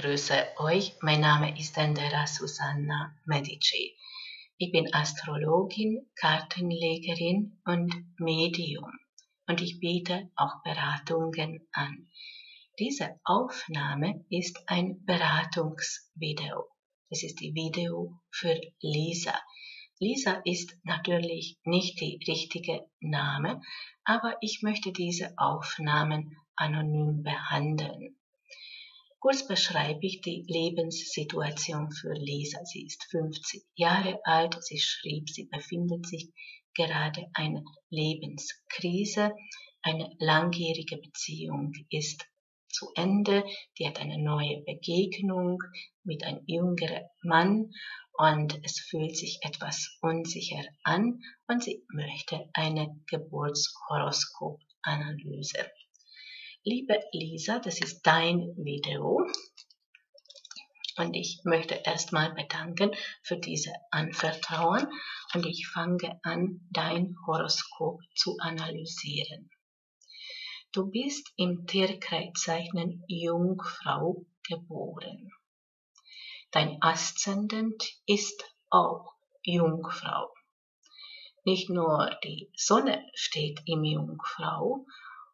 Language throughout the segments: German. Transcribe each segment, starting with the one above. begrüße euch. Mein Name ist Dendera Susanna Medici. Ich bin Astrologin, Kartenlegerin und Medium und ich biete auch Beratungen an. Diese Aufnahme ist ein Beratungsvideo. Es ist die Video für Lisa. Lisa ist natürlich nicht die richtige Name, aber ich möchte diese Aufnahmen anonym behandeln. Kurz beschreibe ich die Lebenssituation für Lisa. Sie ist 50 Jahre alt. Sie schrieb, sie befindet sich gerade in einer Lebenskrise. Eine langjährige Beziehung ist zu Ende. Die hat eine neue Begegnung mit einem jüngeren Mann und es fühlt sich etwas unsicher an und sie möchte eine Geburtshoroskopanalyse. Liebe Lisa, das ist dein Video und ich möchte erstmal bedanken für diese Anvertrauen und ich fange an, dein Horoskop zu analysieren. Du bist im Tierkreiszeichen Jungfrau geboren. Dein Aszendent ist auch Jungfrau. Nicht nur die Sonne steht im Jungfrau,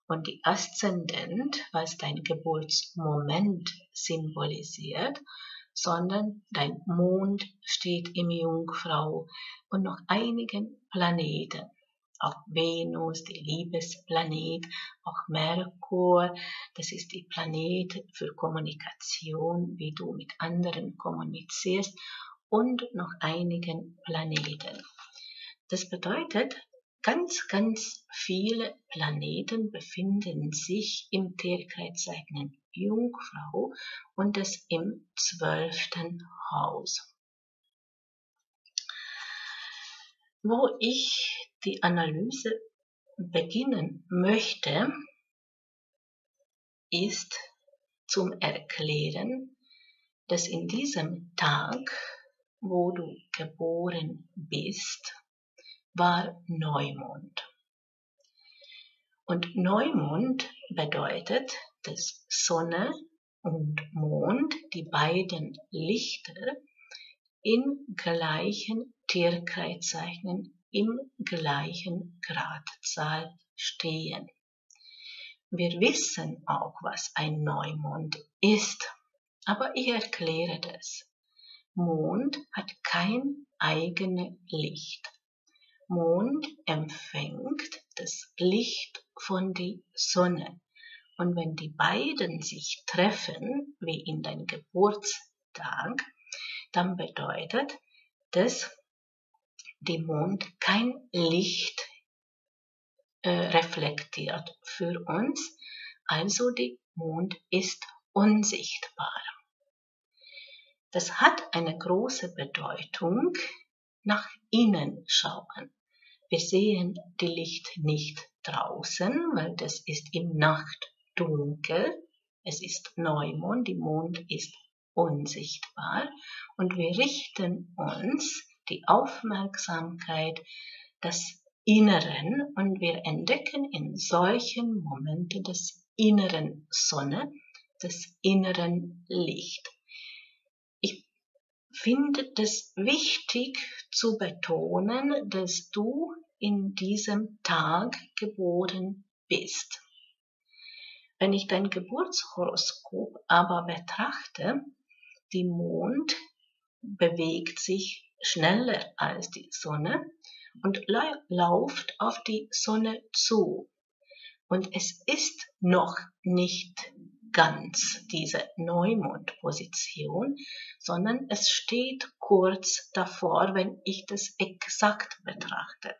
und die Aszendent, was dein Geburtsmoment symbolisiert, sondern dein Mond steht im Jungfrau und noch einigen Planeten, auch Venus, die Liebesplanet, auch Merkur, das ist die Planet für Kommunikation, wie du mit anderen kommunizierst und noch einigen Planeten. Das bedeutet, ganz, ganz viele Planeten befinden sich im Tierkreiszeichen Jungfrau und das im 12. Haus. Wo ich die Analyse beginnen möchte, ist zum Erklären, dass in diesem Tag, wo du geboren bist, war Neumond. Und Neumond bedeutet, dass Sonne und Mond, die beiden Lichter, im gleichen Tierkreiszeichen, im gleichen Gradzahl stehen. Wir wissen auch, was ein Neumond ist, aber ich erkläre das. Mond hat kein eigenes Licht. Mond empfängt das Licht von der Sonne und wenn die beiden sich treffen, wie in deinem Geburtstag, dann bedeutet, dass der Mond kein Licht reflektiert für uns, also der Mond ist unsichtbar. Das hat eine große Bedeutung. Nach innen schauen. Wir sehen die Licht nicht draußen, weil das ist im Nacht dunkel. Es ist Neumond, der Mond ist unsichtbar und wir richten uns die Aufmerksamkeit des Inneren und wir entdecken in solchen Momenten das inneren Sonne, das inneren Licht. Ich finde es wichtig zu betonen, dass du in diesem Tag geboren bist. Wenn ich dein Geburtshoroskop aber betrachte, der Mond bewegt sich schneller als die Sonne und läuft auf die Sonne zu. Und es ist noch nicht ganz diese Neumondposition, sondern es steht kurz davor, wenn ich das exakt betrachte.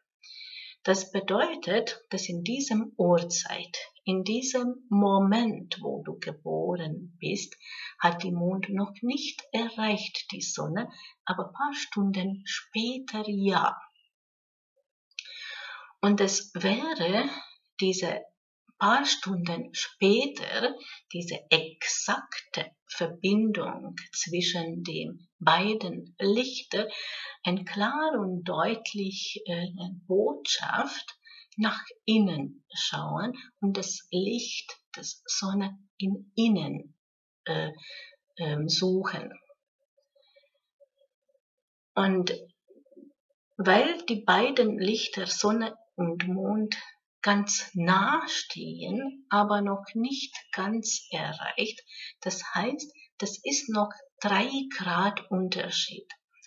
Das bedeutet, dass in diesem Uhrzeit, in diesem Moment, wo du geboren bist, hat der Mond noch nicht erreicht die Sonne, aber ein paar Stunden später ja. Und es wäre diese paar Stunden später diese exakte Verbindung zwischen den beiden Lichtern eine klare und deutliche Botschaft nach innen schauen und das Licht der Sonne in innen suchen. Und weil die beiden Lichter Sonne und Mond ganz nah stehen, aber noch nicht ganz erreicht, das heißt, das ist noch 3 Grad Unterschied.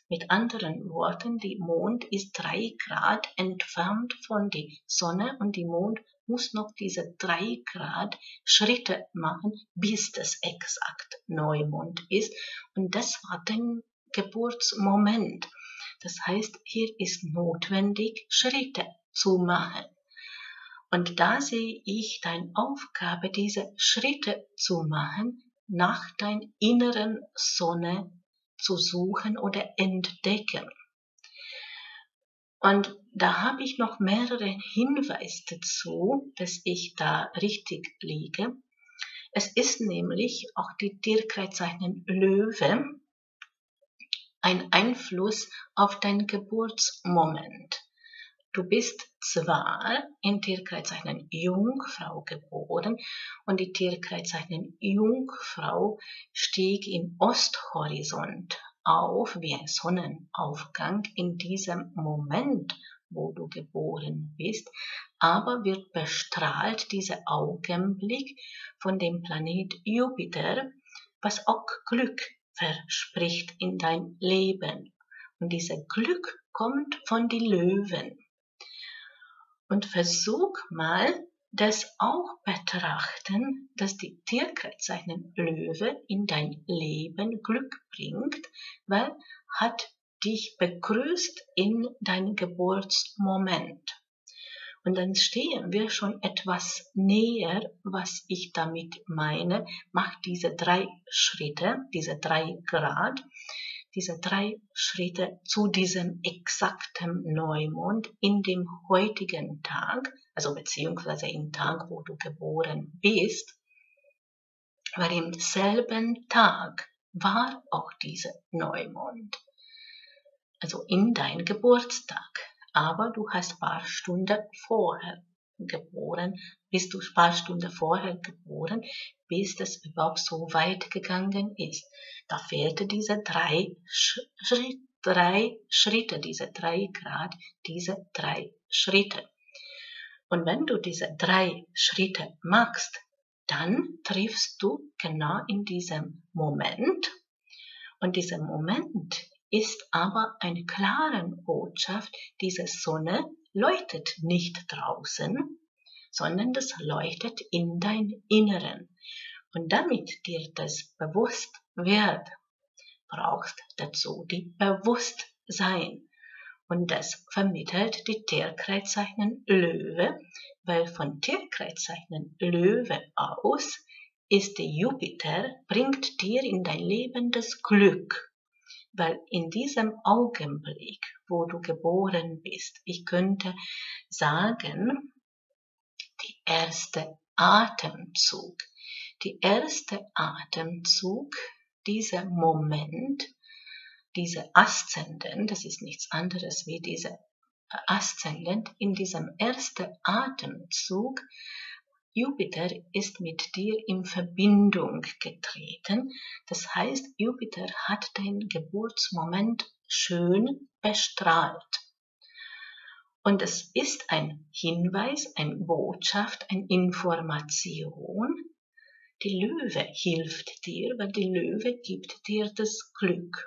Mit anderen Worten, der Mond ist 3 Grad entfernt von der Sonne und der Mond muss noch diese 3 Grad Schritte machen, bis das exakt Neumond ist. Und das war der Geburtsmoment. Das heißt, hier ist notwendig, Schritte zu machen. Und da sehe ich deine Aufgabe, diese Schritte zu machen, nach deiner inneren Sonne zu suchen oder entdecken. Und da habe ich noch mehrere Hinweise dazu, dass ich da richtig liege. Es ist nämlich auch die Tierkreiszeichen Löwe ein Einfluss auf deinen Geburtsmoment. Du bist zwar in Tierkreiszeichen Jungfrau geboren und die Tierkreiszeichen Jungfrau stieg im Osthorizont auf wie ein Sonnenaufgang in diesem Moment, wo du geboren bist, aber wird bestrahlt dieser Augenblick von dem Planet Jupiter, was auch Glück verspricht in dein Leben. Und dieses Glück kommt von den Löwen. Und versuch mal, das auch betrachten, dass die Tierkreiszeichen Löwe in dein Leben Glück bringt, weil hat dich begrüßt in deinem Geburtsmoment. Und dann stehen wir schon etwas näher, was ich damit meine. Mach diese 3 Schritte, diese 3 Grad. Diese 3 Schritte zu diesem exakten Neumond in dem heutigen Tag, also beziehungsweise im Tag, wo du geboren bist, weil im selben Tag war auch dieser Neumond, also in dein Geburtstag, aber du hast ein paar Stunden vorher geboren, bist du ein paar Stunden vorher geboren, bis das überhaupt so weit gegangen ist. Da fehlten diese 3 Schritte, diese 3 Grad, diese 3 Schritte. Und wenn du diese 3 Schritte machst, dann triffst du genau in diesem Moment. Und dieser Moment ist aber eine klare Botschaft, diese Sonne leuchtet nicht draußen, sondern das leuchtet in dein Inneren. Und damit dir das bewusst wird, brauchst dazu die Bewusstsein. Und das vermittelt die Tierkreiszeichen Löwe, weil von Tierkreiszeichen Löwe aus ist der Jupiter, bringt dir in dein Leben das Glück. Weil in diesem Augenblick, wo du geboren bist, ich könnte sagen, der erste Atemzug. Der erste Atemzug, dieser Moment, dieser Aszendent, das ist nichts anderes wie dieser Aszendent, in diesem ersten Atemzug, Jupiter ist mit dir in Verbindung getreten. Das heißt, Jupiter hat den Geburtsmoment schön bestrahlt. Und es ist ein Hinweis, eine Botschaft, eine Information. Die Löwe hilft dir, weil die Löwe gibt dir das Glück.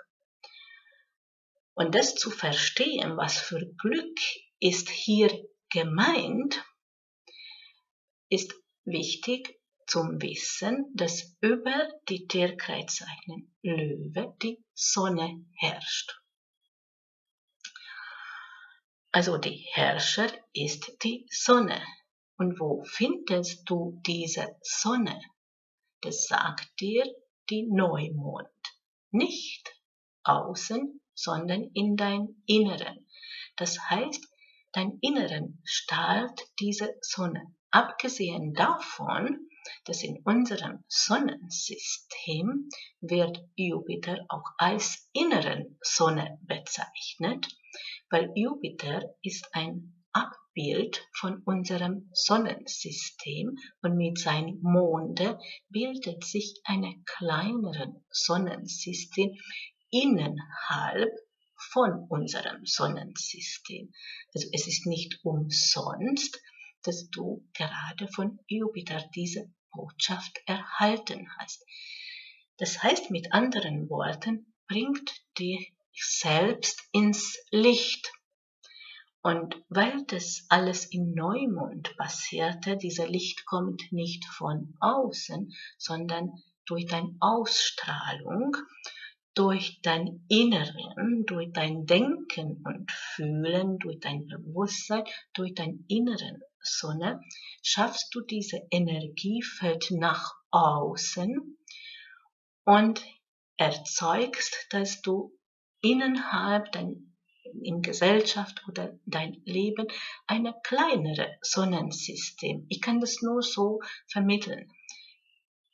Und das zu verstehen, was für Glück ist hier gemeint, ist wichtig zum Wissen, dass über die Tierkreiszeichen Löwe die Sonne herrscht. Also der Herrscher ist die Sonne. Und wo findest du diese Sonne? Das sagt dir die Neumond. Nicht außen, sondern in dein Inneren. Das heißt, dein Inneren strahlt diese Sonne. Abgesehen davon, dass in unserem Sonnensystem wird Jupiter auch als inneren Sonne bezeichnet, weil Jupiter ist ein Abbild von unserem Sonnensystem und mit seinen Monden bildet sich eine kleinere Sonnensystem innerhalb von unserem Sonnensystem. Also es ist nicht umsonst, dass du gerade von Jupiter diese Botschaft erhalten hast. Das heißt mit anderen Worten, bringt dich selbst ins Licht. Und weil das alles im Neumond passierte, dieser Licht kommt nicht von außen, sondern durch deine Ausstrahlung, durch dein Inneren, durch dein Denken und Fühlen, durch dein Bewusstsein, durch dein inneren Sonne, schaffst du diese Energiefeld nach außen und erzeugst, dass du innerhalb in Gesellschaft oder dein Leben eine kleinere Sonnensystem. Ich kann das nur so vermitteln.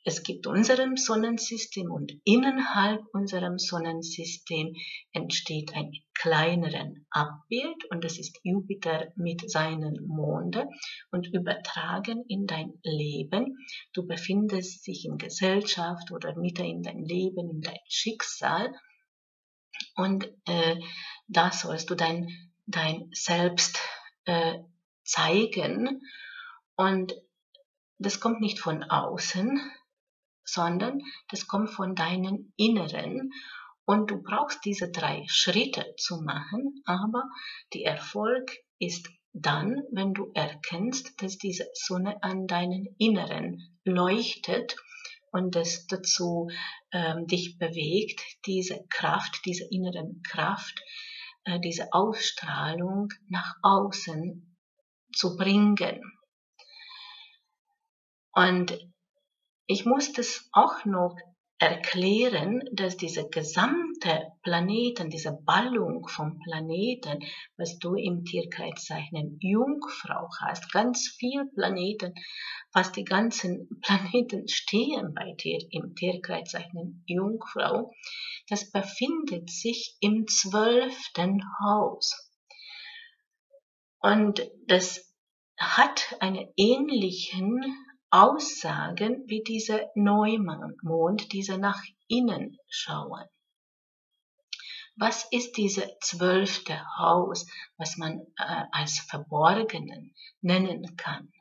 Es gibt unserem Sonnensystem und innerhalb unserem Sonnensystem entsteht ein kleineren Abbild und das ist Jupiter mit seinen Monden und übertragen in dein Leben. Du befindest dich in Gesellschaft oder mitten in dein Leben, in dein Schicksal und da sollst du dein Selbst zeigen und das kommt nicht von außen, sondern das kommt von deinem Inneren und du brauchst diese 3 Schritte zu machen, aber der Erfolg ist dann, wenn du erkennst, dass diese Sonne an deinen Inneren leuchtet und das dazu dich bewegt, diese Kraft, diese inneren Kraft, diese Ausstrahlung nach außen zu bringen. Und ich muss das auch noch erklären, dass diese gesamte Planeten, diese Ballung vom Planeten, was du im Tierkreiszeichen Jungfrau hast, ganz viele Planeten, fast die ganzen Planeten stehen bei dir im Tierkreiszeichen Jungfrau, das befindet sich im 12. Haus. Und das hat einen ähnlichen Aussagen wie dieser Neumond, dieser nach innen schauen. Was ist dieses 12. Haus, was man als Verborgenen nennen kann?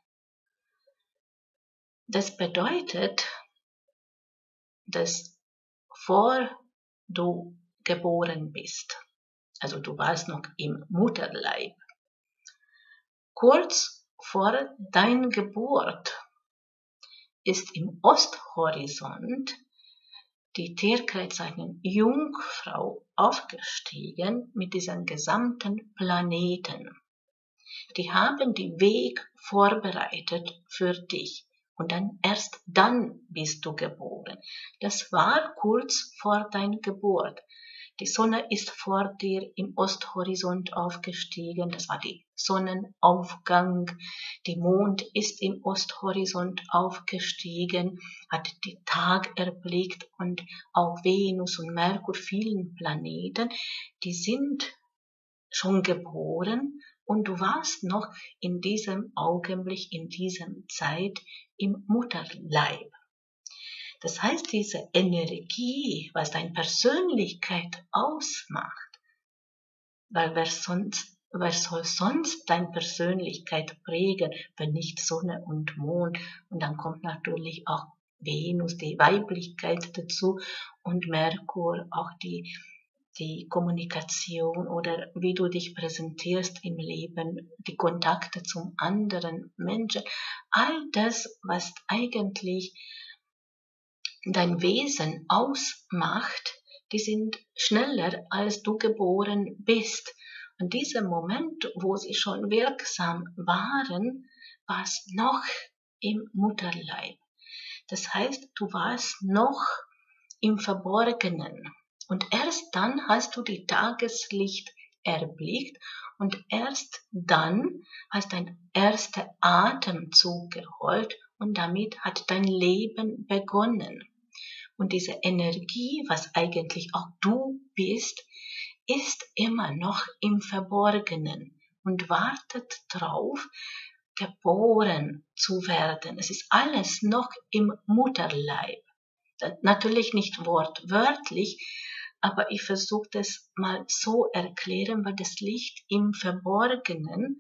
Das bedeutet, dass vor du geboren bist, also du warst noch im Mutterleib, kurz vor deiner Geburt, ist im Osthorizont die Tierkreiszeichen Jungfrau aufgestiegen mit diesen gesamten Planeten. Die haben den Weg vorbereitet für dich und dann erst dann bist du geboren. Das war kurz vor deiner Geburt. Die Sonne ist vor dir im Osthorizont aufgestiegen, das war der Sonnenaufgang. Der Mond ist im Osthorizont aufgestiegen, hat den Tag erblickt und auch Venus und Merkur, vielen Planeten, die sind schon geboren und du warst noch in diesem Augenblick, in dieser Zeit im Mutterleib. Das heißt, diese Energie, was deine Persönlichkeit ausmacht, weil wer soll sonst deine Persönlichkeit prägen, wenn nicht Sonne und Mond? Und dann kommt natürlich auch Venus, die Weiblichkeit dazu und Merkur, auch die Kommunikation oder wie du dich präsentierst im Leben, die Kontakte zum anderen Menschen. All das, was eigentlich dein Wesen ausmacht, die sind schneller, als du geboren bist. Und dieser Moment, wo sie schon wirksam waren, war es noch im Mutterleib. Das heißt, du warst noch im Verborgenen. Und erst dann hast du die Tageslicht erblickt und erst dann hast dein erster Atemzug geholt und damit hat dein Leben begonnen. Und diese Energie, was eigentlich auch du bist, ist immer noch im Verborgenen, und wartet darauf, geboren zu werden. Es ist alles noch im Mutterleib. Natürlich nicht wortwörtlich, aber ich versuche das mal so erklären, weil das liegt im Verborgenen.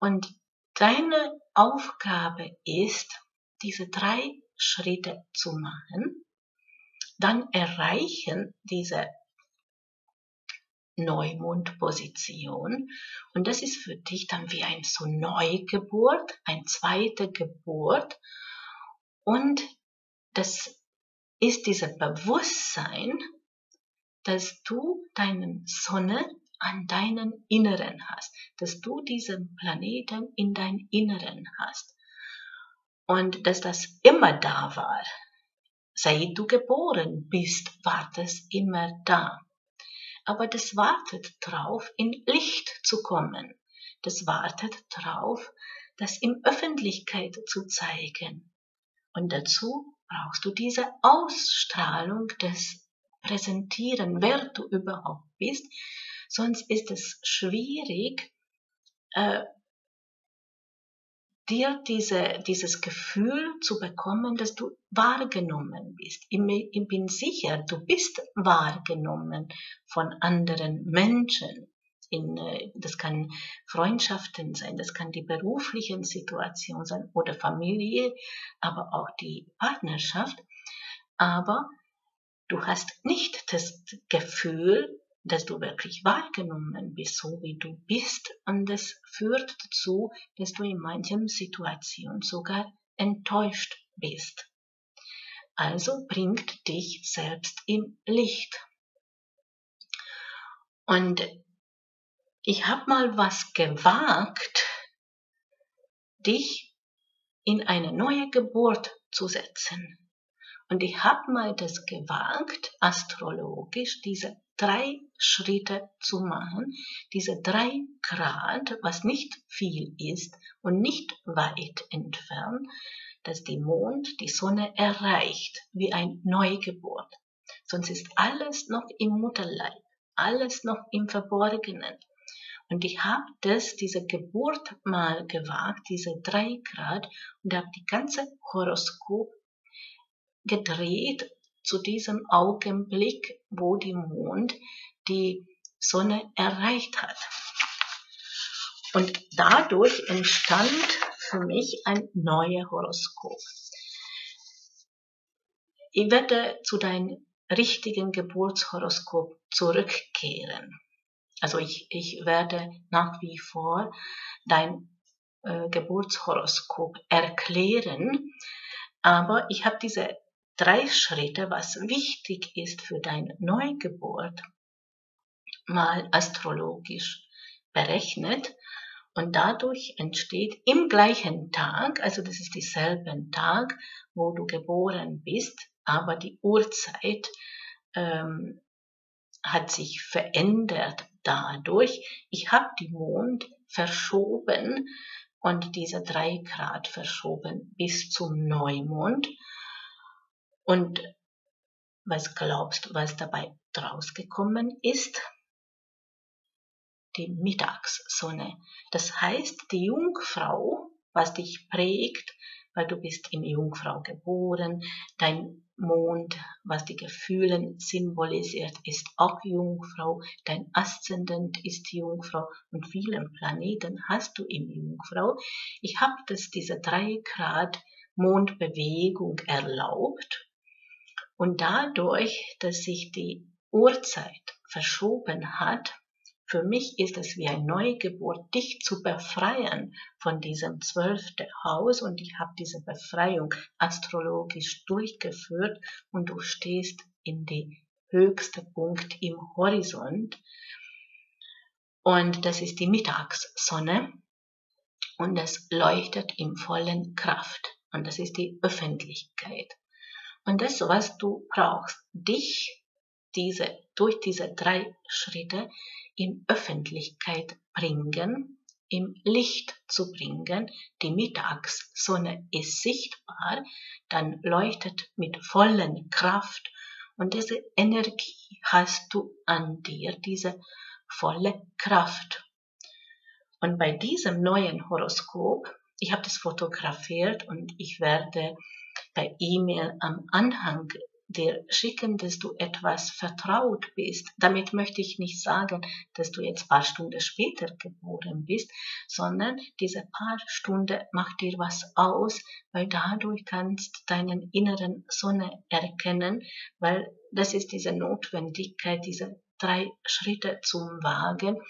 Und deine Aufgabe ist, diese 3 Schritte zu machen. Dann erreichen diese Neumondposition. Und das ist für dich dann wie eine so Neugeburt, eine zweite Geburt. Und das ist dieses Bewusstsein, dass du deine Sonne an deinen Inneren hast, dass du diesen Planeten in dein Inneren hast und dass das immer da war. Seit du geboren bist, war das immer da. Aber das wartet darauf, in Licht zu kommen. Das wartet darauf, das in Öffentlichkeit zu zeigen. Und dazu brauchst du diese Ausstrahlung des Präsentieren, wer du überhaupt bist. Sonst ist es schwierig, dir dieses Gefühl zu bekommen, dass du wahrgenommen bist. Ich bin sicher, du bist wahrgenommen von anderen Menschen. Das kann Freundschaften sein, das kann die berufliche Situation sein oder Familie, aber auch die Partnerschaft. Aber du hast nicht das Gefühl, dass du wirklich wahrgenommen bist, so wie du bist. Und das führt dazu, dass du in manchen Situationen sogar enttäuscht bist. Also bringt dich selbst im Licht. Und ich habe mal was gewagt, dich in eine neue Geburt zu setzen. Und ich habe mal das gewagt, astrologisch diese 3 Schritte zu machen, diese 3 Grad, was nicht viel ist und nicht weit entfernt, dass die Mond die Sonne erreicht, wie ein Neugeburt. Sonst ist alles noch im Mutterleib, alles noch im Verborgenen. Und ich habe diese Geburt mal gewagt, diese 3 Grad, und habe die ganze Horoskop gedreht zu diesem Augenblick, wo die Mond die Sonne erreicht hat. Und dadurch entstand für mich ein neues Horoskop. Ich werde zu deinem richtigen Geburtshoroskop zurückkehren. Also ich werde nach wie vor dein Geburtshoroskop erklären, aber ich habe diese 3 Schritte, was wichtig ist für deine Neugeburt, mal astrologisch berechnet, und dadurch entsteht im gleichen Tag, also das ist dieselben Tag, wo du geboren bist, aber die Uhrzeit hat sich verändert dadurch. Ich habe den Mond verschoben und diese 3 Grad verschoben bis zum Neumond. Und was glaubst du, was dabei rausgekommen ist? Die Mittagssonne. Das heißt, die Jungfrau, was dich prägt, weil du bist in Jungfrau geboren, dein Mond, was die Gefühle symbolisiert, ist auch Jungfrau, dein Aszendent ist Jungfrau und viele Planeten hast du in Jungfrau. Ich habe diese 3 Grad Mondbewegung erlaubt. Und dadurch, dass sich die Uhrzeit verschoben hat, für mich ist es wie eine Neugeburt, dich zu befreien von diesem 12. Haus. Und ich habe diese Befreiung astrologisch durchgeführt und du stehst in den höchsten Punkt im Horizont. Und das ist die Mittagssonne und es leuchtet in vollen Kraft. Und das ist die Öffentlichkeit. Und das, was du brauchst, dich durch diese 3 Schritte in Öffentlichkeit bringen, im Licht zu bringen. Die Mittagssonne ist sichtbar, dann leuchtet mit vollen Kraft und diese Energie hast du an dir, diese volle Kraft. Und bei diesem neuen Horoskop, ich habe das fotografiert und ich werde per E-Mail am Anhang dir schicken, dass du etwas vertraut bist. Damit möchte ich nicht sagen, dass du jetzt ein paar Stunden später geboren bist, sondern diese paar Stunden macht dir was aus, weil dadurch kannst du deinen inneren Sonne erkennen, weil das ist diese Notwendigkeit, diese 3 Schritte zum Wagen,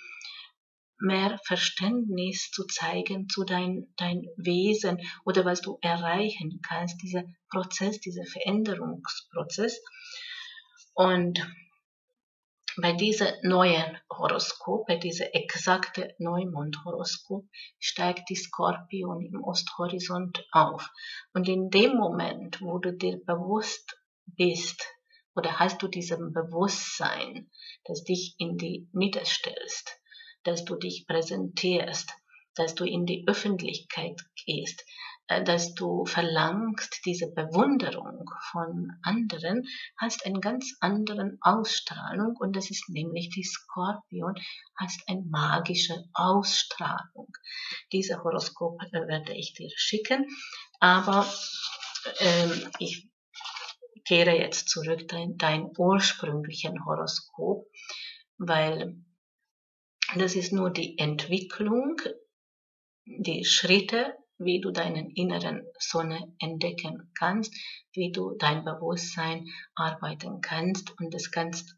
mehr Verständnis zu zeigen zu dein Wesen oder was du erreichen kannst, dieser Prozess, dieser Veränderungsprozess. Und bei diesem neuen Horoskop, bei diesem exakten Neumondhoroskop steigt die Skorpion im Osthorizont auf. Und in dem Moment, wo du dir bewusst bist, oder hast du diesem Bewusstsein, das dich in die Mitte stellst, dass du dich präsentierst, dass du in die Öffentlichkeit gehst, dass du verlangst diese Bewunderung von anderen, hast einen ganz anderen Ausstrahlung, und das ist nämlich die Skorpion, hast eine magische Ausstrahlung. Diese Horoskop werde ich dir schicken, aber ich kehre jetzt zurück dein ursprünglichen Horoskop, weil das ist nur die Entwicklung, die Schritte, wie du deinen inneren Sonne entdecken kannst, wie du dein Bewusstsein arbeiten kannst, und das kannst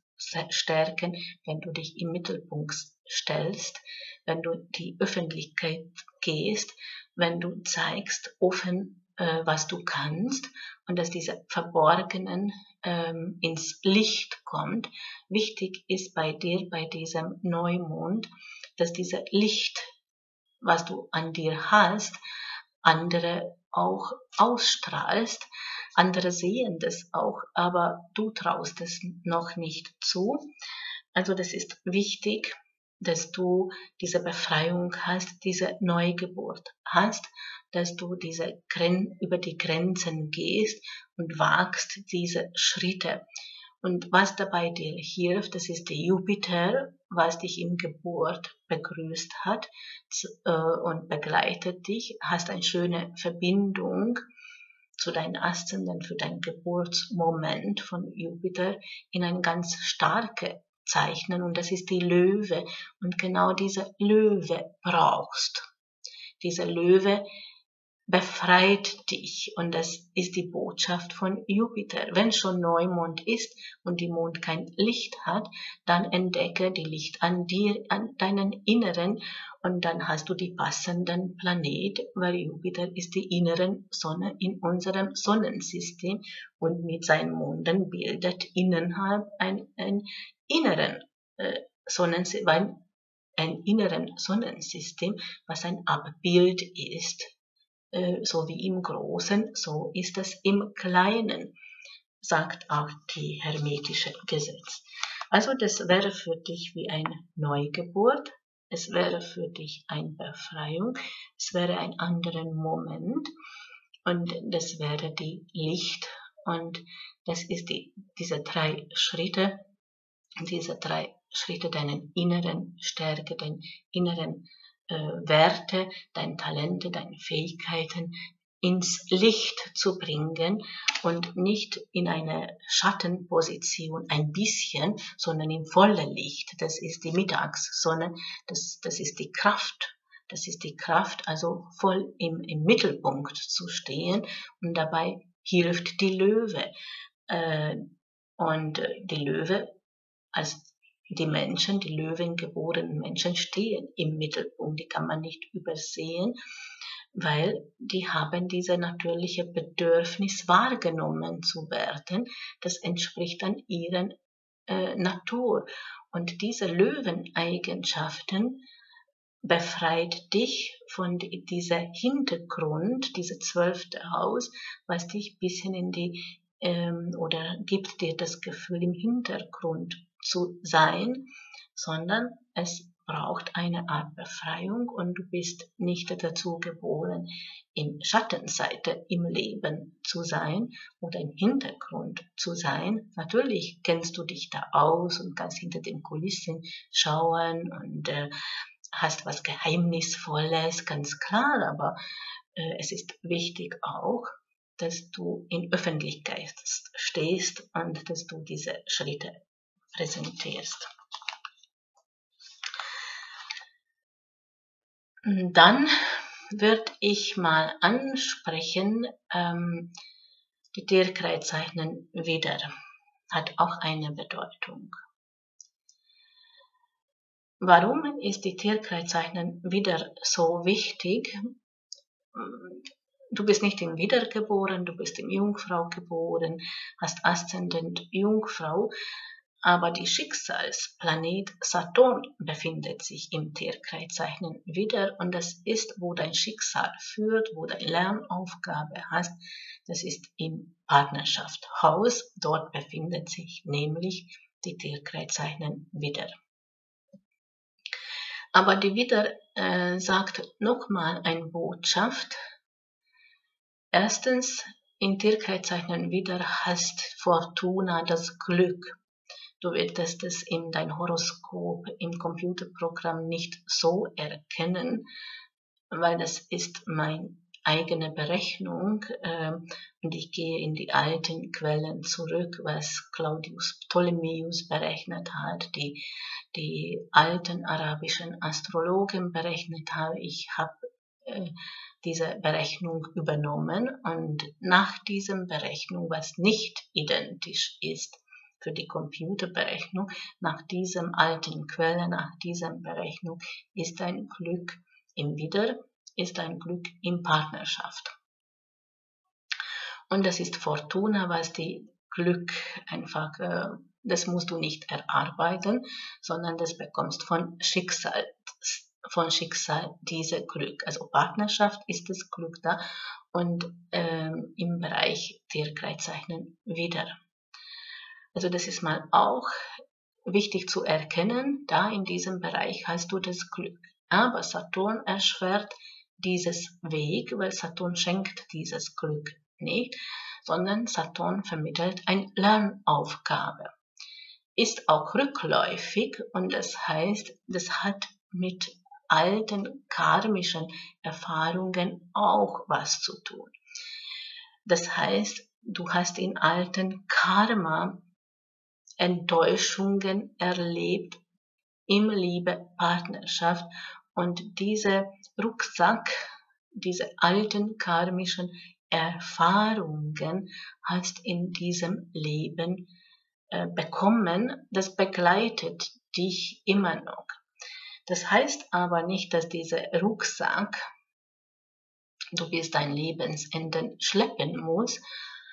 stärken, wenn du dich im Mittelpunkt stellst, wenn du in die Öffentlichkeit gehst, wenn du zeigst offen, was du kannst, und dass diese verborgenen ins Licht kommt. Wichtig ist bei dir, bei diesem Neumond, dass dieses Licht, was du an dir hast, andere auch ausstrahlst, andere sehen das auch, aber du traust es noch nicht zu. Also das ist wichtig, dass du diese Befreiung hast, diese Neugeburt hast, dass du diese über die Grenzen gehst und wagst diese Schritte. Und was dabei dir hilft, das ist der Jupiter, was dich im Geburt begrüßt hat und begleitet dich, hast eine schöne Verbindung zu deinen Aszendenten, für deinen Geburtsmoment von Jupiter in ein ganz starke Zeichnen, und das ist die Löwe, und genau diese Löwe brauchst. Dieser Löwe befreit dich, und das ist die Botschaft von Jupiter. Wenn schon Neumond ist und die Mond kein Licht hat, dann entdecke die Licht an dir, an deinen Inneren, und dann hast du die passenden Planet, weil Jupiter ist die inneren Sonne in unserem Sonnensystem und mit seinen Monden bildet innerhalb einen inneren Sonnensystem, ein inneren Sonnensystem, was ein Abbild ist. So wie im Großen, so ist es im Kleinen, sagt auch die hermetische Gesetz. Also das wäre für dich wie eine Neugeburt, es wäre für dich eine Befreiung, es wäre ein anderer Moment, und das wäre die Licht, und das ist diese 3 Schritte, deinen inneren Stärke, deinen inneren Werte, deine Talente, deine Fähigkeiten ins Licht zu bringen und nicht in eine Schattenposition ein bisschen, sondern im vollen Licht. Das ist die Mittagssonne, das ist die Kraft. Das ist die Kraft, also voll im Mittelpunkt zu stehen, und dabei hilft die Löwe. Und die Löwe als die Menschen, die löwengeborenen Menschen stehen im Mittelpunkt, die kann man nicht übersehen, weil die haben diese natürliche Bedürfnis wahrgenommen zu werden, das entspricht an ihren Natur, und diese Löweneigenschaften befreit dich von dieser Hintergrund, diese 12. Haus, was dich bisschen in die, oder gibt dir das Gefühl im Hintergrund zu sein, sondern es braucht eine Art Befreiung, und du bist nicht dazu geboren, in Schattenseite im Leben zu sein oder im Hintergrund zu sein. Natürlich kennst du dich da aus und kannst hinter den Kulissen schauen und hast was Geheimnisvolles, ganz klar, aber es ist wichtig auch, dass du in Öffentlichkeit stehst und dass du diese Schritte präsentierst. Dann würde ich mal ansprechen, die Tierkreiszeichen wieder. Hat auch eine Bedeutung. Warum ist die Tierkreiszeichen wieder so wichtig? Du bist nicht in Wiedergeboren, du bist in Jungfrau geboren, hast Aszendent Jungfrau, aber die Schicksalsplanet Saturn befindet sich im Tierkreiszeichen wieder und das ist, wo dein Schicksal führt, wo deine Lernaufgabe hast, das ist im Partnerschaftshaus, dort befindet sich nämlich die Tierkreiszeichen wieder. Aber die wieder sagt nochmal eine Botschaft. Erstens, in Tierkreiszeichen wieder hast Fortuna, das Glück. Du wirst es in dein Horoskop, im Computerprogramm nicht so erkennen, weil das ist meine eigene Berechnung. Und ich gehe in die alten Quellen zurück, was Claudius Ptolemaeus berechnet hat, die alten arabischen Astrologen berechnet haben. Ich habe diese Berechnung übernommen und nach diesem Berechnung, was nicht identisch ist für die Computerberechnung, nach diesem alten Quelle, nach diesem Berechnung ist ein Glück im Wider, ist ein Glück in Partnerschaft. Und das ist Fortuna, was die Glück einfach, das musst du nicht erarbeiten, sondern das bekommst von Schicksal diese Glück. Also Partnerschaft ist das Glück da und im Bereich Tierkreiszeichen wieder. Also das ist mal auch wichtig zu erkennen, da in diesem Bereich hast du das Glück. Aber Saturn erschwert dieses Weg, weil Saturn schenkt dieses Glück nicht, sondern Saturn vermittelt eine Lernaufgabe. Ist auch rückläufig und das heißt, das hat mit alten karmischen Erfahrungen auch was zu tun. Das heißt, du hast in alten Karma Enttäuschungen erlebt im Liebe Partnerschaft und dieser Rucksack, diese alten karmischen Erfahrungen hast in diesem Leben bekommen, das begleitet dich immer noch. Das heißt aber nicht, dass dieser Rucksack, du wirst dein Lebensende schleppen musst,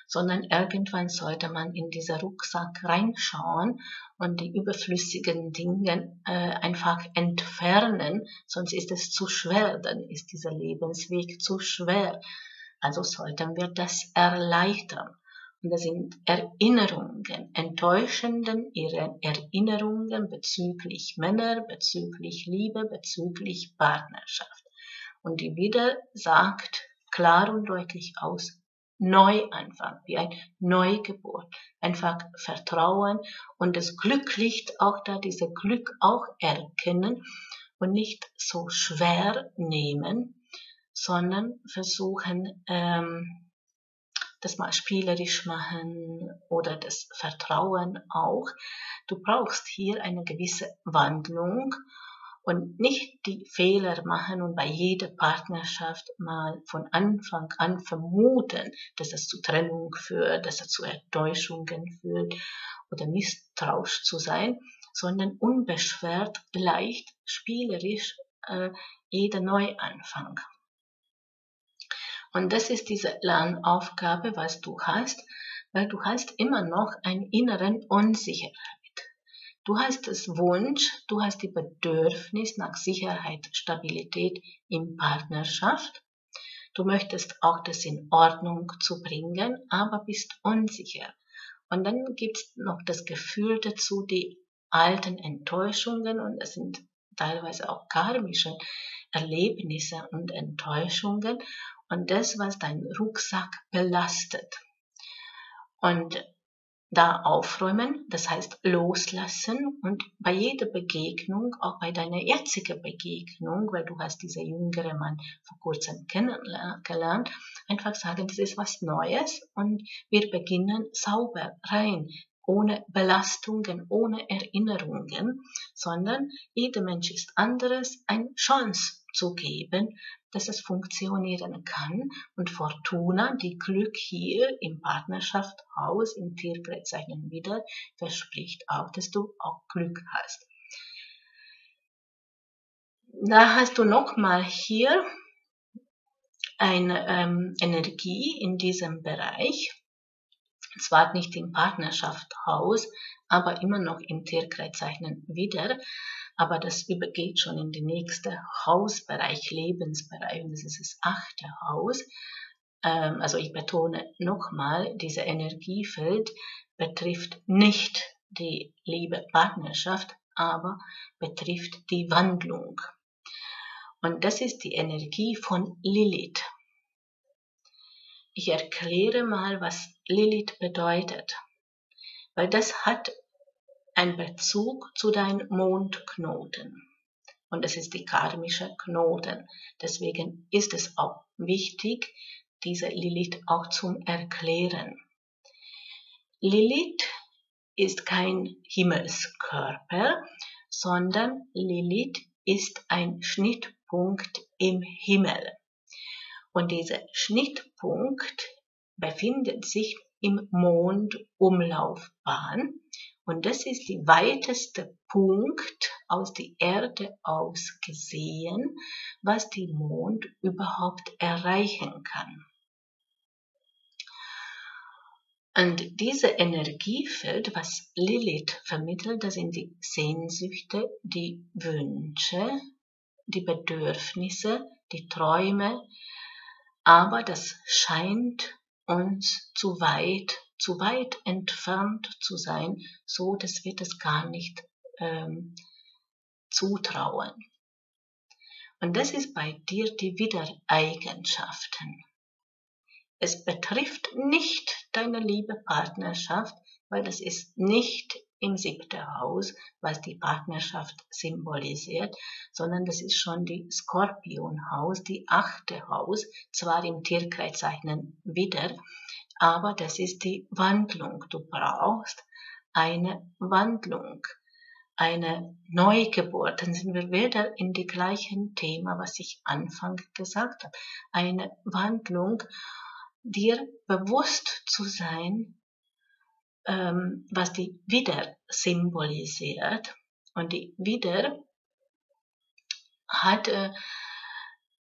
sondern irgendwann sollte man in diesen Rucksack reinschauen und die überflüssigen Dinge einfach entfernen, sonst ist es zu schwer, dann ist dieser Lebensweg zu schwer. Also sollten wir das erleichtern. Und das sind Erinnerungen, enttäuschenden Erinnerungen bezüglich Männer, bezüglich Liebe, bezüglich Partnerschaft. Und die wieder sagt klar und deutlich aus, Neuanfang, wie ein Neugeburt. Einfach vertrauen und das Glück liegt auch da, dieses Glück auch erkennen und nicht so schwer nehmen, sondern versuchen, das mal spielerisch machen oder das Vertrauen auch. Du brauchst hier eine gewisse Wandlung und nicht die Fehler machen und bei jeder Partnerschaft mal von Anfang an vermuten, dass es zu Trennung führt, dass es zu Enttäuschungen führt oder misstrauisch zu sein, sondern unbeschwert, leicht, spielerisch jeder Neuanfang. Und das ist diese Lernaufgabe, was du hast, weil du hast immer noch einen inneren Unsicherheit. Du hast das Wunsch, du hast die Bedürfnis nach Sicherheit, Stabilität in Partnerschaft. Du möchtest auch das in Ordnung zu bringen, aber bist unsicher. Und dann gibt es noch das Gefühl dazu, die alten Enttäuschungen und das sind teilweise auch karmische Erlebnisse und Enttäuschungen. Und das, was deinen Rucksack belastet. Und da aufräumen, das heißt loslassen und bei jeder Begegnung, auch bei deiner jetzigen Begegnung, weil du hast diesen jüngeren Mann vor kurzem kennengelernt, einfach sagen, das ist was Neues und wir beginnen sauber, rein, ohne Belastungen, ohne Erinnerungen, sondern jeder Mensch ist anderes, eine Chance zu geben, dass es funktionieren kann und Fortuna, die Glück hier im Partnerschaftshaus, im Tierkreiszeichen wieder, verspricht auch, dass du auch Glück hast. Da hast du nochmal hier eine Energie in diesem Bereich, zwar nicht im Partnerschaftshaus, aber immer noch im Tierkreiszeichen wieder, aber das übergeht schon in den nächsten Hausbereich, Lebensbereich, und das ist das 8. Haus. Also ich betone nochmal, dieses Energiefeld betrifft nicht die liebe Partnerschaft, aber betrifft die Wandlung. Und das ist die Energie von Lilith. Ich erkläre mal, was Lilith bedeutet, weil das hat ein Bezug zu deinem Mondknoten. Und das ist die karmische Knoten. Deswegen ist es auch wichtig, diese Lilith auch zu erklären. Lilith ist kein Himmelskörper, sondern Lilith ist ein Schnittpunkt im Himmel. Und dieser Schnittpunkt befindet sich im Mondumlaufbahn. Und das ist der weiteste Punkt aus der Erde aus gesehen, was der Mond überhaupt erreichen kann. Und diese Energiefeld, was Lilith vermittelt, das sind die Sehnsüchte, die Wünsche, die Bedürfnisse, die Träume, aber das scheint uns zu weit entfernt zu sein, so dass wir das gar nicht zutrauen. Und das ist bei dir die Wiedereigenschaften. Es betrifft nicht deine liebe Partnerschaft, weil das ist nicht im 7. Haus, was die Partnerschaft symbolisiert, sondern das ist schon die Skorpionhaus, die 8. Haus, zwar im Tierkreiszeichen wieder, aber das ist die Wandlung. Du brauchst eine Wandlung, eine Neugeburt. Dann sind wir wieder in dem gleichen Thema, was ich Anfang gesagt habe. Eine Wandlung, dir bewusst zu sein, was die Wieder symbolisiert. Und die Wieder hat...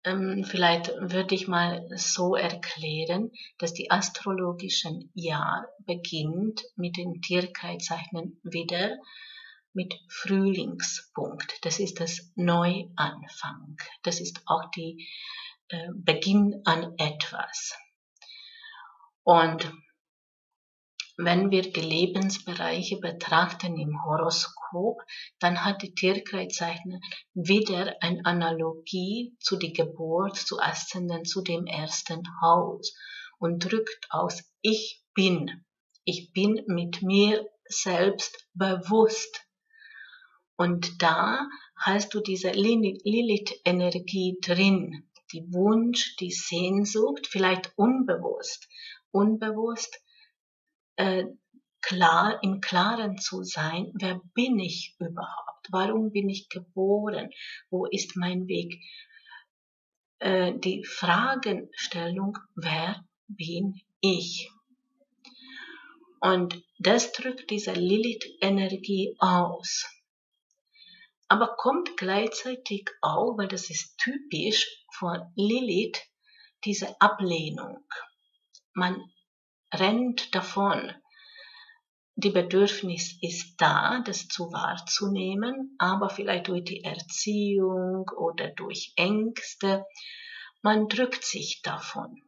vielleicht würde ich mal so erklären, dass die astrologischen Jahr beginnt mit den Tierkreiszeichen wieder mit Frühlingspunkt. Das ist das Neuanfang. Das ist auch die Beginn an etwas. Und wenn wir die Lebensbereiche betrachten im Horoskop, dann hat die Tierkreiszeichen wieder eine Analogie zu der Geburt, zu Aszendenten, zu dem 1. Haus und drückt aus, ich bin mit mir selbst bewusst. Und da hast du diese Lilith-Energie drin, die Wunsch, die Sehnsucht, vielleicht unbewusst, klar, im Klaren zu sein, wer bin ich überhaupt, warum bin ich geboren, wo ist mein Weg, die Fragestellung, wer bin ich? Und das drückt diese Lilith-Energie aus. Aber kommt gleichzeitig auch, weil das ist typisch von Lilith, diese Ablehnung. Man rennt davon. Die Bedürfnis ist da, das zu wahrzunehmen, aber vielleicht durch die Erziehung oder durch Ängste, man drückt sich davon.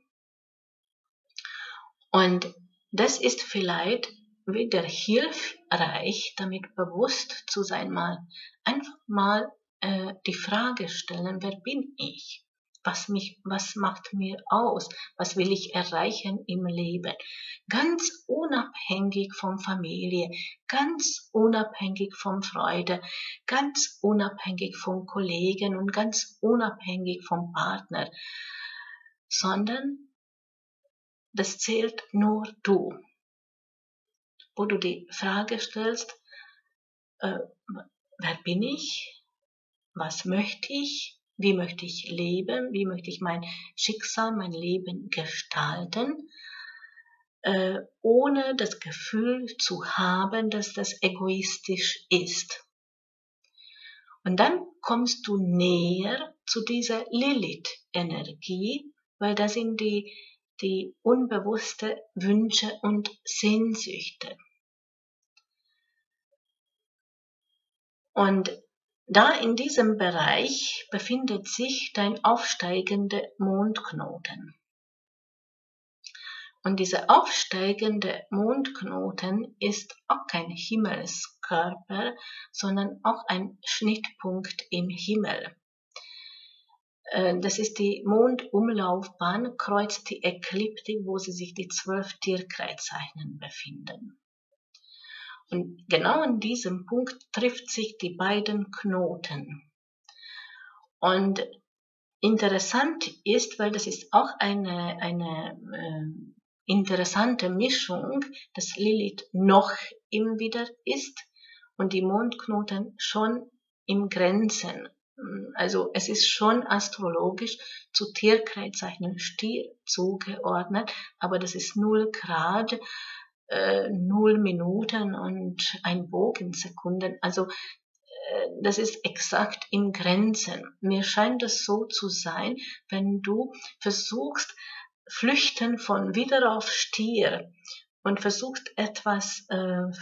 Und das ist vielleicht wieder hilfreich, damit bewusst zu sein, mal einfach die Frage stellen, wer bin ich? was macht mir aus, was will ich erreichen im Leben. Ganz unabhängig von Familie, ganz unabhängig von Freude, ganz unabhängig von Kollegen und ganz unabhängig vom Partner, sondern das zählt nur du. Wo du die Frage stellst, wer bin ich, was möchte ich, wie möchte ich leben, wie möchte ich mein Schicksal, mein Leben gestalten, ohne das Gefühl zu haben, dass das egoistisch ist. Und dann kommst du näher zu dieser Lilith-Energie, weil das sind die unbewussten Wünsche und Sehnsüchte. Und da in diesem Bereich befindet sich dein aufsteigender Mondknoten. Und dieser aufsteigende Mondknoten ist auch kein Himmelskörper, sondern auch ein Schnittpunkt im Himmel. Das ist die Mondumlaufbahn, kreuzt die Ekliptik, wo sie sich die 12 Tierkreiszeichen befinden. Und genau an diesem Punkt trifft sich die beiden Knoten. Und interessant ist, weil das ist auch eine interessante Mischung, dass Lilith noch im Widder ist und die Mondknoten schon im Grenzen. Also es ist schon astrologisch zu Tierkreiszeichen Stier zugeordnet, aber das ist 0 Grad. 0 Minuten und ein Bogensekunden, also das ist exakt im Grenzen. Mir scheint das so zu sein, wenn du versuchst, flüchten von Widder auf Stier und versuchst etwas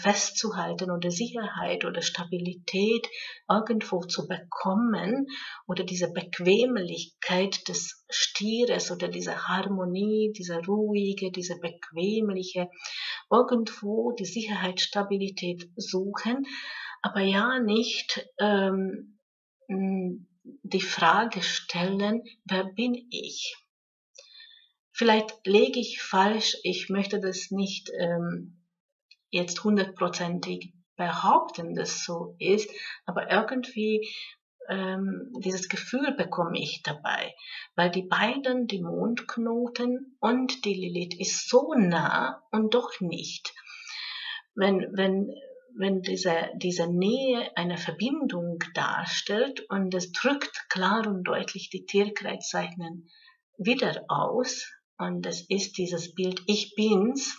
festzuhalten oder Sicherheit oder Stabilität irgendwo zu bekommen oder diese Bequemlichkeit des Stieres oder diese Harmonie, diese ruhige, diese bequemliche, irgendwo die Sicherheit, Stabilität suchen, aber ja nicht die Frage stellen, wer bin ich? Vielleicht lege ich falsch, ich möchte das nicht jetzt 100% behaupten, dass so ist, aber irgendwie dieses Gefühl bekomme ich dabei, weil die beiden, die Mondknoten und die Lilith ist so nah und doch nicht. Wenn diese Nähe eine Verbindung darstellt und es drückt klar und deutlich die Tierkreiszeichen wieder aus, und das ist dieses Bild, ich bin's,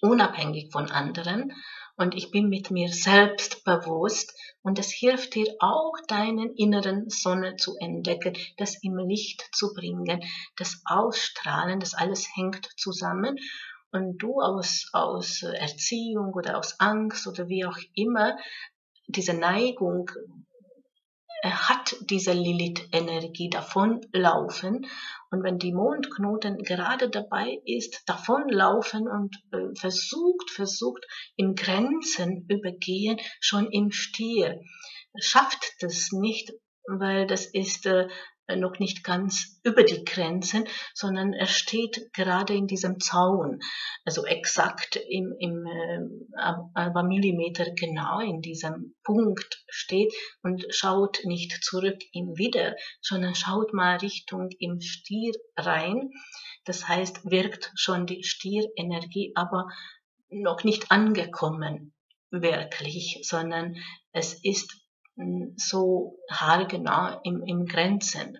unabhängig von anderen und ich bin mit mir selbst bewusst und das hilft dir auch, deinen inneren Sonne zu entdecken, das im Licht zu bringen, das Ausstrahlen, das alles hängt zusammen und du aus Erziehung oder aus Angst oder wie auch immer, diese Neigung hat diese Lilith-Energie davonlaufen und wenn die Mondknoten gerade dabei ist, davonlaufen und versucht im Grenzen übergehen, schon im Stier, schafft das nicht, weil das ist noch nicht ganz über die Grenzen, sondern er steht gerade in diesem Zaun, also exakt aber Millimeter genau in diesem Punkt steht und schaut nicht zurück im Widder, sondern schaut mal Richtung im Stier rein. Das heißt, wirkt schon die Stierenergie, aber noch nicht angekommen wirklich, sondern es ist so haargenau im Grenzen.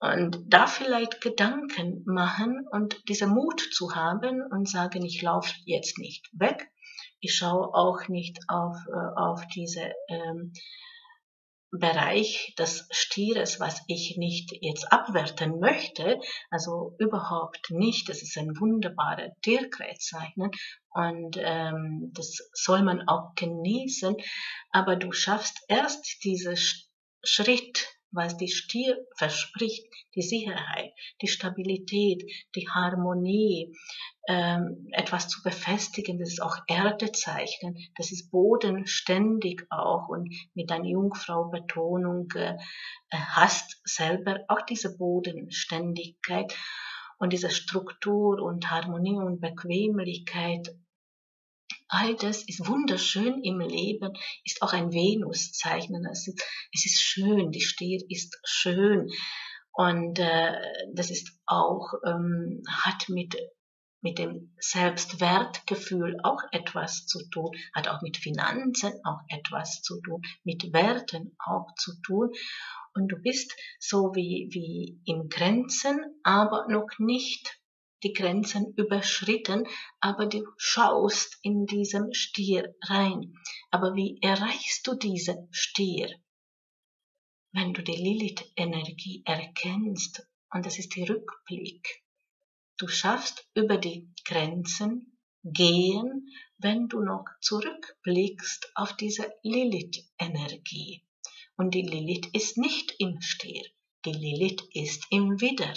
Und da vielleicht Gedanken machen und diesen Mut zu haben und sagen, ich laufe jetzt nicht weg, ich schaue auch nicht auf diesen Bereich des Stieres, was ich nicht jetzt abwerten möchte, also überhaupt nicht, das ist ein wunderbares Tierkreiszeichen und das soll man auch genießen, aber du schaffst erst diesen Schritt, weil die Stier verspricht die Sicherheit, die Stabilität, die Harmonie, etwas zu befestigen. Das ist auch Erdezeichen, das ist bodenständig auch und mit einer Jungfrau-Betonung hast selber auch diese Bodenständigkeit und diese Struktur und Harmonie und Bequemlichkeit. All das ist wunderschön im Leben, ist auch ein Venuszeichen. Es ist schön, die Stier ist schön und das ist auch, hat mit dem Selbstwertgefühl auch etwas zu tun, hat auch mit Finanzen auch etwas zu tun, mit Werten auch zu tun. Und du bist so wie in Grenzen, aber noch nicht die Grenzen überschritten, aber du schaust in diesem Stier rein. Aber wie erreichst du diesen Stier? Wenn du die Lilith-Energie erkennst, und das ist der Rückblick, du schaffst über die Grenzen gehen, wenn du noch zurückblickst auf diese Lilith-Energie. Und die Lilith ist nicht im Stier, die Lilith ist im Widder.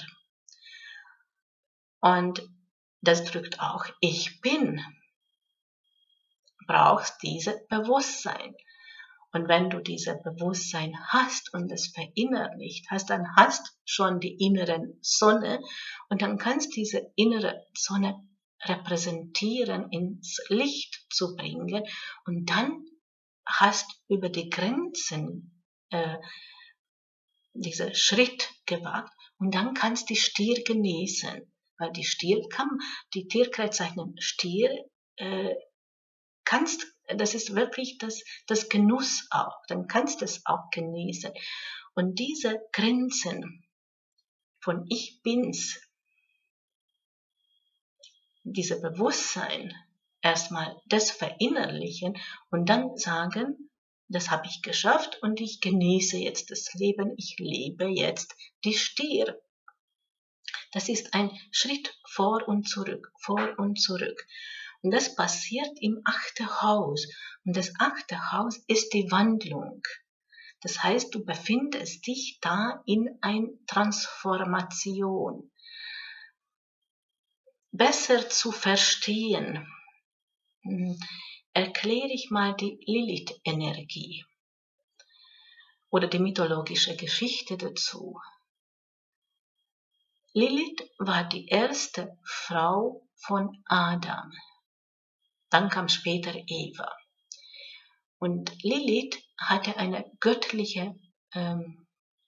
Und das drückt auch Ich Bin. Brauchst dieses Bewusstsein. Und wenn du dieses Bewusstsein hast und es verinnerlicht hast, dann hast schon die innere Sonne und dann kannst diese innere Sonne repräsentieren, ins Licht zu bringen und dann hast über die Grenzen diesen Schritt gewagt und dann kannst du die Stier genießen. Weil die Stier kann, die Tierkreiszeichen Stier, kannst, das ist wirklich das Genuss auch, dann kannst du es auch genießen. Und diese Grenzen von Ich Bin's, dieses Bewusstsein, erstmal das verinnerlichen und dann sagen, das habe ich geschafft und ich genieße jetzt das Leben, ich lebe jetzt die Stier. Das ist ein Schritt vor und zurück, vor und zurück. Und das passiert im 8. Haus. Und das 8. Haus ist die Wandlung. Das heißt, du befindest dich da in einer Transformation. Besser zu verstehen, erkläre ich mal die Lilith-Energie oder die mythologische Geschichte dazu. Lilith war die erste Frau von Adam. Dann kam später Eva. Und Lilith hatte eine göttliche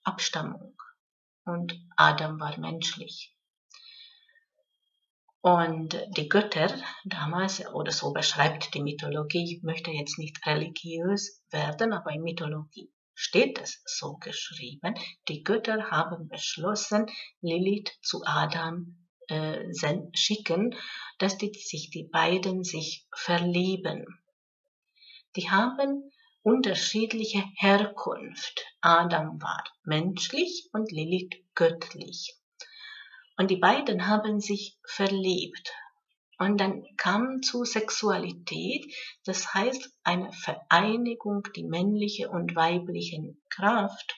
Abstammung. Und Adam war menschlich. Und die Götter damals, oder so beschreibt die Mythologie, ich möchte jetzt nicht religiös werden, aber in Mythologie steht es so geschrieben, die Götter haben beschlossen, Lilith zu Adam schicken, dass die beiden sich verlieben. Die haben unterschiedliche Herkunft. Adam war menschlich und Lilith göttlich. Und die beiden haben sich verliebt. Und dann kam zu Sexualität, das heißt eine Vereinigung, die männliche und weiblichen Kraft.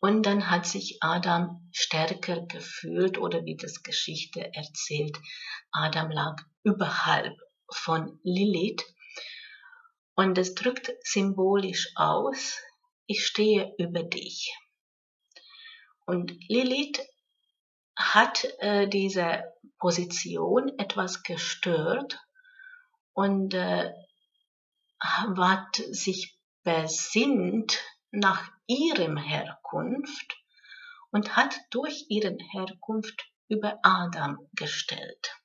Und dann hat sich Adam stärker gefühlt oder wie das Geschichte erzählt, Adam lag überhalb von Lilith. Und das drückt symbolisch aus, ich stehe über dich. Und Lilith hat diese Position etwas gestört und hat sich besinnt nach ihrem Herkunft und hat durch ihren Herkunft über Adam gestellt.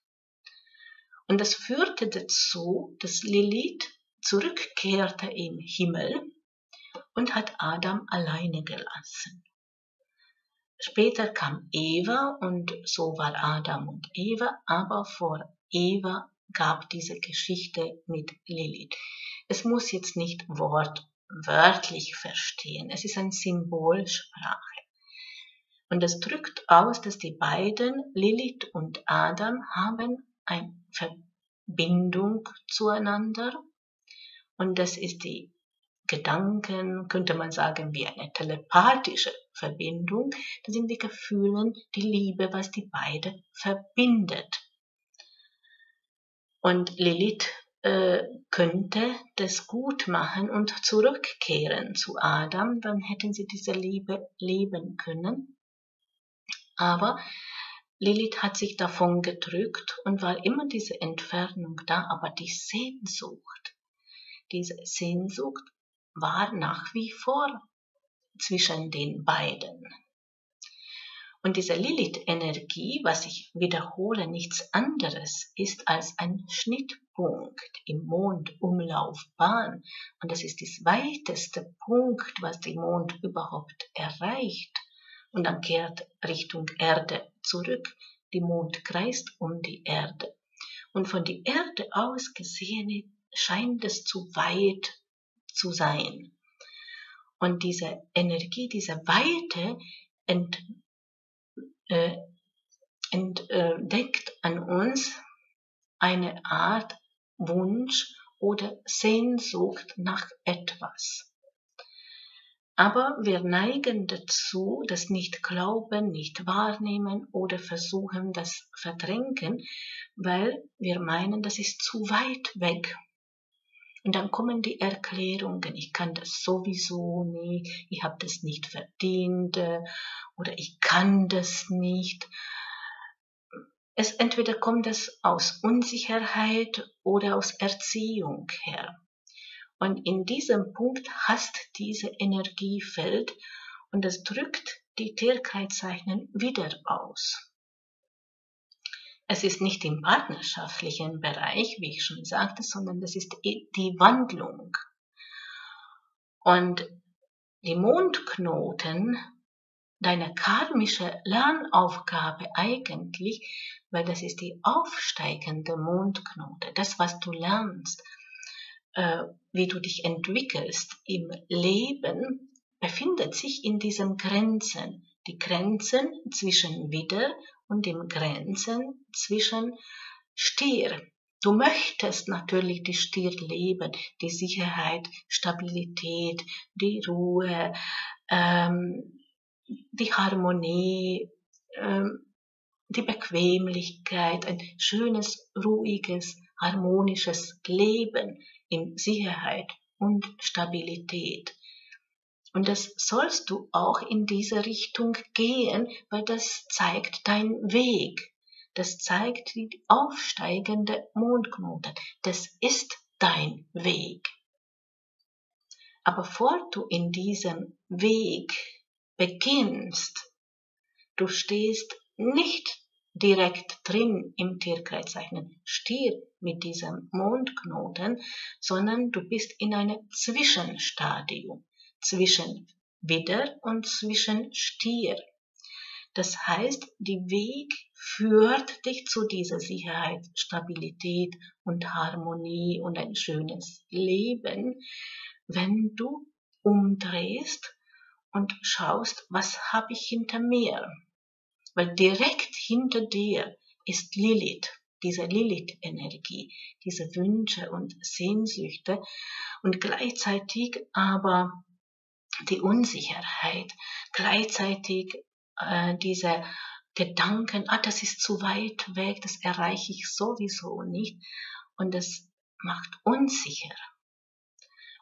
Und das führte dazu, dass Lilith zurückkehrte im Himmel und hat Adam alleine gelassen. Später kam Eva und so war Adam und Eva, aber vor Eva gab diese Geschichte mit Lilith. Es muss jetzt nicht wortwörtlich verstehen, es ist eine Symbolsprache. Und das drückt aus, dass die beiden, Lilith und Adam, haben eine Verbindung zueinander und das ist die Gedanken, könnte man sagen, wie eine telepathische Verbindung. Das sind die Gefühle, die Liebe, was die beiden verbindet. Und Lilith könnte das gut machen und zurückkehren zu Adam, dann hätten sie diese Liebe leben können. Aber Lilith hat sich davon gedrückt und war immer diese Entfernung da, aber diese Sehnsucht war nach wie vor zwischen den beiden. Und diese Lilith-Energie, was ich wiederhole, nichts anderes ist als ein Schnittpunkt im Mondumlaufbahn. Und das ist das weiteste Punkt, was der Mond überhaupt erreicht. Und dann kehrt Richtung Erde zurück. Der Mond kreist um die Erde. Und von der Erde aus gesehen scheint es zu weit zu sein. Und diese Energie, diese Weite entdeckt an uns eine Art Wunsch oder Sehnsucht nach etwas. Aber wir neigen dazu, das nicht glauben, nicht wahrnehmen oder versuchen, das verdrängen, weil wir meinen, das ist zu weit weg. Und dann kommen die Erklärungen, ich kann das sowieso nicht, ich habe das nicht verdient oder ich kann das nicht. Entweder kommt das aus Unsicherheit oder aus Erziehung her. Und in diesem Punkt hasst diese Energiefeld und das drückt die Tierkreiszeichen wieder aus. Es ist nicht im partnerschaftlichen Bereich, wie ich schon sagte, sondern das ist die Wandlung. Und die Mondknoten, deine karmische Lernaufgabe eigentlich, weil das ist die aufsteigende Mondknote, das, was du lernst, wie du dich entwickelst im Leben, befindet sich in diesen Grenzen. Die Grenzen zwischen Widder und den Grenzen zwischen Stier. Du möchtest natürlich die Stier leben, die Sicherheit, Stabilität, die Ruhe, die Harmonie, die Bequemlichkeit, ein schönes, ruhiges, harmonisches Leben in Sicherheit und Stabilität. Und das sollst du auch in diese Richtung gehen, weil das zeigt deinen Weg. Das zeigt die aufsteigende Mondknoten. Das ist dein Weg. Aber bevor du in diesem Weg beginnst, du stehst nicht direkt drin im Tierkreiszeichen Stier mit diesem Mondknoten, sondern du bist in einem Zwischenstadium. Zwischen Widder und zwischen Stier. Das heißt, der Weg führt dich zu dieser Sicherheit, Stabilität und Harmonie und ein schönes Leben, wenn du umdrehst und schaust, was habe ich hinter mir? Weil direkt hinter dir ist Lilith. Diese Lilith-Energie, diese Wünsche und Sehnsüchte und gleichzeitig aber die Unsicherheit, gleichzeitig diese Gedanken, das ist zu weit weg, das erreiche ich sowieso nicht und das macht unsicher.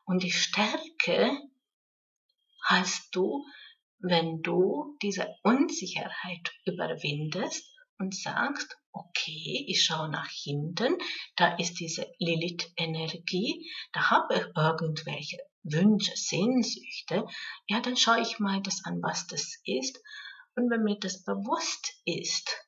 Und die Stärke hast du, wenn du diese Unsicherheit überwindest und sagst, okay, ich schaue nach hinten, da ist diese Lilith-Energie, da habe ich irgendwelche Wünsche, Sehnsüchte, ja, dann schaue ich mal das an, was das ist. Und wenn mir das bewusst ist,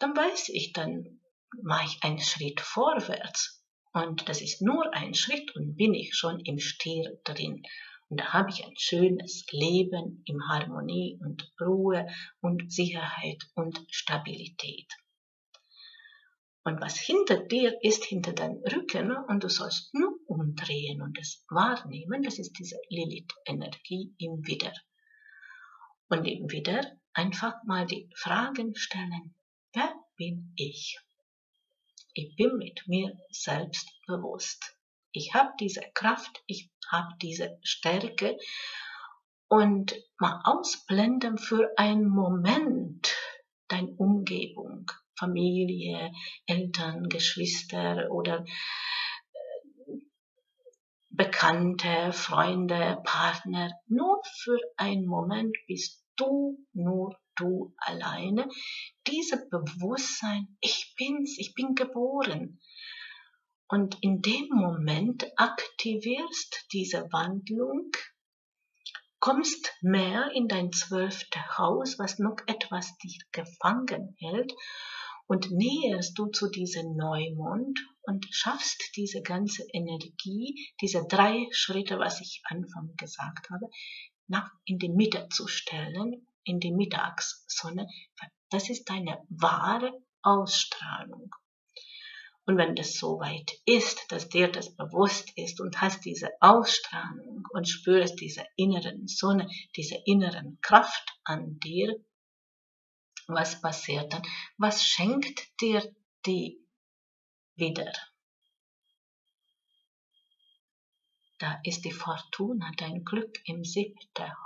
dann weiß ich, dann mache ich einen Schritt vorwärts. Und das ist nur ein Schritt und bin ich schon im Stier drin. Und da habe ich ein schönes Leben in Harmonie und Ruhe und Sicherheit und Stabilität. Und was hinter dir ist, hinter deinem Rücken und du sollst nur umdrehen und es wahrnehmen, das ist diese Lilith-Energie im Widder. Und im Widder einfach mal die Fragen stellen, wer bin ich? Ich bin mit mir selbst bewusst. Ich habe diese Kraft, ich habe diese Stärke. Und mal ausblenden für einen Moment deine Umgebung, Familie, Eltern, Geschwister oder Bekannte, Freunde, Partner. Nur für einen Moment bist du nur du alleine. Dieses Bewusstsein, ich bin's, ich bin geboren. Und in dem Moment aktivierst diese Wandlung, kommst mehr in dein 12. Haus, was noch etwas dich gefangen hält, und näherst du zu diesem Neumond und schaffst diese ganze Energie, diese 3 Schritte, was ich Anfang gesagt habe, in die Mitte zu stellen, in die Mittagssonne. Das ist deine wahre Ausstrahlung. Und wenn das so weit ist, dass dir das bewusst ist und hast diese Ausstrahlung und spürst diese inneren Sonne, diese inneren Kraft an dir, was passiert dann? Was schenkt dir die wieder? Da ist die Fortuna, dein Glück im 7.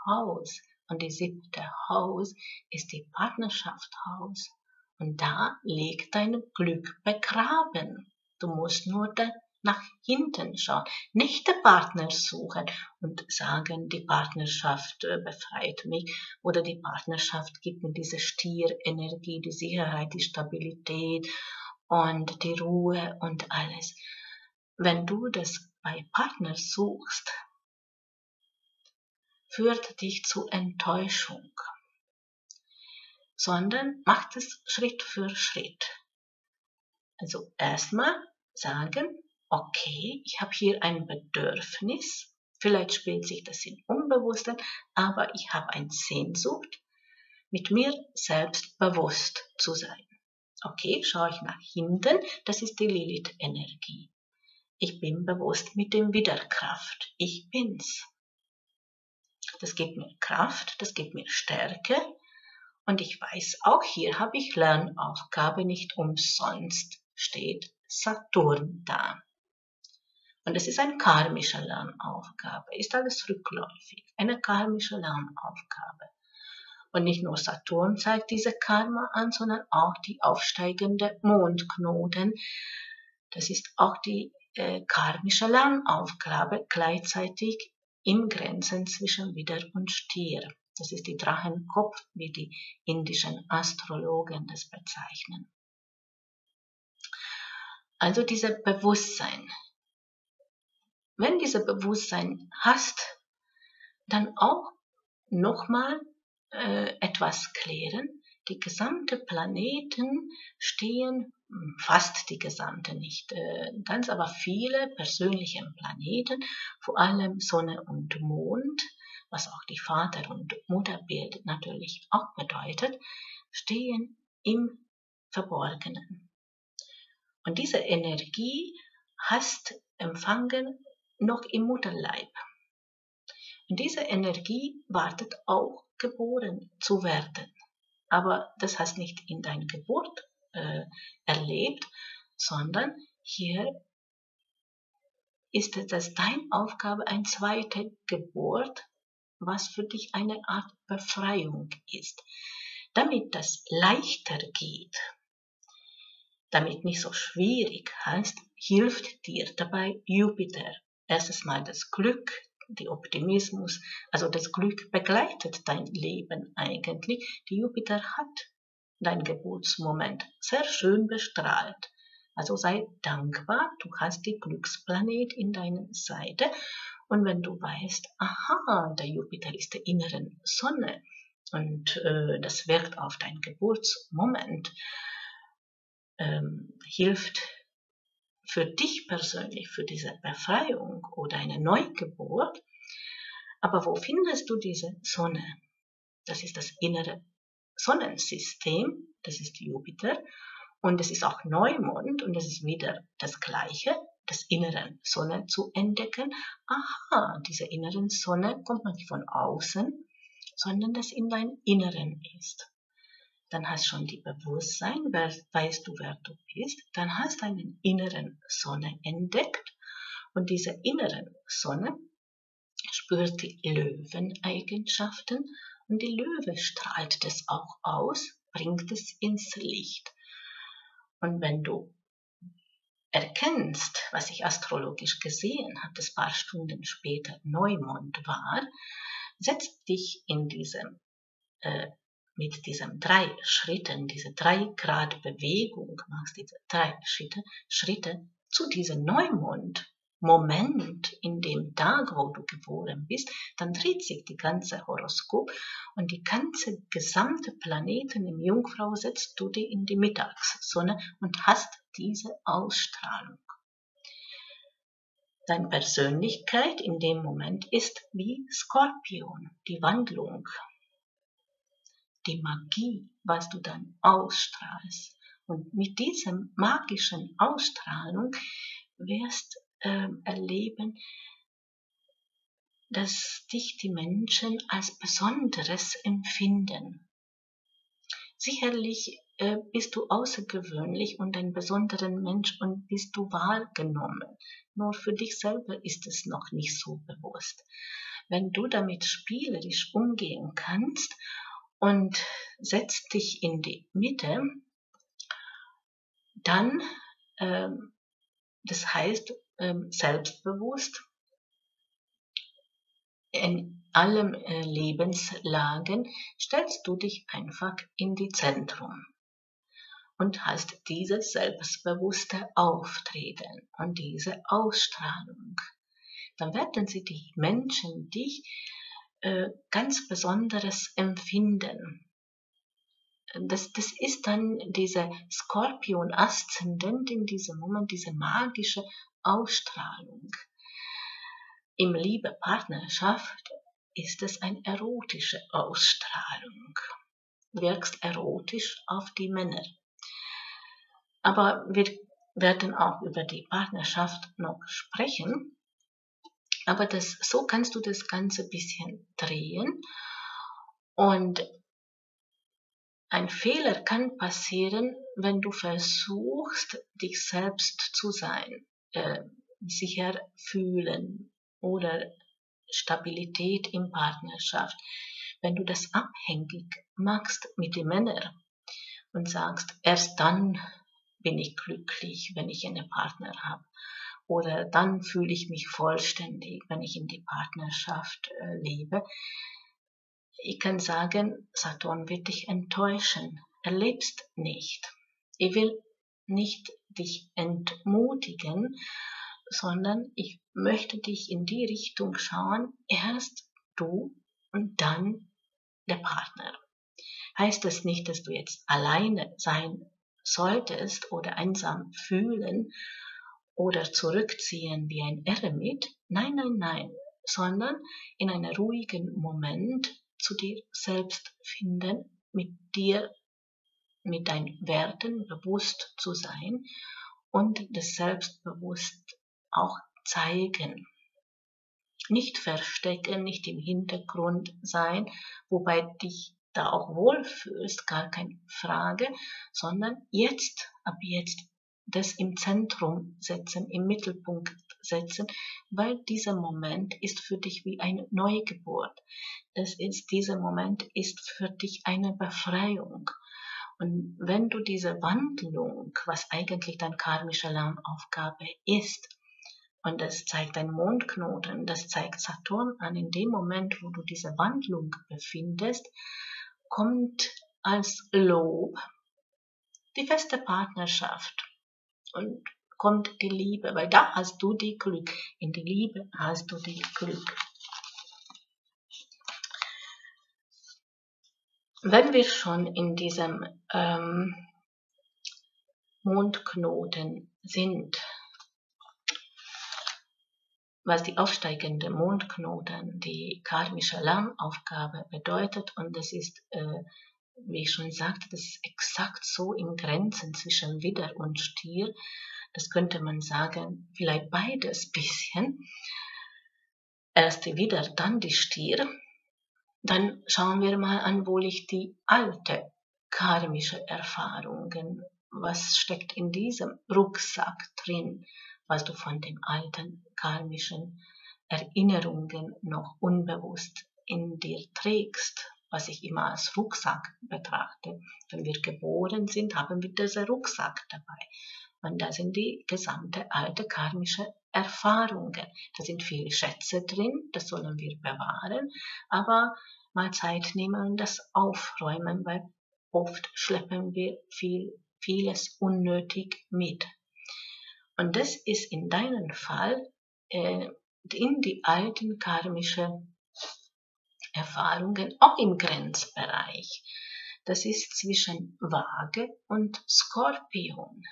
Haus. Und die 7. Haus ist die Partnerschaftshaus. Und da liegt dein Glück begraben. Du musst nur nach hinten schauen, nicht den Partner suchen und sagen, die Partnerschaft befreit mich oder die Partnerschaft gibt mir diese Stierenergie, die Sicherheit, die Stabilität und die Ruhe und alles. Wenn du das bei Partner suchst, führt dich zu Enttäuschung. Sondern macht es Schritt für Schritt. Also erstmal sagen, okay, ich habe hier ein Bedürfnis, vielleicht spielt sich das im Unbewussten, aber ich habe eine Sehnsucht, mit mir selbst bewusst zu sein. Okay, schaue ich nach hinten, das ist die Lilith-Energie. Ich bin bewusst mit dem Widerkraft, ich bin's. Das gibt mir Kraft, das gibt mir Stärke. Und ich weiß, auch hier habe ich Lernaufgabe, nicht umsonst steht Saturn da. Und es ist eine karmische Lernaufgabe, ist alles rückläufig, eine karmische Lernaufgabe. Und nicht nur Saturn zeigt diese Karma an, sondern auch die aufsteigende Mondknoten. Das ist auch die karmische Lernaufgabe, gleichzeitig im Grenzen zwischen Widder und Stier. Das ist die Drachenkopf, wie die indischen Astrologen das bezeichnen. Also dieses Bewusstsein. Wenn dieses Bewusstsein hast, dann auch nochmal etwas klären. Die gesamte Planeten stehen, fast die gesamte nicht ganz, aber viele persönliche Planeten, vor allem Sonne und Mond, was auch die Vater- und Mutterbild natürlich auch bedeutet, stehen im Verborgenen. Und diese Energie hast empfangen noch im Mutterleib. Und diese Energie wartet auch, geboren zu werden. Aber das hast nicht in deiner Geburt erlebt, sondern hier ist das deine Aufgabe, eine zweite Geburt, was für dich eine Art Befreiung ist. Damit das leichter geht, damit nicht so schwierig heißt, hilft dir dabei Jupiter. Erstes Mal das Glück, die Optimismus, also das Glück begleitet dein Leben eigentlich. Die Jupiter hat dein Geburtsmoment sehr schön bestrahlt. Also sei dankbar, du hast die Glücksplanet in deiner Seite. Und wenn du weißt, aha, der Jupiter ist der inneren Sonne und das wirkt auf deinen Geburtsmoment, hilft für dich persönlich, für diese Befreiung oder eine Neugeburt. Aber wo findest du diese Sonne? Das ist das innere Sonnensystem, das ist Jupiter und es ist auch Neumond und es ist wieder das Gleiche. Das innere Sonne zu entdecken. Aha, diese innere Sonne kommt nicht von außen, sondern das in deinem Inneren ist. Dann hast schon die Bewusstsein, weißt du, wer du bist. Dann hast du deinen inneren Sonne entdeckt Von dieser inneren Sonne spürt die Löweneigenschaften und die Löwe strahlt das auch aus, bringt es ins Licht. Und wenn du erkennst, was ich astrologisch gesehen habe, das paar Stunden später Neumond war, setzt dich in diesem mit diesen 3 Schritten, diese 3 Grad Bewegung, machst diese 3 Schritte zu diesem Neumond-Moment in dem Tag, wo du geboren bist, dann dreht sich die ganze Horoskop und die ganze gesamte Planeten im Jungfrau setzt du dir in die Mittagssonne und hast diese Ausstrahlung. Deine Persönlichkeit in dem Moment ist wie Skorpion, die Wandlung. Die Magie, was du dann ausstrahlst. Und mit dieser magischen Ausstrahlung wirst du erleben, dass dich die Menschen als Besonderes empfinden. Sicherlich bist du außergewöhnlich und ein besonderer Mensch und bist du wahrgenommen. Nur für dich selber ist es noch nicht so bewusst. Wenn du damit spielerisch umgehen kannst, und setzt dich in die Mitte, dann, das heißt, selbstbewusst in allen Lebenslagen stellst du dich einfach in die Zentrum und hast dieses selbstbewusste Auftreten und diese Ausstrahlung. Dann werden sie die Menschen dich ganz besonderes Empfinden. Das ist dann dieser Skorpion-Aszendent in diesem Moment, diese magische Ausstrahlung. Im Liebe-Partnerschaft ist es eine erotische Ausstrahlung. Du wirkst erotisch auf die Männer. Aber wir werden auch über die Partnerschaft noch sprechen. Aber so kannst du das Ganze ein bisschen drehen. Und ein Fehler kann passieren, wenn du versuchst, dich selbst zu sein, sicher fühlen oder Stabilität in Partnerschaft. Wenn du das abhängig machst mit den Männern und sagst, erst dann bin ich glücklich, wenn ich einen Partner habe. Oder dann fühle ich mich vollständig, wenn ich in die Partnerschaft lebe. Ich kann sagen, Saturn wird dich enttäuschen. Er lebst nicht. Ich will nicht dich entmutigen, sondern ich möchte dich in die Richtung schauen, erst du und dann der Partner. Heißt das nicht, dass du jetzt alleine sein solltest oder einsam fühlen, oder zurückziehen wie ein Eremit, nein, sondern in einem ruhigen Moment zu dir selbst finden, mit deinen Werten bewusst zu sein und das selbstbewusst auch zeigen. Nicht verstecken, nicht im Hintergrund sein, wobei dich da auch wohlfühlst, gar keine Frage, sondern jetzt, ab jetzt, das im Zentrum setzen, im Mittelpunkt setzen, weil dieser Moment ist für dich wie eine Neugeburt. Dieser Moment ist für dich eine Befreiung. Und wenn du diese Wandlung, was eigentlich deine karmische Lernaufgabe ist, und das zeigt dein Mondknoten, das zeigt Saturn an, in dem Moment, wo du diese Wandlung befindest, kommt als Lob die feste Partnerschaft. Und kommt die Liebe, weil da hast du die Glück. In die Liebe hast du die Glück. Wenn wir schon in diesem Mondknoten sind, was die aufsteigende Mondknoten, die karmische Lernaufgabe bedeutet, und das ist wie ich schon sagte, das ist exakt so im Grenzen zwischen Widder und Stier. Das könnte man sagen, vielleicht beides ein bisschen. Erst die Widder, dann die Stier. Dann schauen wir mal an, wo liegt die alte karmische Erfahrungen. Was steckt in diesem Rucksack drin? was du von den alten karmischen Erinnerungen noch unbewusst in dir trägst, was ich immer als Rucksack betrachte. Wenn wir geboren sind, haben wir diesen Rucksack dabei. Und da sind die gesamte alte karmische Erfahrungen. Da sind viele Schätze drin, das sollen wir bewahren, aber mal Zeit nehmen und das aufräumen, weil oft schleppen wir vieles unnötig mit. Und das ist in deinem Fall in die alten karmischen Erfahrungen, auch im Grenzbereich. Das ist zwischen Waage und Skorpion.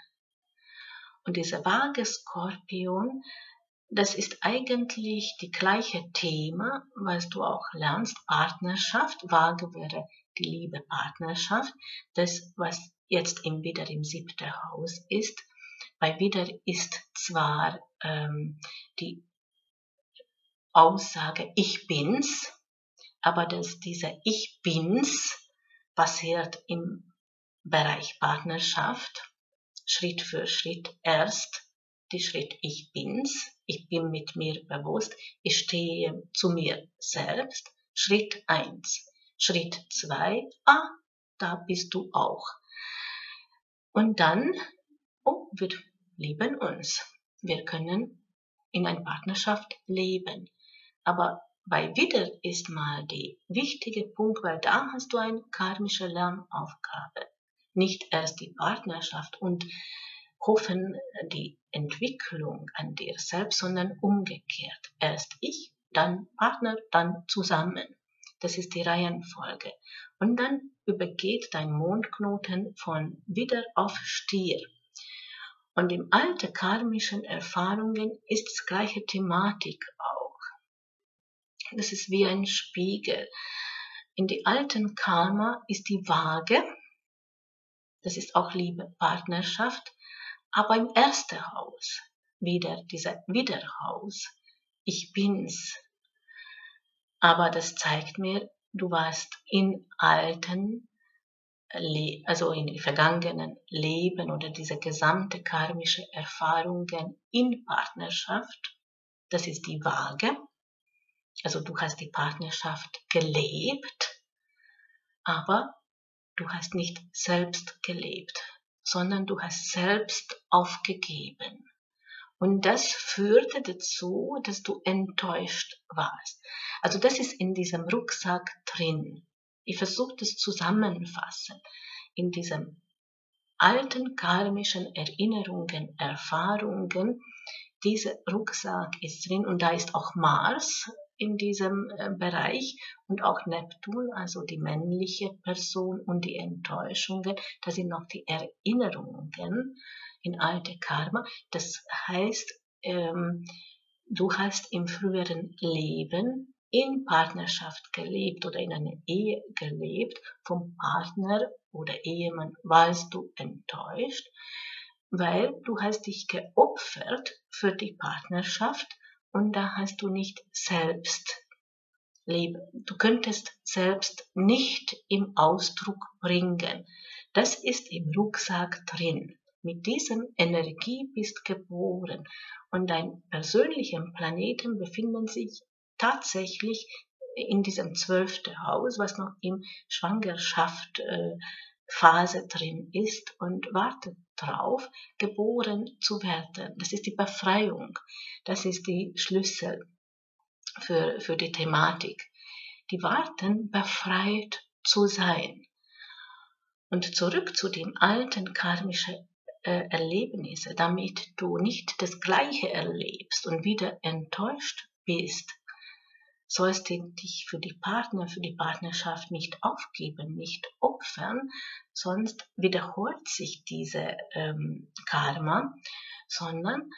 Und diese Waage-Skorpion, das ist eigentlich die gleiche Thema, was du auch lernst, Partnerschaft. Waage wäre die Liebe, Partnerschaft, das, was jetzt wieder im 7. Haus ist. Bei Widder ist zwar die Aussage Ich bin's, aber dass dieser Ich bin's passiert im Bereich Partnerschaft, Schritt für Schritt. Erst die Schritt Ich bin's, ich bin mit mir bewusst, ich stehe zu mir selbst, Schritt 1. Schritt 2, da bist du auch. Und dann, wir lieben uns. Wir können in einer Partnerschaft leben. Aber bei Widder ist mal der wichtige Punkt, weil da hast du eine karmische Lernaufgabe. Nicht erst die Partnerschaft und hoffen die Entwicklung an dir selbst, sondern umgekehrt. Erst ich, dann Partner, dann zusammen. Das ist die Reihenfolge. Und dann übergeht dein Mondknoten von Widder auf Stier. Und im alten karmischen Erfahrungen ist das gleiche Thematik auch. Das ist wie ein Spiegel. In die alten Karma ist die Waage, das ist auch Liebe, Partnerschaft, aber im 1. Haus, wieder dieser Widerhaus, ich bin's. Aber das zeigt mir, du warst in alten, also in den vergangenen Leben oder diese gesamte karmische Erfahrungen in Partnerschaft, das ist die Waage. Also du hast die Partnerschaft gelebt, aber du hast nicht selbst gelebt, sondern du hast selbst aufgegeben. Und das führte dazu, dass du enttäuscht warst. Also das ist in diesem Rucksack drin. Ich versuche das zusammenfassen. In diesen alten karmischen Erinnerungen, Erfahrungen, dieser Rucksack ist drin und da ist auch Mars in diesem Bereich und auch Neptun, also die männliche Person und die Enttäuschungen. Da sind noch die Erinnerungen in alte Karma. Das heißt, du hast im früheren Leben in Partnerschaft gelebt oder in einer Ehe gelebt, vom Partner oder Ehemann warst du enttäuscht, weil du hast dich geopfert für die Partnerschaft und da hast du nicht selbst leben. Du könntest selbst nicht im Ausdruck bringen. Das ist im Rucksack drin. Mit diesem Energie bist geboren und dein persönlichen Planeten befinden sich tatsächlich in diesem 12. Haus, was noch im Schwangerschaftsphase drin ist und wartet darauf, geboren zu werden. Das ist die Befreiung, das ist die Schlüssel für die Thematik. Die warten, befreit zu sein. Und zurück zu dem alten karmischen Erlebnisse, damit du nicht das Gleiche erlebst und wieder enttäuscht bist. Sollst du dich für die Partner, für die Partnerschaft nicht aufgeben, nicht opfern, sonst wiederholt sich diese Karma, sondern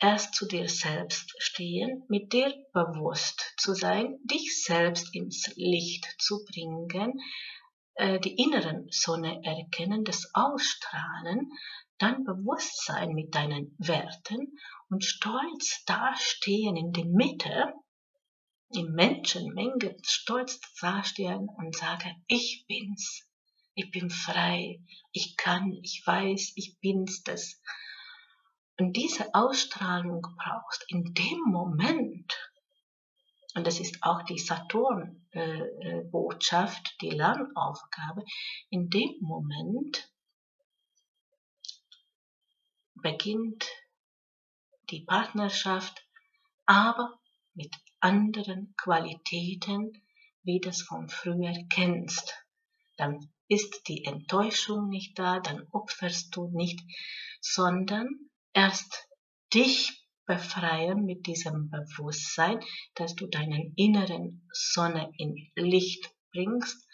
erst zu dir selbst stehen, mit dir bewusst zu sein, dich selbst ins Licht zu bringen, die inneren Sonne erkennen, das Ausstrahlen, dann Bewusstsein mit deinen Werten und stolz dastehen in der Mitte, in Menschenmenge stolz dastehen und sagen, ich bin's, ich bin frei, ich kann, ich weiß, ich bin's das. und diese Ausstrahlung brauchst, in dem Moment, und das ist auch die Saturn-Botschaft, die Lernaufgabe, in dem Moment beginnt die Partnerschaft, aber mit anderen Qualitäten, wie du es von früher kennst. Dann ist die Enttäuschung nicht da, dann opferst du nicht, sondern erst dich befreien mit diesem Bewusstsein, dass du deinen inneren Sonne in Licht bringst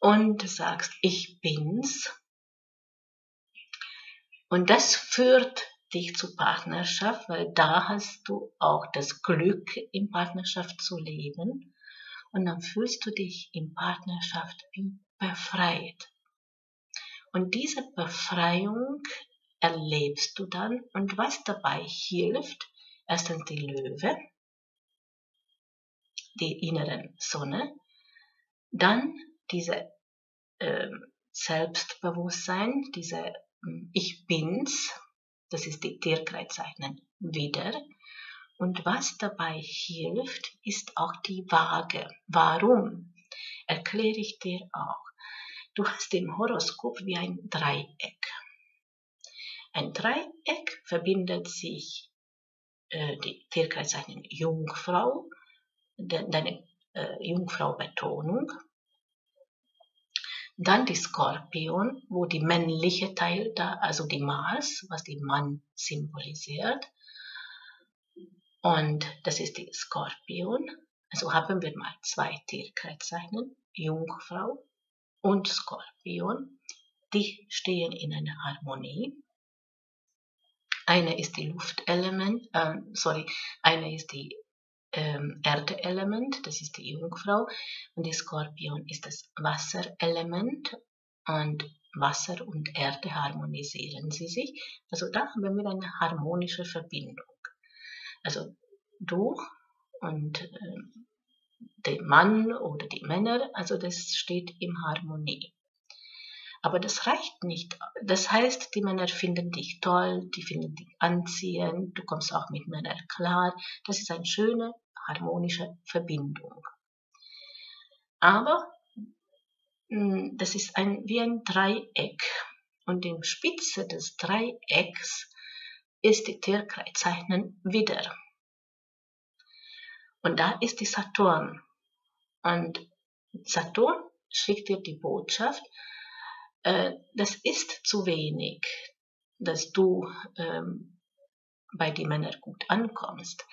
und sagst, ich bin's. Und das führt dich zu Partnerschaft, weil da hast du auch das Glück, in Partnerschaft zu leben. Und dann fühlst du dich in Partnerschaft wie befreit. Und diese Befreiung erlebst du dann. Und was dabei hilft, erstens die Löwe, die inneren Sonne, dann diese Selbstbewusstsein, diese Ich bin's, das ist die Tierkreiszeichen wieder. Und was dabei hilft, ist auch die Waage. Warum? Erkläre ich dir auch. Du hast im Horoskop wie ein Dreieck. Ein Dreieck verbindet sich die Tierkreiszeichen Jungfrau, deine Jungfrau-Betonung, dann die Skorpion, wo die männliche Teil da, also die Mars, was den Mann symbolisiert. Und das ist die Skorpion. Also haben wir mal zwei Tierkreiszeichen, Jungfrau und Skorpion. Die stehen in einer Harmonie. Eine ist die Luftelement, eine ist die Erdeelement, das ist die Jungfrau, und die Skorpion ist das Wasserelement, und Wasser und Erde harmonisieren sie sich. Also da haben wir eine harmonische Verbindung. Also du und der Mann oder die Männer, also das steht in Harmonie. Aber das reicht nicht. Das heißt, die Männer finden dich toll, die finden dich anziehend, du kommst auch mit Männern klar. Das ist eine schöne, harmonische Verbindung. Aber das ist wie ein Dreieck. Und in der Spitze des Dreiecks ist die Tierkreiszeichen wieder. Und da ist die Saturn. Und Saturn schickt dir die Botschaft, das ist zu wenig, dass du bei den Männern gut ankommst.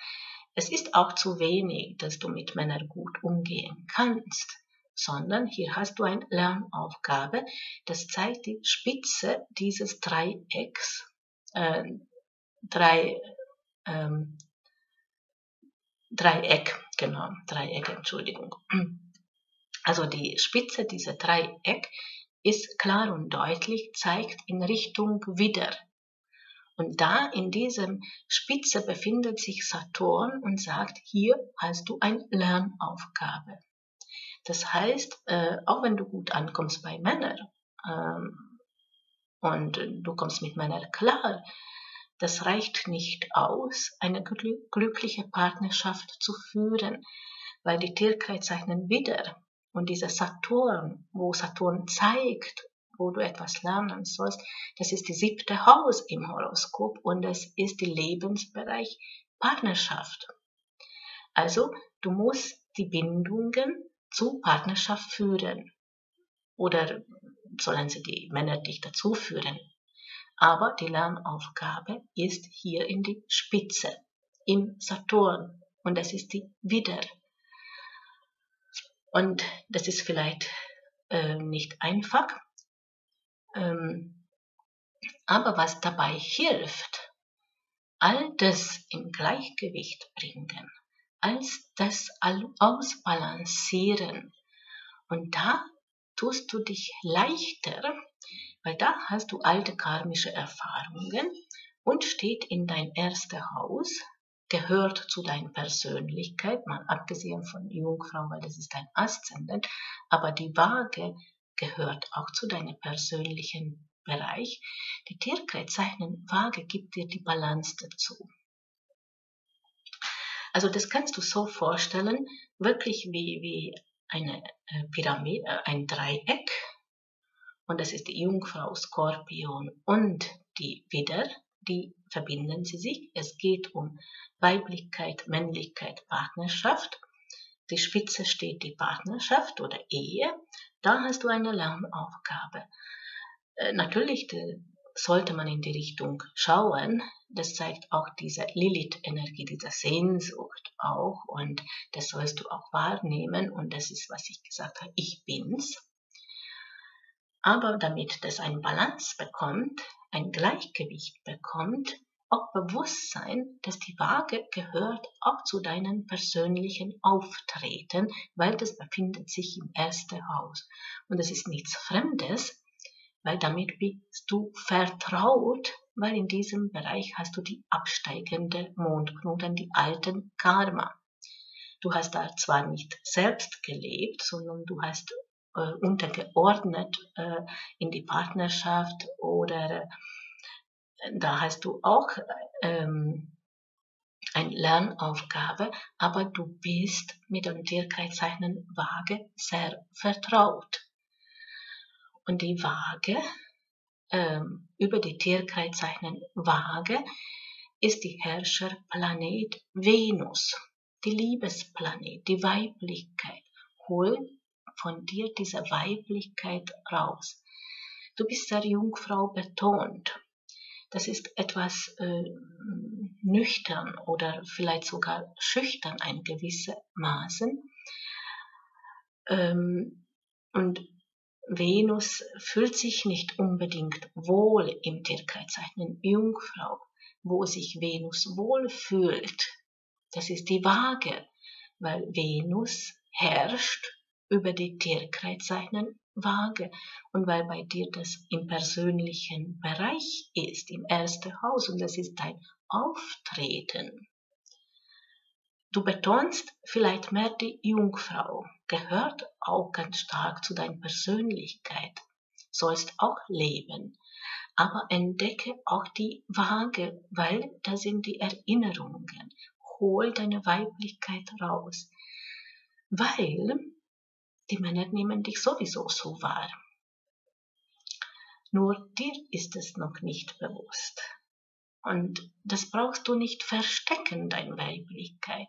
Es ist auch zu wenig, dass du mit Männern gut umgehen kannst, sondern hier hast du eine Lernaufgabe. Das zeigt die Spitze dieses Dreiecks, Dreieck. Also die Spitze dieser Dreieck ist klar und deutlich, zeigt in Richtung wieder. Und da in diesem Spitze befindet sich Saturn und sagt, hier hast du eine Lernaufgabe. Das heißt, auch wenn du gut ankommst bei Männern und du kommst mit Männern klar, das reicht nicht aus, eine glückliche Partnerschaft zu führen, weil die Tierkreiszeichen wieder. Und dieser Saturn, wo Saturn zeigt, wo du etwas lernen sollst, das ist die 7. Haus im Horoskop und das ist der Lebensbereich Partnerschaft. Also du musst die Bindungen zu Partnerschaft führen. Oder sollen sie die Männer dich dazu führen. Aber die Lernaufgabe ist hier in die Spitze, im Saturn. Und das ist die Widder. Und das ist vielleicht nicht einfach, aber was dabei hilft, all das im Gleichgewicht bringen, als das ausbalancieren. Und da tust du dich leichter, weil da hast du alte karmische Erfahrungen und steht in dein erstes Haus, gehört zu deiner Persönlichkeit, mal abgesehen von Jungfrau, weil das ist dein Aszendent, aber die Waage gehört auch zu deiner persönlichen Bereich. Die Tierkreiszeichen Waage gibt dir die Balance dazu. Also das kannst du so vorstellen, wirklich wie eine Pyramide, ein Dreieck. Und das ist die Jungfrau, Skorpion und die Widder, die verbinden sie sich. Es geht um Weiblichkeit, Männlichkeit, Partnerschaft. Die Spitze steht die Partnerschaft oder Ehe. Da hast du eine Lernaufgabe. Natürlich sollte man in die Richtung schauen. Das zeigt auch diese Lilith-Energie, diese Sehnsucht auch. Und das sollst du auch wahrnehmen. Und das ist, was ich gesagt habe, ich bin's. Aber damit das ein Balance bekommt, ein Gleichgewicht bekommt, auch Bewusstsein, dass die Waage gehört auch zu deinem persönlichen Auftreten, weil das befindet sich im ersten Haus. Und das ist nichts Fremdes, weil damit bist du vertraut, weil in diesem Bereich hast du die absteigende Mondknoten, die alten Karma. Du hast da zwar nicht selbst gelebt, sondern du hast untergeordnet in die Partnerschaft oder da hast du auch eine Lernaufgabe, aber du bist mit dem Tierkreiszeichen Waage sehr vertraut. Und die Waage, über die Tierkreiszeichen Waage, ist die Herrscherplanet Venus, die Liebesplanet, die Weiblichkeit. Hol von dir diese Weiblichkeit raus. Du bist sehr Jungfrau betont. Das ist etwas nüchtern oder vielleicht sogar schüchtern in gewissem Maßen. Und Venus fühlt sich nicht unbedingt wohl im Tierkreiszeichen Jungfrau. Wo sich Venus wohlfühlt, das ist die Waage, weil Venus herrscht über die Tierkreiszeichen Waage. Und weil bei dir das im persönlichen Bereich ist, im ersten Haus, und das ist dein Auftreten. Du betonst vielleicht mehr die Jungfrau, gehört auch ganz stark zu deiner Persönlichkeit, sollst auch leben. Aber entdecke auch die Waage, weil da sind die Erinnerungen. Hol deine Weiblichkeit raus, weil die Männer nehmen dich sowieso so wahr. Nur dir ist es noch nicht bewusst. Und das brauchst du nicht verstecken, deine Weiblichkeit.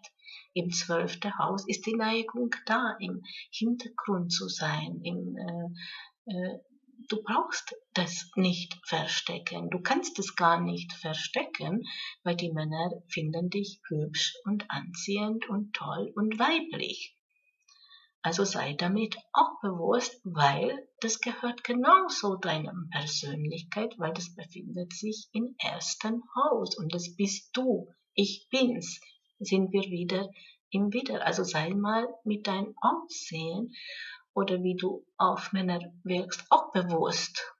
Im 12. Haus ist die Neigung da, im Hintergrund zu sein. Du brauchst das nicht verstecken. Du kannst es gar nicht verstecken, weil die Männer finden dich hübsch und anziehend und toll und weiblich. Also sei damit auch bewusst, weil das gehört genauso deiner Persönlichkeit, weil das befindet sich im ersten Haus und das bist du, ich bin's, sind wir wieder im Widder. Also sei mal mit deinem Aussehen oder wie du auf Männer wirkst auch bewusst.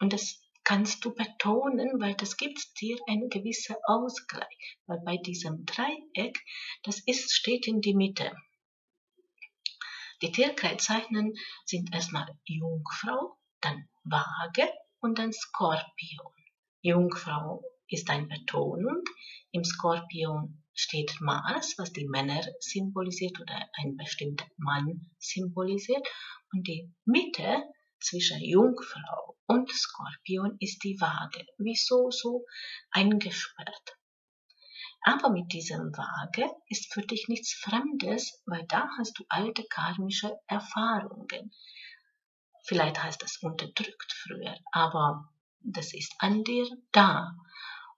Und das kannst du betonen, weil das gibt dir einen gewissen Ausgleich, weil bei diesem Dreieck, das ist, steht in die Mitte. Die Tierkreiszeichen sind erstmal Jungfrau, dann Waage und dann Skorpion. Jungfrau ist eine Betonung. Im Skorpion steht Mars, was die Männer symbolisiert oder ein bestimmter Mann symbolisiert. Und die Mitte zwischen Jungfrau und Skorpion ist die Waage. Wieso so eingesperrt? Aber mit diesem Waage ist für dich nichts Fremdes, weil da hast du alte karmische Erfahrungen. Vielleicht hast du es unterdrückt früher, aber das ist an dir da.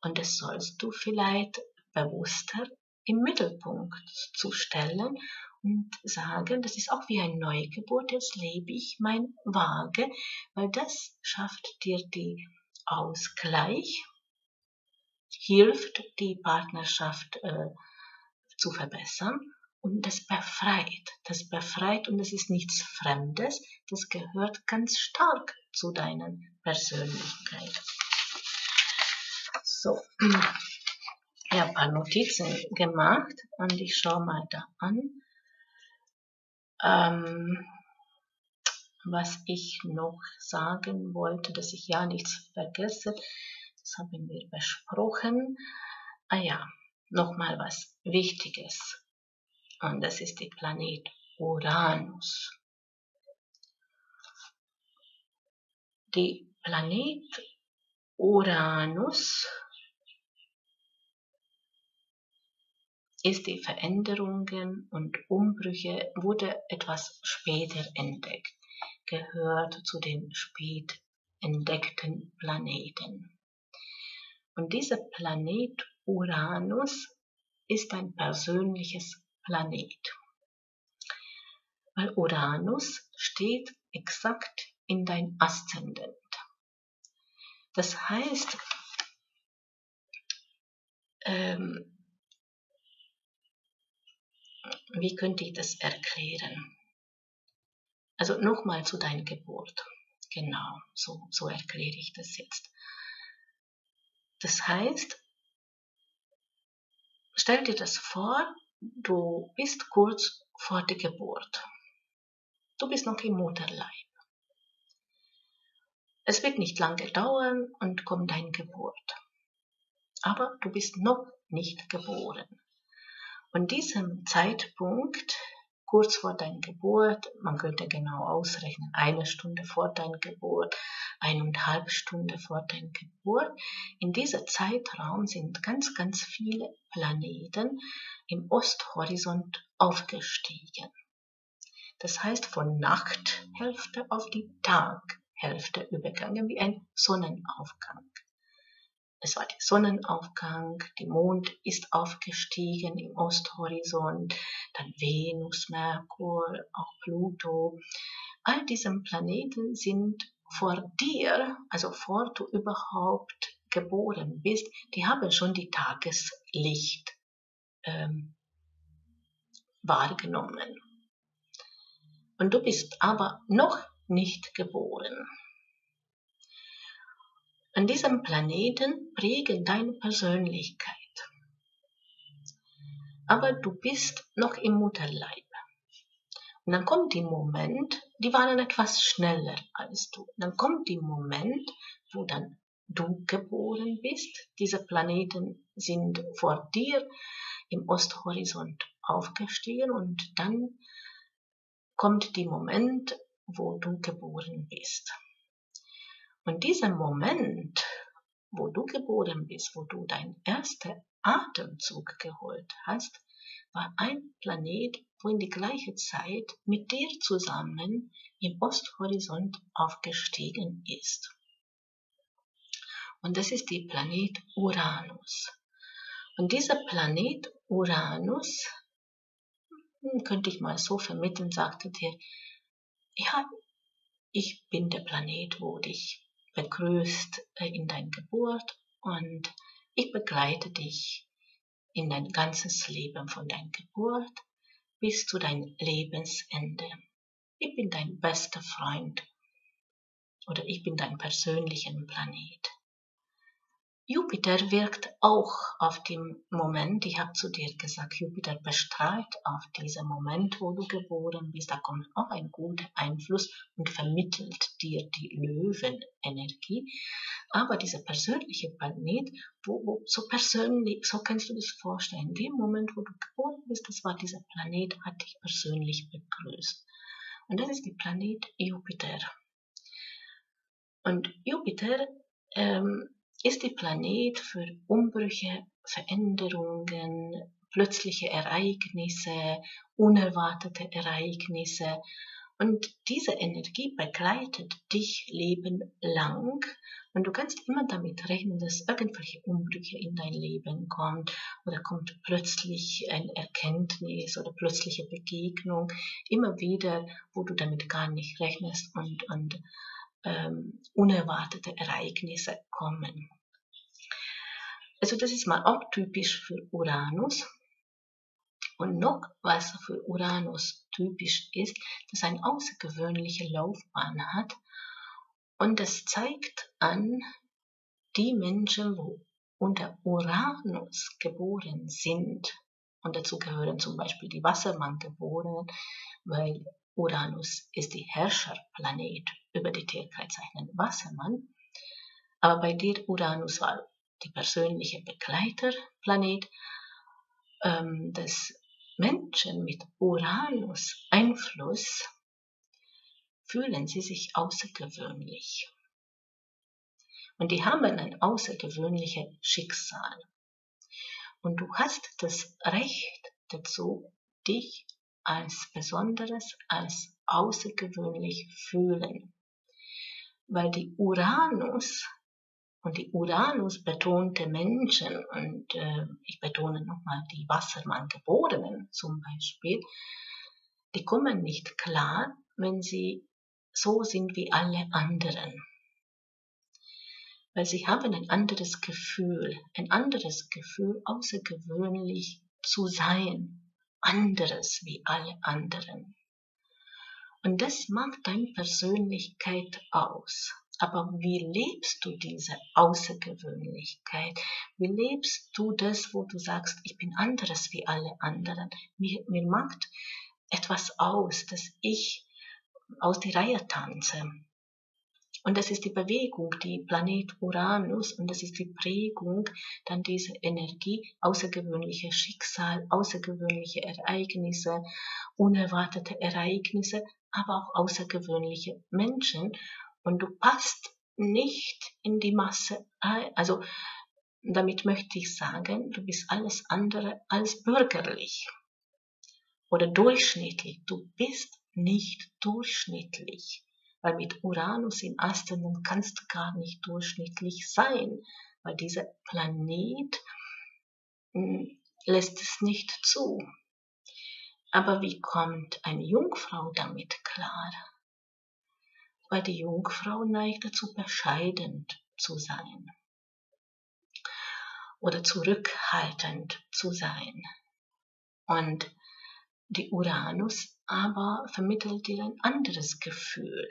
Und das sollst du vielleicht bewusster im Mittelpunkt zu stellen und sagen, das ist auch wie eine Neugeburt, jetzt lebe ich mein Waage, weil das schafft dir den Ausgleich, hilft, die Partnerschaft zu verbessern und das befreit und das ist nichts Fremdes, das gehört ganz stark zu deiner Persönlichkeit. So, ich habe ein paar Notizen gemacht und ich schaue mal da an. was ich noch sagen wollte, dass ich ja nichts vergesse. Das haben wir besprochen. Ah ja, nochmal was Wichtiges. Und das ist der Planet Uranus. Der Planet Uranus ist die Veränderungen und Umbrüche, wurde etwas später entdeckt, gehört zu den spät entdeckten Planeten. Und dieser Planet Uranus ist ein persönliches Planet, weil Uranus steht exakt in dein Aszendent. Das heißt, wie könnte ich das erklären? Also nochmal zu deiner Geburt. Genau, so erkläre ich das jetzt. Das heißt, stell dir das vor, du bist kurz vor der Geburt. Du bist noch im Mutterleib. Es wird nicht lange dauern und kommt deine Geburt. Aber du bist noch nicht geboren. Von diesem Zeitpunkt, kurz vor deiner Geburt, man könnte genau ausrechnen, 1 Stunde vor deiner Geburt, 1,5 Stunden vor deiner Geburt, in diesem Zeitraum sind ganz, ganz viele Planeten im Osthorizont aufgestiegen. Das heißt, von Nachthälfte auf die Taghälfte übergegangen, wie ein Sonnenaufgang. Es war der Sonnenaufgang, der Mond ist aufgestiegen im Osthorizont, dann Venus, Merkur, auch Pluto. All diese Planeten sind vor dir, also vor du überhaupt geboren bist, die haben schon die Tageslicht wahrgenommen. Und du bist aber noch nicht geboren. An diesem Planeten prägen deine Persönlichkeit. Aber du bist noch im Mutterleib. Und dann kommt der Moment, die waren etwas schneller als du. Dann kommt der Moment, wo dann du geboren bist. Diese Planeten sind vor dir im Osthorizont aufgestiegen. Und dann kommt der Moment, wo du geboren bist. Und dieser Moment, wo du geboren bist, wo du deinen ersten Atemzug geholt hast, war ein Planet, wo in die gleiche Zeit mit dir zusammen im Osthorizont aufgestiegen ist. Und das ist der Planet Uranus. Und dieser Planet Uranus, könnte ich mal so vermitteln, sagte dir, ja, ich bin der Planet, wo dich begrüßt in deiner Geburt und ich begleite dich in dein ganzes Leben von deiner Geburt bis zu deinem Lebensende. Ich bin dein bester Freund oder ich bin dein persönlicher Planet. Jupiter wirkt auch auf den Moment, ich habe zu dir gesagt, Jupiter bestrahlt auf diesen Moment, wo du geboren bist, da kommt auch ein guter Einfluss und vermittelt dir die Löwenenergie. Aber dieser persönliche Planet, so persönlich, so kannst du das vorstellen, in dem Moment, wo du geboren bist, das war dieser Planet, hat dich persönlich begrüßt. Und das ist der Planet Jupiter. Und Jupiter ist der Planet für Umbrüche, Veränderungen, plötzliche Ereignisse, unerwartete Ereignisse. Und diese Energie begleitet dich lebenlang. Und du kannst immer damit rechnen, dass irgendwelche Umbrüche in dein Leben kommen oder kommt plötzlich eine Erkenntnis oder plötzliche Begegnung. Immer wieder, wo du damit gar nicht rechnest und unerwartete Ereignisse kommen. Also das ist mal auch typisch für Uranus. Und noch was für Uranus typisch ist, dass er eine außergewöhnliche Laufbahn hat und das zeigt an die Menschen, wo unter Uranus geboren sind Und dazu gehören zum Beispiel die Wassermann-Geborenen, weil Uranus ist die Herrscherplanet über die Tierkreiszeichen Wassermann. Aber bei dir Uranus war der persönliche Begleiterplanet des Menschen mit Uranus-Einfluss. Fühlen sie sich außergewöhnlich. Und die haben ein außergewöhnliches Schicksal. Und du hast das Recht dazu, dich als Besonderes, als außergewöhnlich fühlen. Weil die Uranus und die Uranus betonte Menschen, und ich betone nochmal die Wassermann-Geborenen zum Beispiel, die kommen nicht klar, wenn sie so sind wie alle anderen. Weil sie haben ein anderes Gefühl, außergewöhnlich zu sein, anderes wie alle anderen. Und das macht deine Persönlichkeit aus. Aber wie lebst du diese Außergewöhnlichkeit? Wie lebst du das, wo du sagst, ich bin anderes wie alle anderen? Mir macht etwas aus, dass ich aus der Reihe tanze. Und das ist die Bewegung, die Planet Uranus, und das ist die Prägung dann dieser Energie, außergewöhnliche Schicksal, außergewöhnliche Ereignisse, unerwartete Ereignisse, aber auch außergewöhnliche Menschen. Und du passt nicht in die Masse ein. Also damit möchte ich sagen, du bist alles andere als bürgerlich oder durchschnittlich. Du bist nicht durchschnittlich. Weil mit Uranus im Aszendenten kannst du gar nicht durchschnittlich sein, weil dieser Planet lässt es nicht zu. Aber wie kommt eine Jungfrau damit klar? Weil die Jungfrau neigt dazu, bescheiden zu sein oder zurückhaltend zu sein. Und die Uranus aber vermittelt dir ein anderes Gefühl.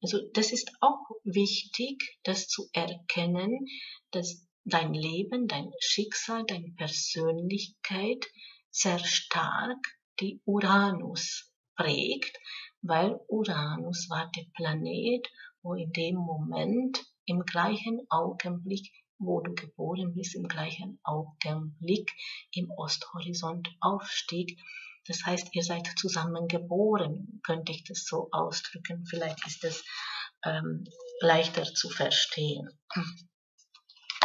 Also das ist auch wichtig, das zu erkennen, dass dein Leben, dein Schicksal, deine Persönlichkeit sehr stark die Uranus prägt, weil Uranus war der Planet, wo in dem Moment, im gleichen Augenblick, wo du geboren bist, im gleichen Augenblick im Osthorizont aufstieg. Das heißt, ihr seid zusammen geboren, könnte ich das so ausdrücken. Vielleicht ist das leichter zu verstehen.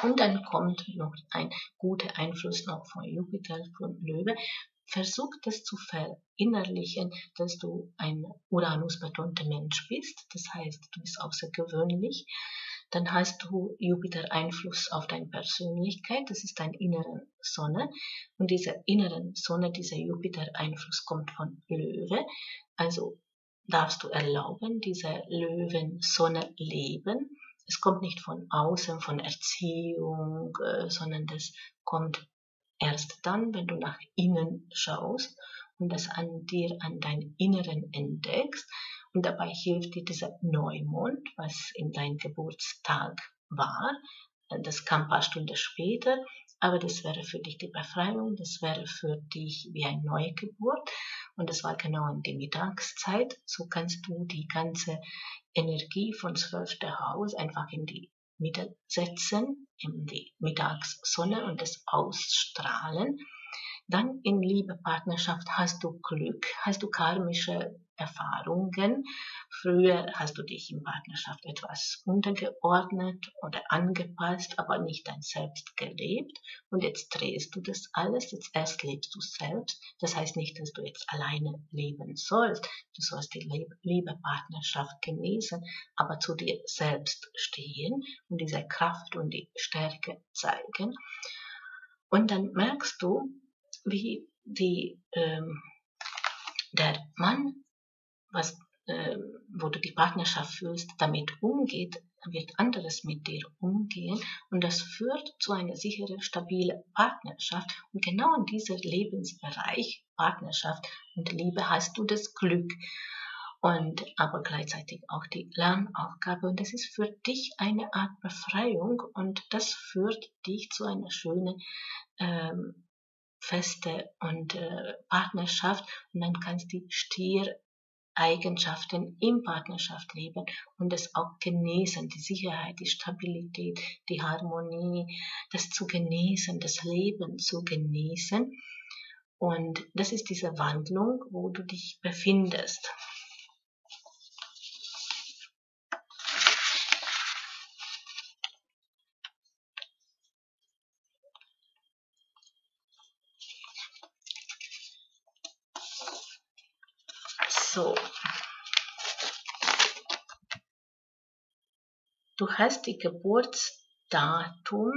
Und dann kommt noch ein guter Einfluss noch von Jupiter, von Löwe. Versuch das zu verinnerlichen, dass du ein Uranus-betonter Mensch bist. Das heißt, du bist außergewöhnlich. Dann hast du Jupiter-Einfluss auf deine Persönlichkeit, das ist deine innere Sonne. Und diese innere Sonne, dieser Jupiter-Einfluss kommt von Löwe. Also darfst du erlauben, diese Löwensonne leben. Es kommt nicht von außen, von Erziehung, sondern das kommt erst dann, wenn du nach innen schaust und das an dir, an deinem Inneren entdeckst. Und dabei hilft dir dieser Neumond, was in deinem Geburtstag war. Das kam ein paar Stunden später, aber das wäre für dich die Befreiung, das wäre für dich wie eine Neugeburt. Und das war genau in der Mittagszeit. So kannst du die ganze Energie von 12. Haus einfach in die Mitte setzen, in die Mittagssonne und das ausstrahlen. Dann in Liebe, Partnerschaft hast du Glück, hast du karmische Erfahrungen. Früher hast du dich in Partnerschaft etwas untergeordnet oder angepasst, aber nicht dein Selbst gelebt. Und jetzt drehst du das alles, jetzt erst lebst du selbst. Das heißt nicht, dass du jetzt alleine leben sollst. Du sollst die Liebe, Partnerschaft genießen, aber zu dir selbst stehen und diese Kraft und die Stärke zeigen. Und dann merkst du, wie der Mann, wo du die Partnerschaft fühlst, damit umgeht, wird anderes mit dir umgehen. Und das führt zu einer sicheren, stabilen Partnerschaft. Und genau in diesem Lebensbereich, Partnerschaft und Liebe, hast du das Glück. Und aber gleichzeitig auch die Lernaufgabe. Und das ist für dich eine Art Befreiung. Und das führt dich zu einer schönen Feste und Partnerschaft, und dann kannst du die Stiereigenschaften in Partnerschaft leben und es auch genießen, die Sicherheit, die Stabilität, die Harmonie, das zu genießen, das Leben zu genießen. Und das ist diese Wandlung, wo du dich befindest. So, du hast die Geburtsdatum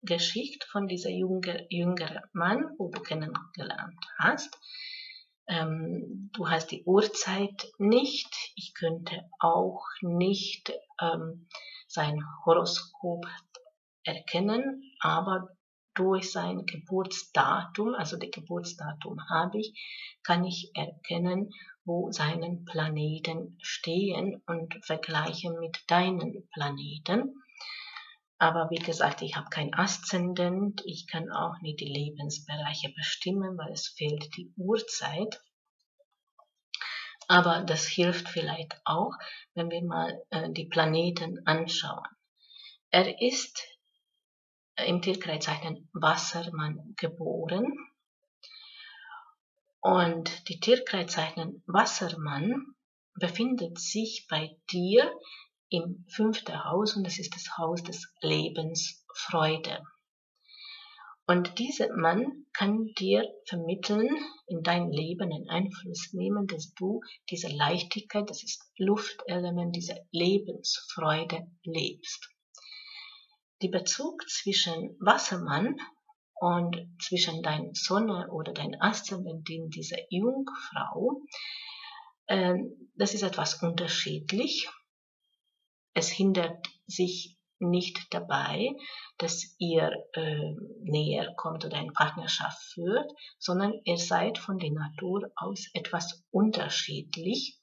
geschickt von dieser jüngeren Mann, wo du kennengelernt hast. Du hast die Uhrzeit nicht. Ich könnte auch nicht sein Horoskop erkennen, aber durch sein Geburtsdatum, also das Geburtsdatum habe ich, kann ich erkennen, wo seine Planeten stehen und vergleichen mit deinen Planeten. Aber wie gesagt, ich habe keinen Aszendent, ich kann auch nicht die Lebensbereiche bestimmen, weil es fehlt die Uhrzeit. Aber das hilft vielleicht auch, wenn wir mal die Planeten anschauen. Er ist im Tierkreiszeichen Wassermann geboren. Und die Tierkreiszeichen Wassermann befindet sich bei dir im 5. Haus, und das ist das Haus des Lebensfreude. Und dieser Mann kann dir vermitteln, in dein Leben einen Einfluss nehmen, dass du diese Leichtigkeit, das ist Luftelement, diese Lebensfreude lebst. Die Bezug zwischen Wassermann und zwischen deiner Sonne oder dein Aszendent in dieser Jungfrau, das ist etwas unterschiedlich. Es hindert sich nicht dabei, dass ihr näher kommt oder eine Partnerschaft führt, sondern ihr seid von der Natur aus etwas unterschiedlich.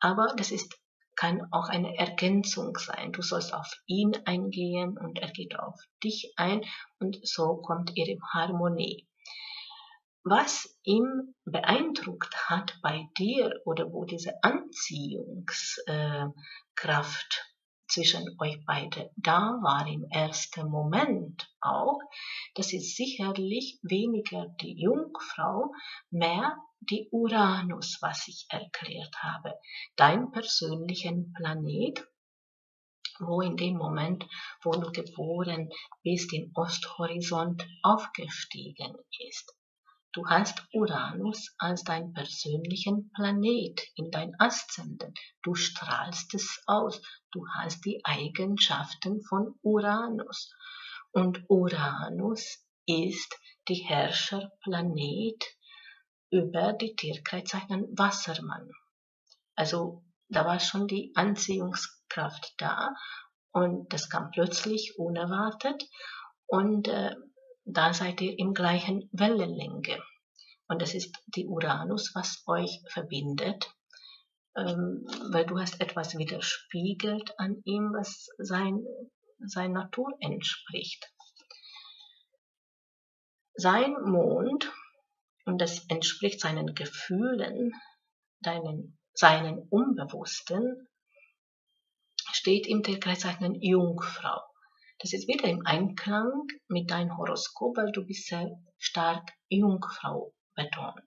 Aber das ist kann auch eine Ergänzung sein. Du sollst auf ihn eingehen und er geht auf dich ein, und so kommt ihr in Harmonie. Was ihn beeindruckt hat bei dir oder wo diese Anziehungskraft zwischen euch beide da war im ersten Moment auch, das ist sicherlich weniger die Jungfrau, mehr die Uranus, was ich erklärt habe, dein persönlichen Planet, wo in dem Moment, wo du geboren bist, im Osthorizont aufgestiegen ist. Du hast Uranus als deinen persönlichen Planet in dein Aszendent. Du strahlst es aus. Du hast die Eigenschaften von Uranus. Und Uranus ist die Herrscherplanet über die Tierkreiszeichen Wassermann. Also da war schon die Anziehungskraft da, und das kam plötzlich unerwartet, und da seid ihr im gleichen Wellenlänge. Und das ist die Uranus, was euch verbindet, weil du hast etwas widerspiegelt an ihm, was seiner Natur entspricht. Sein Mond, und das entspricht seinen Gefühlen, seinen Unbewussten, steht im Tierkreiszeichen Jungfrau. Das ist wieder im Einklang mit deinem Horoskop, weil du bist sehr stark Jungfrau betont.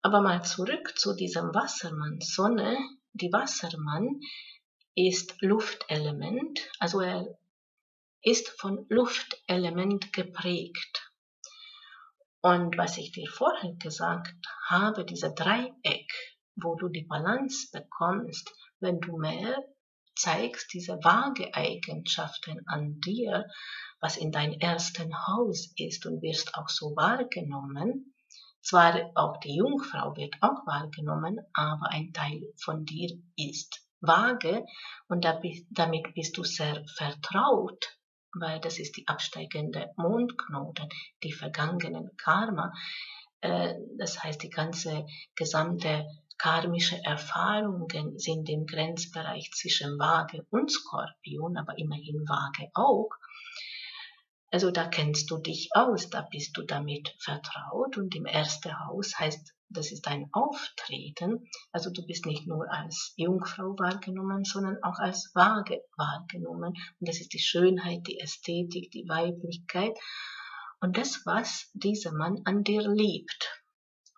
Aber mal zurück zu diesem Wassermann Sonne. Die Wassermann ist Luftelement, also er ist von Luftelement geprägt. Und was ich dir vorher gesagt habe, dieser Dreieck, wo du die Balance bekommst, wenn du mehr zeigst diese Waageeigenschaften an dir, was in deinem ersten Haus ist, und wirst auch so wahrgenommen. Zwar auch die Jungfrau wird auch wahrgenommen, aber ein Teil von dir ist Waage, und damit bist du sehr vertraut, weil das ist die absteigende Mondknoten, die vergangenen Karma. Das heißt, die gesamte karmische Erfahrungen sind im Grenzbereich zwischen Waage und Skorpion, aber immerhin Waage auch. Also da kennst du dich aus, da bist du damit vertraut. Und im ersten Haus heißt, das ist ein Auftreten. Also du bist nicht nur als Jungfrau wahrgenommen, sondern auch als Waage wahrgenommen. Und das ist die Schönheit, die Ästhetik, die Weiblichkeit. Und das, was dieser Mann an dir liebt.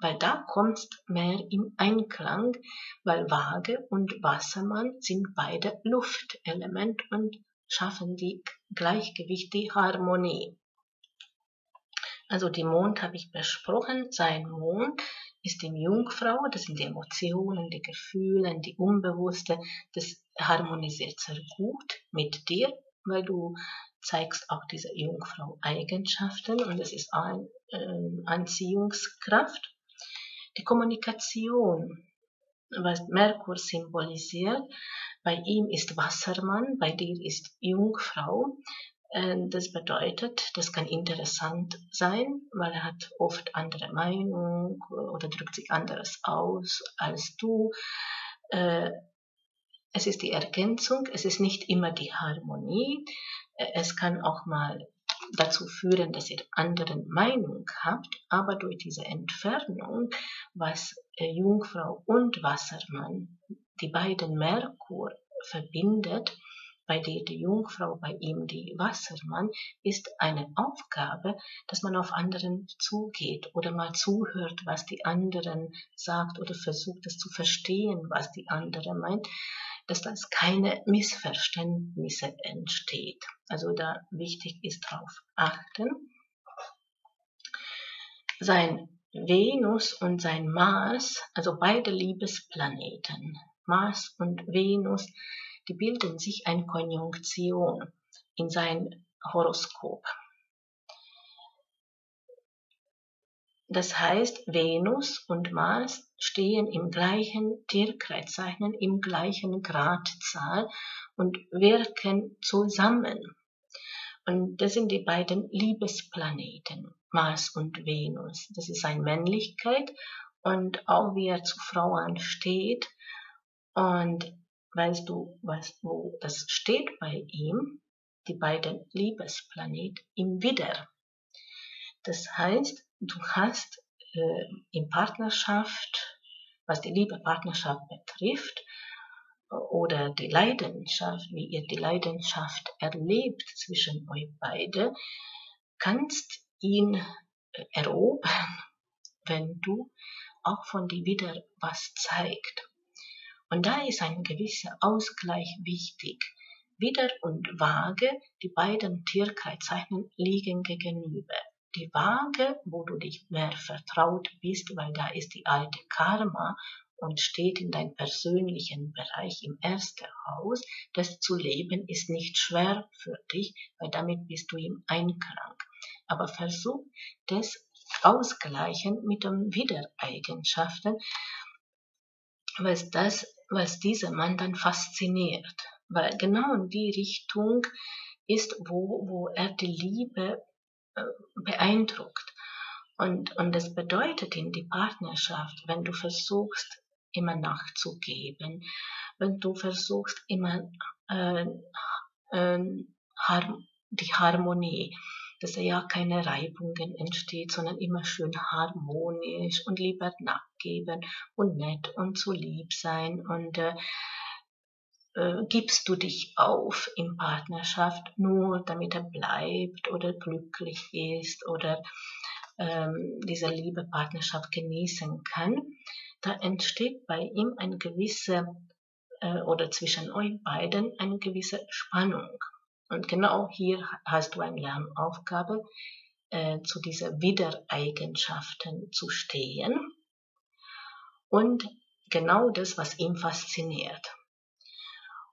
Weil da kommst mehr im Einklang, weil Waage und Wassermann sind beide Luftelement und schaffen die Gleichgewicht, die Harmonie. Also die Mond habe ich besprochen, sein Mond ist im Jungfrau, das sind die Emotionen, die Gefühle, die Unbewusste, das harmonisiert sehr gut mit dir, weil du zeigst auch diese Jungfrau-Eigenschaften und es ist eine Anziehungskraft. Die Kommunikation, was Merkur symbolisiert, bei ihm ist Wassermann, bei dir ist Jungfrau. Das bedeutet, das kann interessant sein, weil er hat oft andere Meinung oder drückt sich anderes aus als du. Es ist die Ergänzung, es ist nicht immer die Harmonie. Es kann auch mal dazu führen, dass ihr anderen Meinung habt, aber durch diese Entfernung, was Jungfrau und Wassermann, die beiden Merkur verbindet, bei dir die Jungfrau, bei ihm die Wassermann, ist eine Aufgabe, dass man auf anderen zugeht oder mal zuhört, was die anderen sagt oder versucht, es zu verstehen, was die andere meint, dass das keine Missverständnisse entsteht. Also da wichtig ist drauf achten. Sein Venus und sein Mars, also beide Liebesplaneten, Mars und Venus, die bilden sich eine Konjunktion in sein Horoskop. Das heißt, Venus und Mars stehen im gleichen Tierkreiszeichen, im gleichen Gradzahl und wirken zusammen. Und das sind die beiden Liebesplaneten, Mars und Venus. Das ist seine Männlichkeit und auch wie er zu Frauen steht. Und weißt du, wo das steht bei ihm, die beiden Liebesplaneten im Widder. Das heißt, du hast in Partnerschaft, was die Liebe Partnerschaft betrifft, oder die Leidenschaft, wie ihr die Leidenschaft erlebt zwischen euch beide, kannst ihn erobern, wenn du auch von dir wieder was zeigst. Und da ist ein gewisser Ausgleich wichtig. Widder und Waage, die beiden Tierkreiszeichen liegen gegenüber. Die Waage, wo du dich mehr vertraut bist, weil da ist die alte Karma und steht in deinem persönlichen Bereich im ersten Haus, das zu leben ist nicht schwer für dich, weil damit bist du im Einklang. Aber versuch das Ausgleichen mit den Widdereigenschaften, was das, was dieser Mann dann fasziniert, weil genau in die Richtung ist, wo er die Liebe beeindruckt. Und das bedeutet in die Partnerschaft, wenn du versuchst, immer nachzugeben, wenn du versuchst, immer die Harmonie, dass ja keine Reibungen entsteht, sondern immer schön harmonisch und lieber nachgeben und nett und zu lieb sein und gibst du dich auf in Partnerschaft, nur damit er bleibt oder glücklich ist oder diese liebe Partnerschaft genießen kann, da entsteht bei ihm eine gewisse, oder zwischen euch beiden eine gewisse Spannung. Und genau hier hast du eine Lernaufgabe, zu diesen Widdereigenschaften zu stehen und genau das, was ihn fasziniert.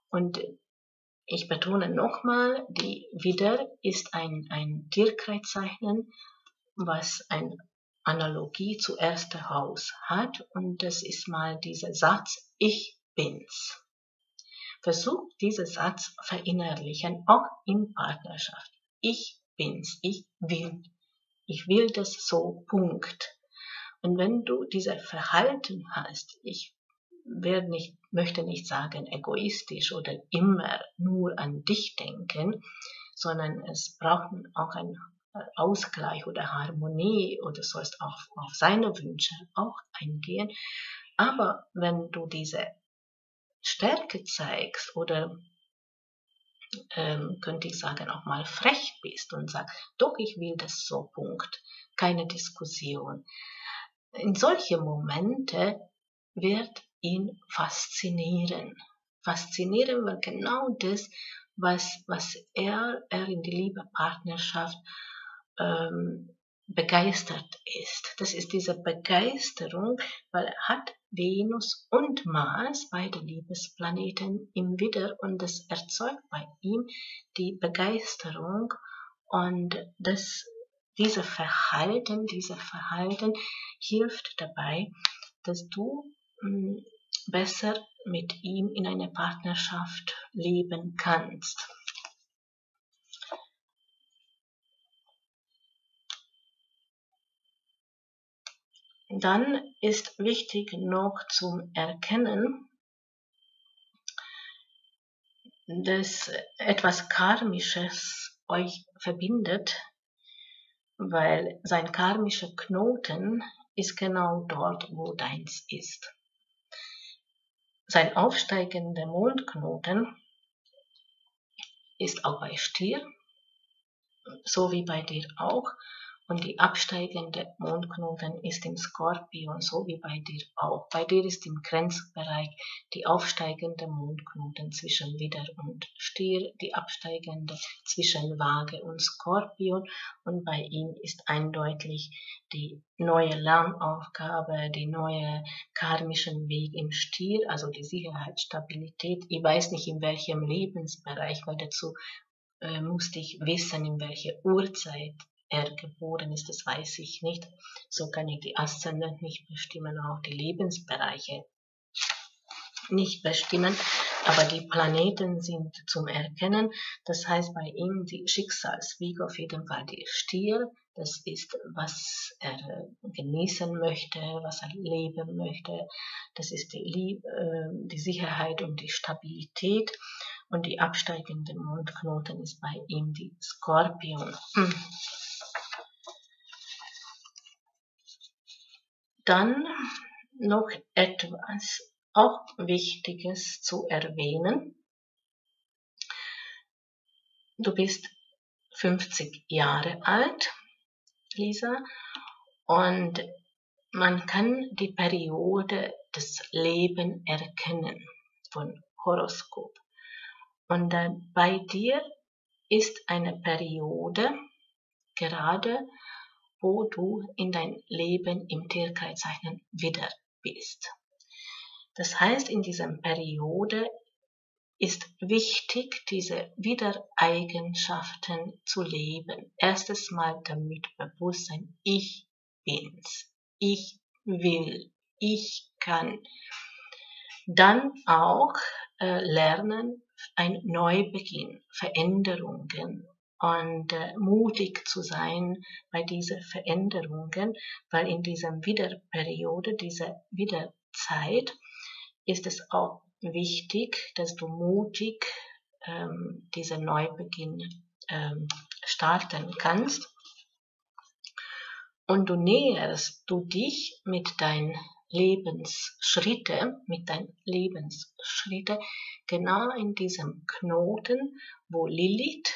Und ich betone nochmal, die Widder ist ein Tierkreiszeichen, was eine Analogie zu erstem Haus hat und das ist mal dieser Satz, ich bin's. Versuch diesen Satz verinnerlichen, auch in Partnerschaft. Ich bin's, ich will das so, Punkt. Und wenn du dieses Verhalten hast, ich möchte nicht sagen egoistisch oder immer nur an dich denken, sondern es braucht auch einen Ausgleich oder Harmonie, oder sollst auch auf seine Wünsche auch eingehen. Aber wenn du diese Stärke zeigst oder könnte ich sagen, auch mal frech bist und sagst, doch, ich will das so, Punkt, keine Diskussion. In solche Momente wird ihn faszinieren. Faszinieren war genau das, was er in die Liebe, Partnerschaft begeistert ist. Das ist diese Begeisterung, weil er hat Venus und Mars, beide Liebesplaneten, im Widder, und das erzeugt bei ihm die Begeisterung, und dieses Verhalten hilft dabei, dass du besser mit ihm in einer Partnerschaft leben kannst. Dann ist wichtig noch zum Erkennen, dass etwas Karmisches euch verbindet, weil sein karmischer Knoten ist genau dort, wo deins ist. Sein aufsteigender Mondknoten ist auch bei Stier, so wie bei dir auch. Und die absteigende Mondknoten ist im Skorpion, so wie bei dir auch. Bei dir ist im Grenzbereich die aufsteigende Mondknoten zwischen Widder und Stier, die absteigende zwischen Waage und Skorpion. Und bei ihm ist eindeutig die neue Lernaufgabe, die neue karmischen Weg im Stier, also die Sicherheit, Stabilität. Ich weiß nicht, in welchem Lebensbereich, weil dazu musste ich wissen, in welcher Uhrzeit er geboren ist, das weiß ich nicht. So kann ich die Aszendent nicht bestimmen, auch die Lebensbereiche nicht bestimmen. Aber die Planeten sind zum Erkennen. Das heißt, bei ihm die Schicksalsweg auf jeden Fall die Stier. Das ist, was er genießen möchte, was er leben möchte. Das ist die Liebe, die Sicherheit und die Stabilität. Und die absteigende Mondknoten ist bei ihm die Skorpion. Dann noch etwas auch Wichtiges zu erwähnen. Du bist 50 Jahre alt, Lisa, und man kann die Periode des Lebens erkennen von Horoskop. Und bei dir ist eine Periode gerade, wo du in dein Leben im Tierkreiszeichen Widder bist. Das heißt, in dieser Periode ist wichtig, diese Widdereigenschaften zu leben. Erstes Mal damit bewusst sein, ich bin's, ich will, ich kann. Dann auch lernen, ein Neubeginn, Veränderungen, und mutig zu sein bei diesen Veränderungen, weil in dieser Widerperiode, dieser Widerzeit ist es auch wichtig, dass du mutig diesen Neubeginn starten kannst, und du näherst du dich mit deinen Lebensschritte, genau in diesem Knoten, wo Lilith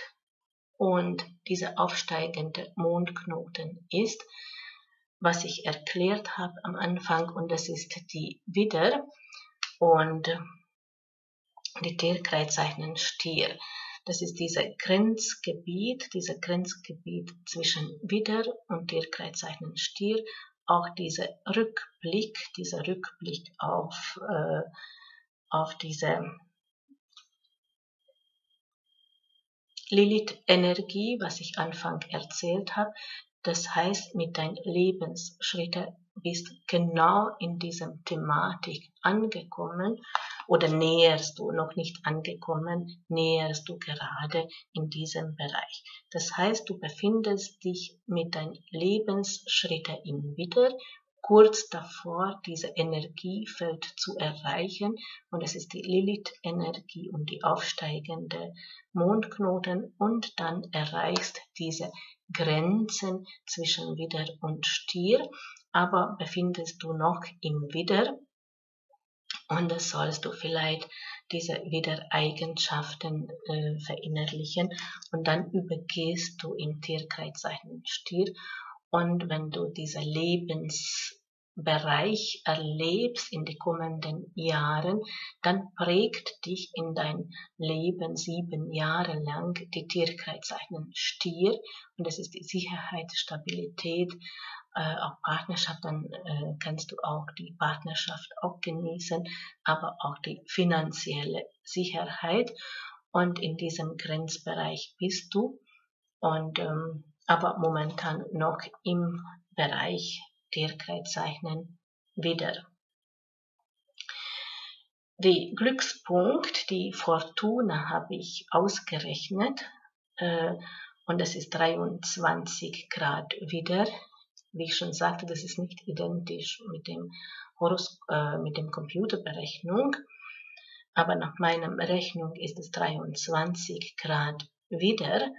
und dieser aufsteigende Mondknoten ist, was ich erklärt habe am Anfang, und das ist die Widder und die Tierkreiszeichen Stier. Das ist dieses Grenzgebiet zwischen Widder und Tierkreiszeichen Stier. Auch dieser Rückblick auf diese Lilith-Energie, was ich Anfang erzählt habe. Das heißt, mit deinen Lebensschritten bist genau in dieser Thematik angekommen, oder näherst du, noch nicht angekommen, näherst du gerade in diesem Bereich. Das heißt, du befindest dich mit deinen Lebensschritten im Widder kurz davor, diese Energiefeld zu erreichen. Und es ist die Lilith-Energie und die aufsteigende Mondknoten. Und dann erreichst diese Grenzen zwischen Widder und Stier. Aber befindest du noch im Widder. Und das sollst du vielleicht diese Widder-Eigenschaften verinnerlichen. Und dann übergehst du im Tierkreiszeichen Stier. Und wenn du diesen Lebensbereich erlebst in den kommenden Jahren, dann prägt dich in dein Leben 7 Jahre lang die Tierkreiszeichen Stier. Und das ist die Sicherheit, Stabilität, auch Partnerschaft. Dann kannst du auch die Partnerschaft auch genießen, aber auch die finanzielle Sicherheit. Und in diesem Grenzbereich bist du. Und aber momentan noch im Bereich Tierkreiszeichen wieder. Die Glückspunkt, die Fortuna, habe ich ausgerechnet und das ist 23 Grad wieder. Wie ich schon sagte, das ist nicht identisch mit dem Computerberechnung, aber nach meiner Rechnung ist es 23 Grad wieder.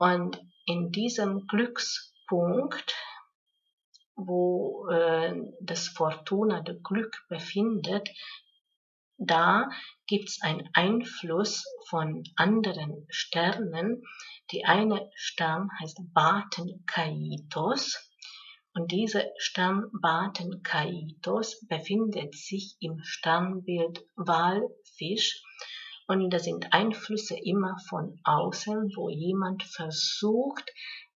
Und in diesem Glückspunkt, wo das Fortuna, das Glück befindet, da gibt es einen Einfluss von anderen Sternen. Die eine Stern heißt Baten Kaitos und dieser Stern Baten Kaitos befindet sich im Sternbild Walfisch. Und das sind Einflüsse immer von außen, wo jemand versucht,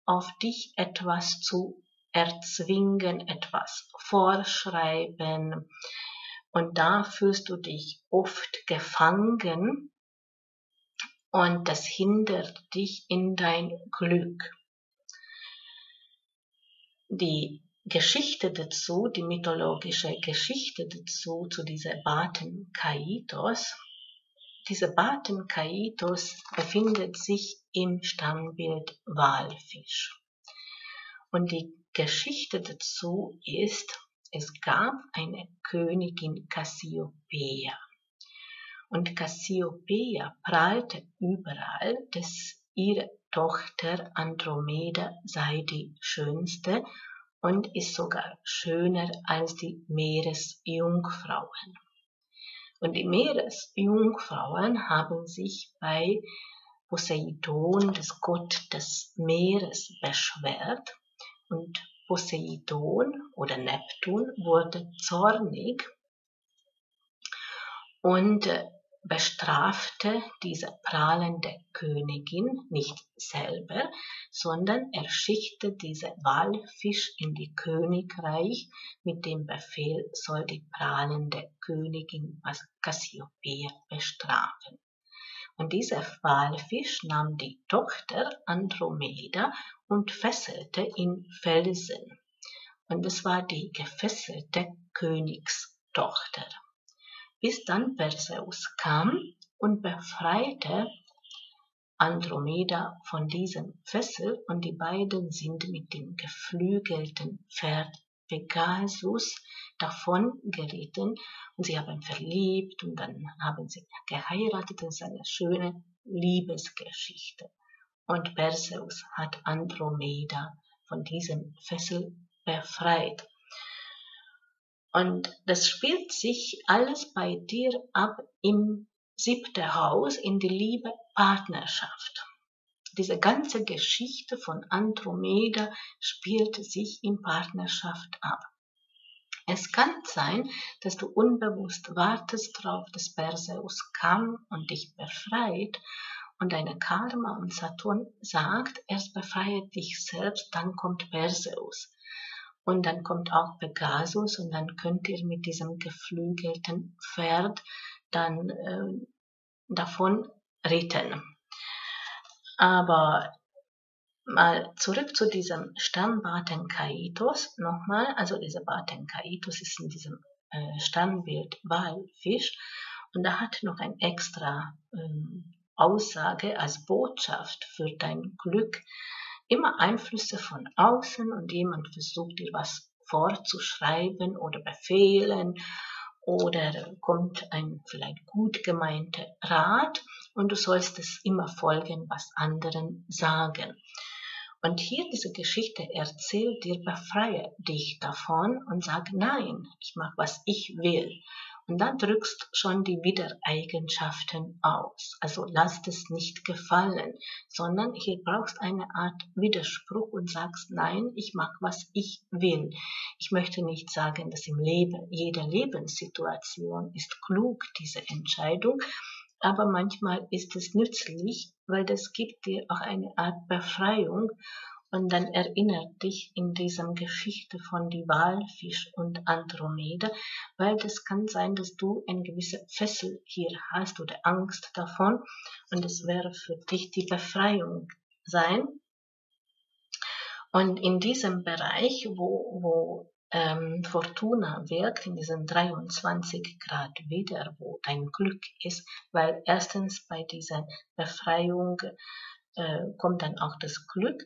auf dich etwas zu erzwingen, etwas vorschreiben. Und da fühlst du dich oft gefangen und das hindert dich in dein Glück. Die Geschichte dazu, die mythologische Geschichte dazu, zu dieser Baten Kaitos. Diese Baten Kaitos befindet sich im Sternbild Walfisch. Und die Geschichte dazu ist, es gab eine Königin Cassiopeia. Und Cassiopeia prahlte überall, dass ihre Tochter Andromeda sei die schönste und ist sogar schöner als die Meeresjungfrauen. Und die Meeresjungfrauen haben sich bei Poseidon, des Gott des Meeres, beschwert. Und Poseidon oder Neptun wurde zornig und bestrafte diese prahlende Königin nicht selber, sondern er schickte diese Walfisch in die Königreich mit dem Befehl, soll die prahlende Königin Cassiopeia bestrafen. Und dieser Walfisch nahm die Tochter Andromeda und fesselte in Felsen. Und es war die gefesselte Königstochter. Bis dann Perseus kam und befreite Andromeda von diesem Fessel und die beiden sind mit dem geflügelten Pferd Pegasus davon geritten und sie haben verliebt und dann haben sie geheiratet. Das ist eine schöne Liebesgeschichte. Und Perseus hat Andromeda von diesem Fessel befreit. Und das spielt sich alles bei dir ab im 7. Haus, in die Liebe, Partnerschaft. Diese ganze Geschichte von Andromeda spielt sich in Partnerschaft ab. Es kann sein, dass du unbewusst wartest darauf, dass Perseus kam und dich befreit. Und deine Karma und Saturn sagt, erst befreie dich selbst, dann kommt Perseus. Und dann kommt auch Pegasus und dann könnt ihr mit diesem geflügelten Pferd dann davon reden. Aber mal zurück zu diesem Stern Baten Kaitos nochmal. Also dieser Baten Kaitos ist in diesem Sternbild Walfisch und da hat noch ein extra Aussage als Botschaft für dein Glück. Immer Einflüsse von außen und jemand versucht dir was vorzuschreiben oder befehlen, oder kommt ein vielleicht gut gemeinter Rat und du sollst es immer folgen, was anderen sagen. Und hier diese Geschichte erzählt dir, befreie dich davon und sag nein, ich mache, was ich will. Und dann drückst schon die Widereigenschaften aus. Also lass es nicht gefallen, sondern hier brauchst eine Art Widerspruch und sagst nein, ich mache, was ich will. Ich möchte nicht sagen, dass im Leben, jeder Lebenssituation ist klug, diese Entscheidung. Aber manchmal ist es nützlich, weil das gibt dir auch eine Art Befreiung und dann erinnert dich in dieser Geschichte von die Walfisch und Andromeda, weil das kann sein, dass du eine gewisse Fessel hier hast oder Angst davon und es wäre für dich die Befreiung sein. Und in diesem Bereich, wo Fortuna wirkt, in diesen 23 Grad wieder, wo dein Glück ist, weil erstens bei dieser Befreiung kommt dann auch das Glück,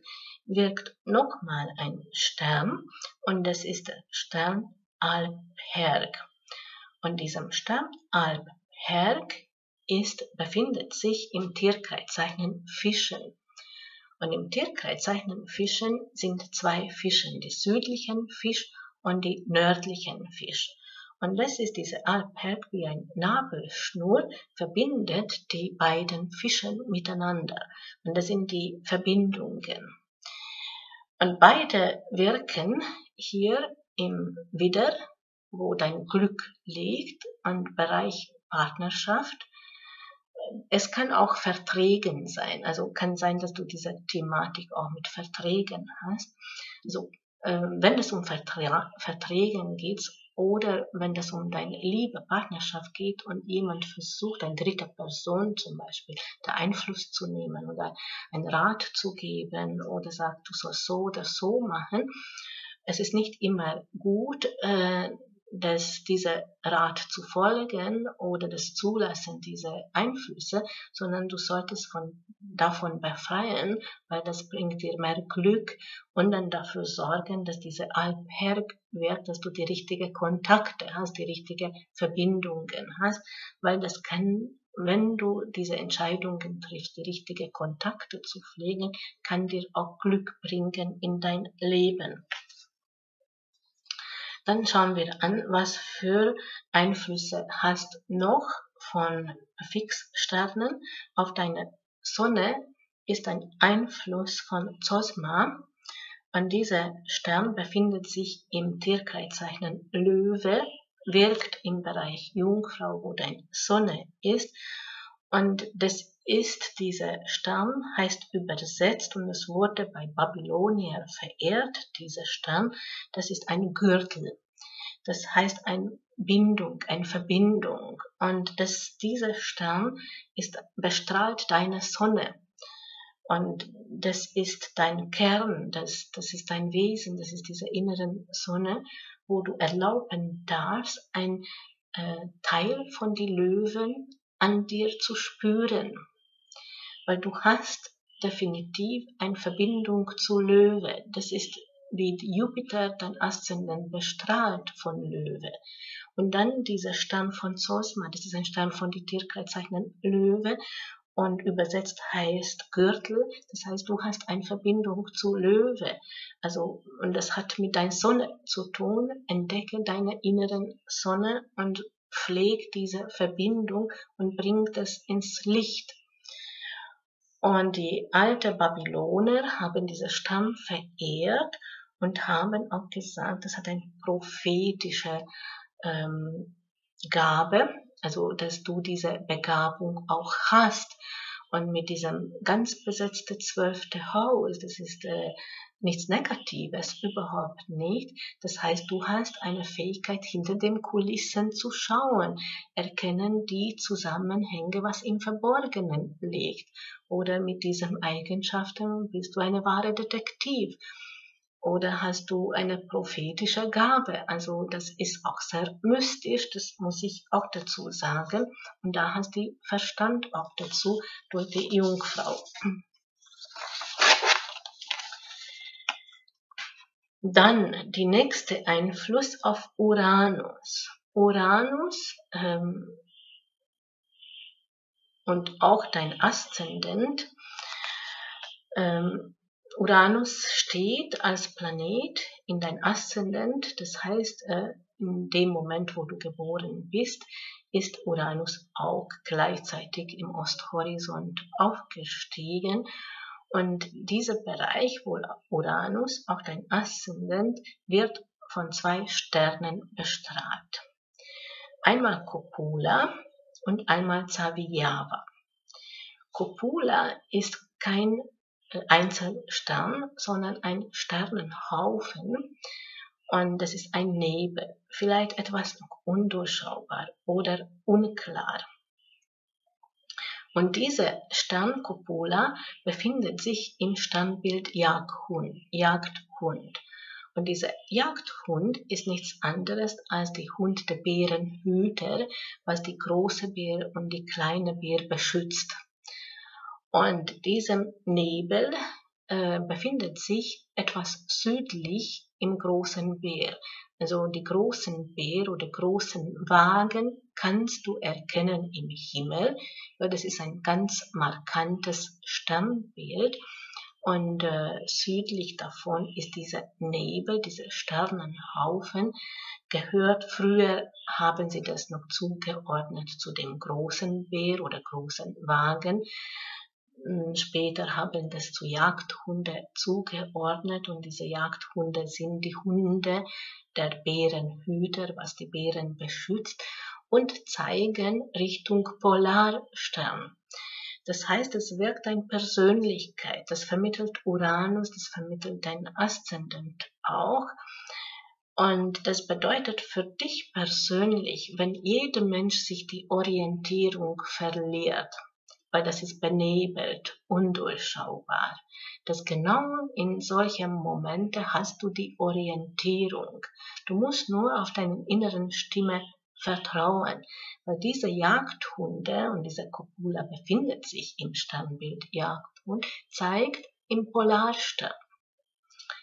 wirkt nochmal ein Stern und das ist der Stern Alpherg. Und diesem Stern Alpherg befindet sich im Tierkreiszeichen Fischen. Und im Tierkreiszeichen Fischen sind zwei Fischen, die südlichen Fisch und die nördlichen Fisch. Und das ist diese Alpherg wie ein Nabelschnur, verbindet die beiden Fischen miteinander. Und das sind die Verbindungen. Und beide wirken hier im Widder, wo dein Glück liegt, und Bereich Partnerschaft. Es kann auch Verträgen sein. Also kann sein, dass du diese Thematik auch mit Verträgen hast. So, wenn es um Verträgen geht, oder wenn es um deine Liebe, Partnerschaft geht und jemand versucht, eine dritte Person zum Beispiel, da Einfluss zu nehmen oder einen Rat zu geben oder sagt, du sollst so oder so machen. Es ist nicht immer gut, dass dieser Rat zu folgen oder das Zulassen dieser Einflüsse, sondern du solltest davon befreien, weil das bringt dir mehr Glück und dann dafür sorgen, dass diese Alpherg wirkt, dass du die richtigen Kontakte hast, die richtigen Verbindungen hast, weil das kann, wenn du diese Entscheidungen triffst, die richtigen Kontakte zu pflegen, kann dir auch Glück bringen in dein Leben. Dann schauen wir an, was für Einflüsse hast noch von Fixsternen. Auf deine Sonne ist ein Einfluss von Zosma. Und dieser Stern befindet sich im Tierkreiszeichen Löwe, wirkt im Bereich Jungfrau, wo deine Sonne ist. Und das ist dieser Stern, heißt übersetzt, und es wurde bei Babylonier verehrt, dieser Stern, das ist ein Gürtel. Das heißt eine Bindung, eine Verbindung. Und dieser Stern bestrahlt deine Sonne. Und das ist dein Kern, das ist dein Wesen, das ist diese inneren Sonne, wo du erlauben darfst, ein Teil von den Löwen an dir zu spüren. Weil du hast definitiv eine Verbindung zu Löwe. Das ist wie Jupiter, dann Aszendent bestrahlt von Löwe. Und dann dieser Stern von Zosma, das ist ein Stern von den Tierkreiszeichen Löwe und übersetzt heißt Gürtel. Das heißt, du hast eine Verbindung zu Löwe. Also, und das hat mit deiner Sonne zu tun. Entdecke deine inneren Sonne und pflegt diese Verbindung und bringt es ins Licht. Und die alten Babyloner haben diesen Stamm verehrt und haben auch gesagt, das hat eine prophetische Gabe, also dass du diese Begabung auch hast. Und mit diesem ganz besetzten 12. Haus, das ist nichts Negatives, überhaupt nicht. Das heißt, du hast eine Fähigkeit, hinter den Kulissen zu schauen, erkennen die Zusammenhänge, was im Verborgenen liegt. Oder mit diesen Eigenschaften bist du eine wahre Detektiv. Oder hast du eine prophetische Gabe? Also das ist auch sehr mystisch, das muss ich auch dazu sagen. Und da hast du Verstand auch dazu durch die Jungfrau. Dann die nächste Einfluss auf Uranus. Uranus und auch dein Aszendent. Uranus steht als Planet in dein Aszendent, das heißt, in dem Moment, wo du geboren bist, ist Uranus auch gleichzeitig im Osthorizont aufgestiegen. Und dieser Bereich, wo Uranus, auch dein Aszendent, wird von zwei Sternen bestrahlt. Einmal Copula und einmal Zavijava. Copula ist kein Einzelstern, sondern ein Sternenhaufen. Und das ist ein Nebel, vielleicht etwas noch undurchschaubar oder unklar. Und diese Sterncopula befindet sich im Sternbild Jagdhund. Und dieser Jagdhund ist nichts anderes als die Hund der Bärenhüter, was die große Bär und die kleine Bär beschützt. Und diesem Nebel befindet sich etwas südlich im großen Bär. Also die großen Bär oder großen Wagen kannst du erkennen im Himmel, weil das ist ein ganz markantes Sternbild. Und südlich davon ist dieser Nebel, dieser Sternenhaufen, gehört. Früher haben sie das noch zugeordnet zu dem großen Bär oder großen Wagen. Später haben das zu Jagdhunde zugeordnet und diese Jagdhunde sind die Hunde der Bärenhüter, was die Bären beschützt und zeigen Richtung Polarstern. Das heißt, es wirkt deine Persönlichkeit, das vermittelt Uranus, das vermittelt dein Aszendent auch. Und das bedeutet für dich persönlich, wenn jeder Mensch sich die Orientierung verliert, weil das ist benebelt, undurchschaubar. Das genau in solchen Momenten hast du die Orientierung. Du musst nur auf deine inneren Stimme vertrauen, weil diese Jagdhunde und diese Copula befindet sich im Sternbild Jagdhund, zeigt im Polarstern.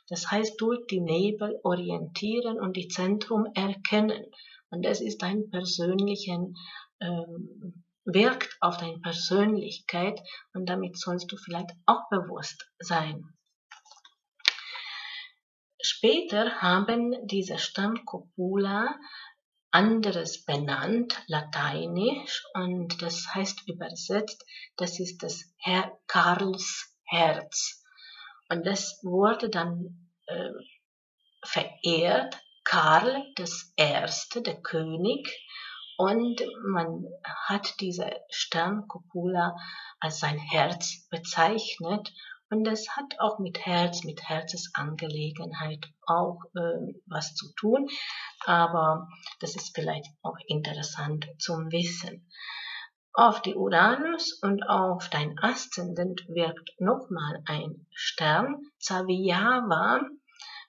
Das heißt, durch die Nebel orientieren und die Zentrum erkennen. Und das ist dein persönlichen wirkt auf deine Persönlichkeit und damit sollst du vielleicht auch bewusst sein. Später haben diese Stern Copula anderes benannt, lateinisch, und das heißt übersetzt, das ist das Karls Herz. Und das wurde dann verehrt, Karl das Erste, der König. Und man hat diese Sterncopula als sein Herz bezeichnet. Und das hat auch mit Herz, mit Herzensangelegenheit auch was zu tun. Aber das ist vielleicht auch interessant zum Wissen. Auf die Uranus und auf dein Aszendent wirkt nochmal ein Stern, Zavijava.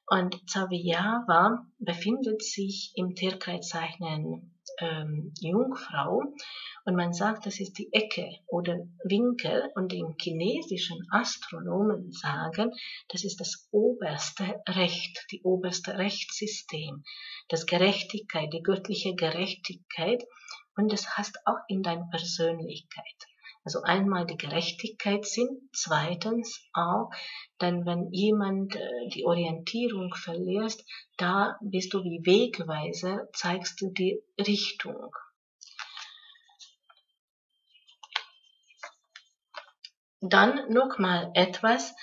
Und Zavijava befindet sich im Tierkreiszeichen Jungfrau und man sagt, das ist die Ecke oder Winkel und den chinesischen Astronomen sagen, das ist das oberste Recht, die oberste Rechtssystem, das Gerechtigkeit, die göttliche Gerechtigkeit und das hast auch in deiner Persönlichkeit. Also einmal die Gerechtigkeit sind, zweitens auch, denn wenn jemand die Orientierung verliert, da bist du wie Wegweiser, zeigst du die Richtung. Dann nochmal etwas,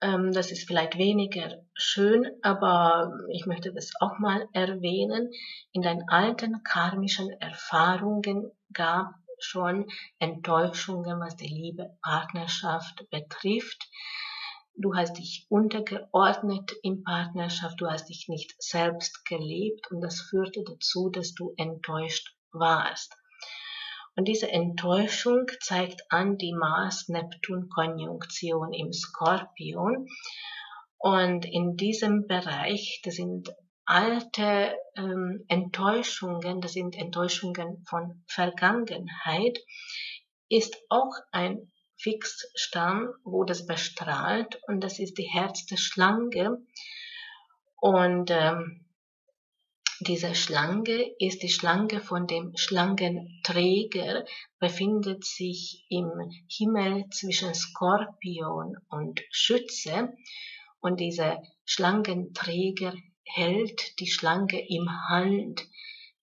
das ist vielleicht weniger schön, aber ich möchte das auch mal erwähnen. In deinen alten karmischen Erfahrungen gab es schon Enttäuschungen, was die Liebe, Partnerschaft betrifft. Du hast dich untergeordnet in Partnerschaft, du hast dich nicht selbst gelebt und das führte dazu, dass du enttäuscht warst. Und diese Enttäuschung zeigt an die Mars-Neptun-Konjunktion im Skorpion. Und in diesem Bereich, das sind alte Enttäuschungen, das sind Enttäuschungen von Vergangenheit, ist auch ein Fixstern, wo das bestrahlt und das ist die Herz der Schlange Und diese Schlange ist die Schlange von dem Schlangenträger, befindet sich im Himmel zwischen Skorpion und Schütze. Und dieser Schlangenträger hält die Schlange im Hand.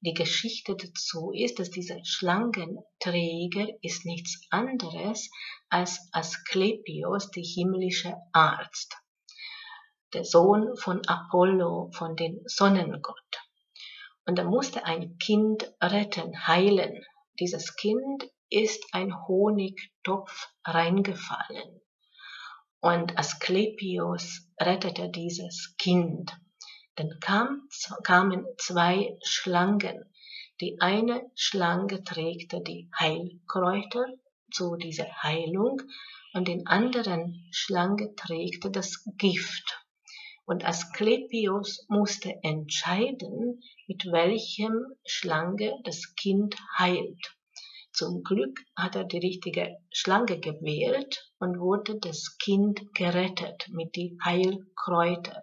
Die Geschichte dazu ist, dass dieser Schlangenträger ist nichts anderes als Asklepios, der himmlische Arzt, der Sohn von Apollo, von dem Sonnengott. Und er musste ein Kind retten, heilen. Dieses Kind ist ein Honigtopf reingefallen. Und Asklepios rettete dieses Kind. Dann kamen zwei Schlangen. Die eine Schlange trägt die Heilkräuter zu dieser Heilung und den anderen Schlange trägt das Gift. Und Asklepios musste entscheiden, mit welchem Schlange das Kind heilt. Zum Glück hat er die richtige Schlange gewählt und wurde das Kind gerettet mit den Heilkräutern.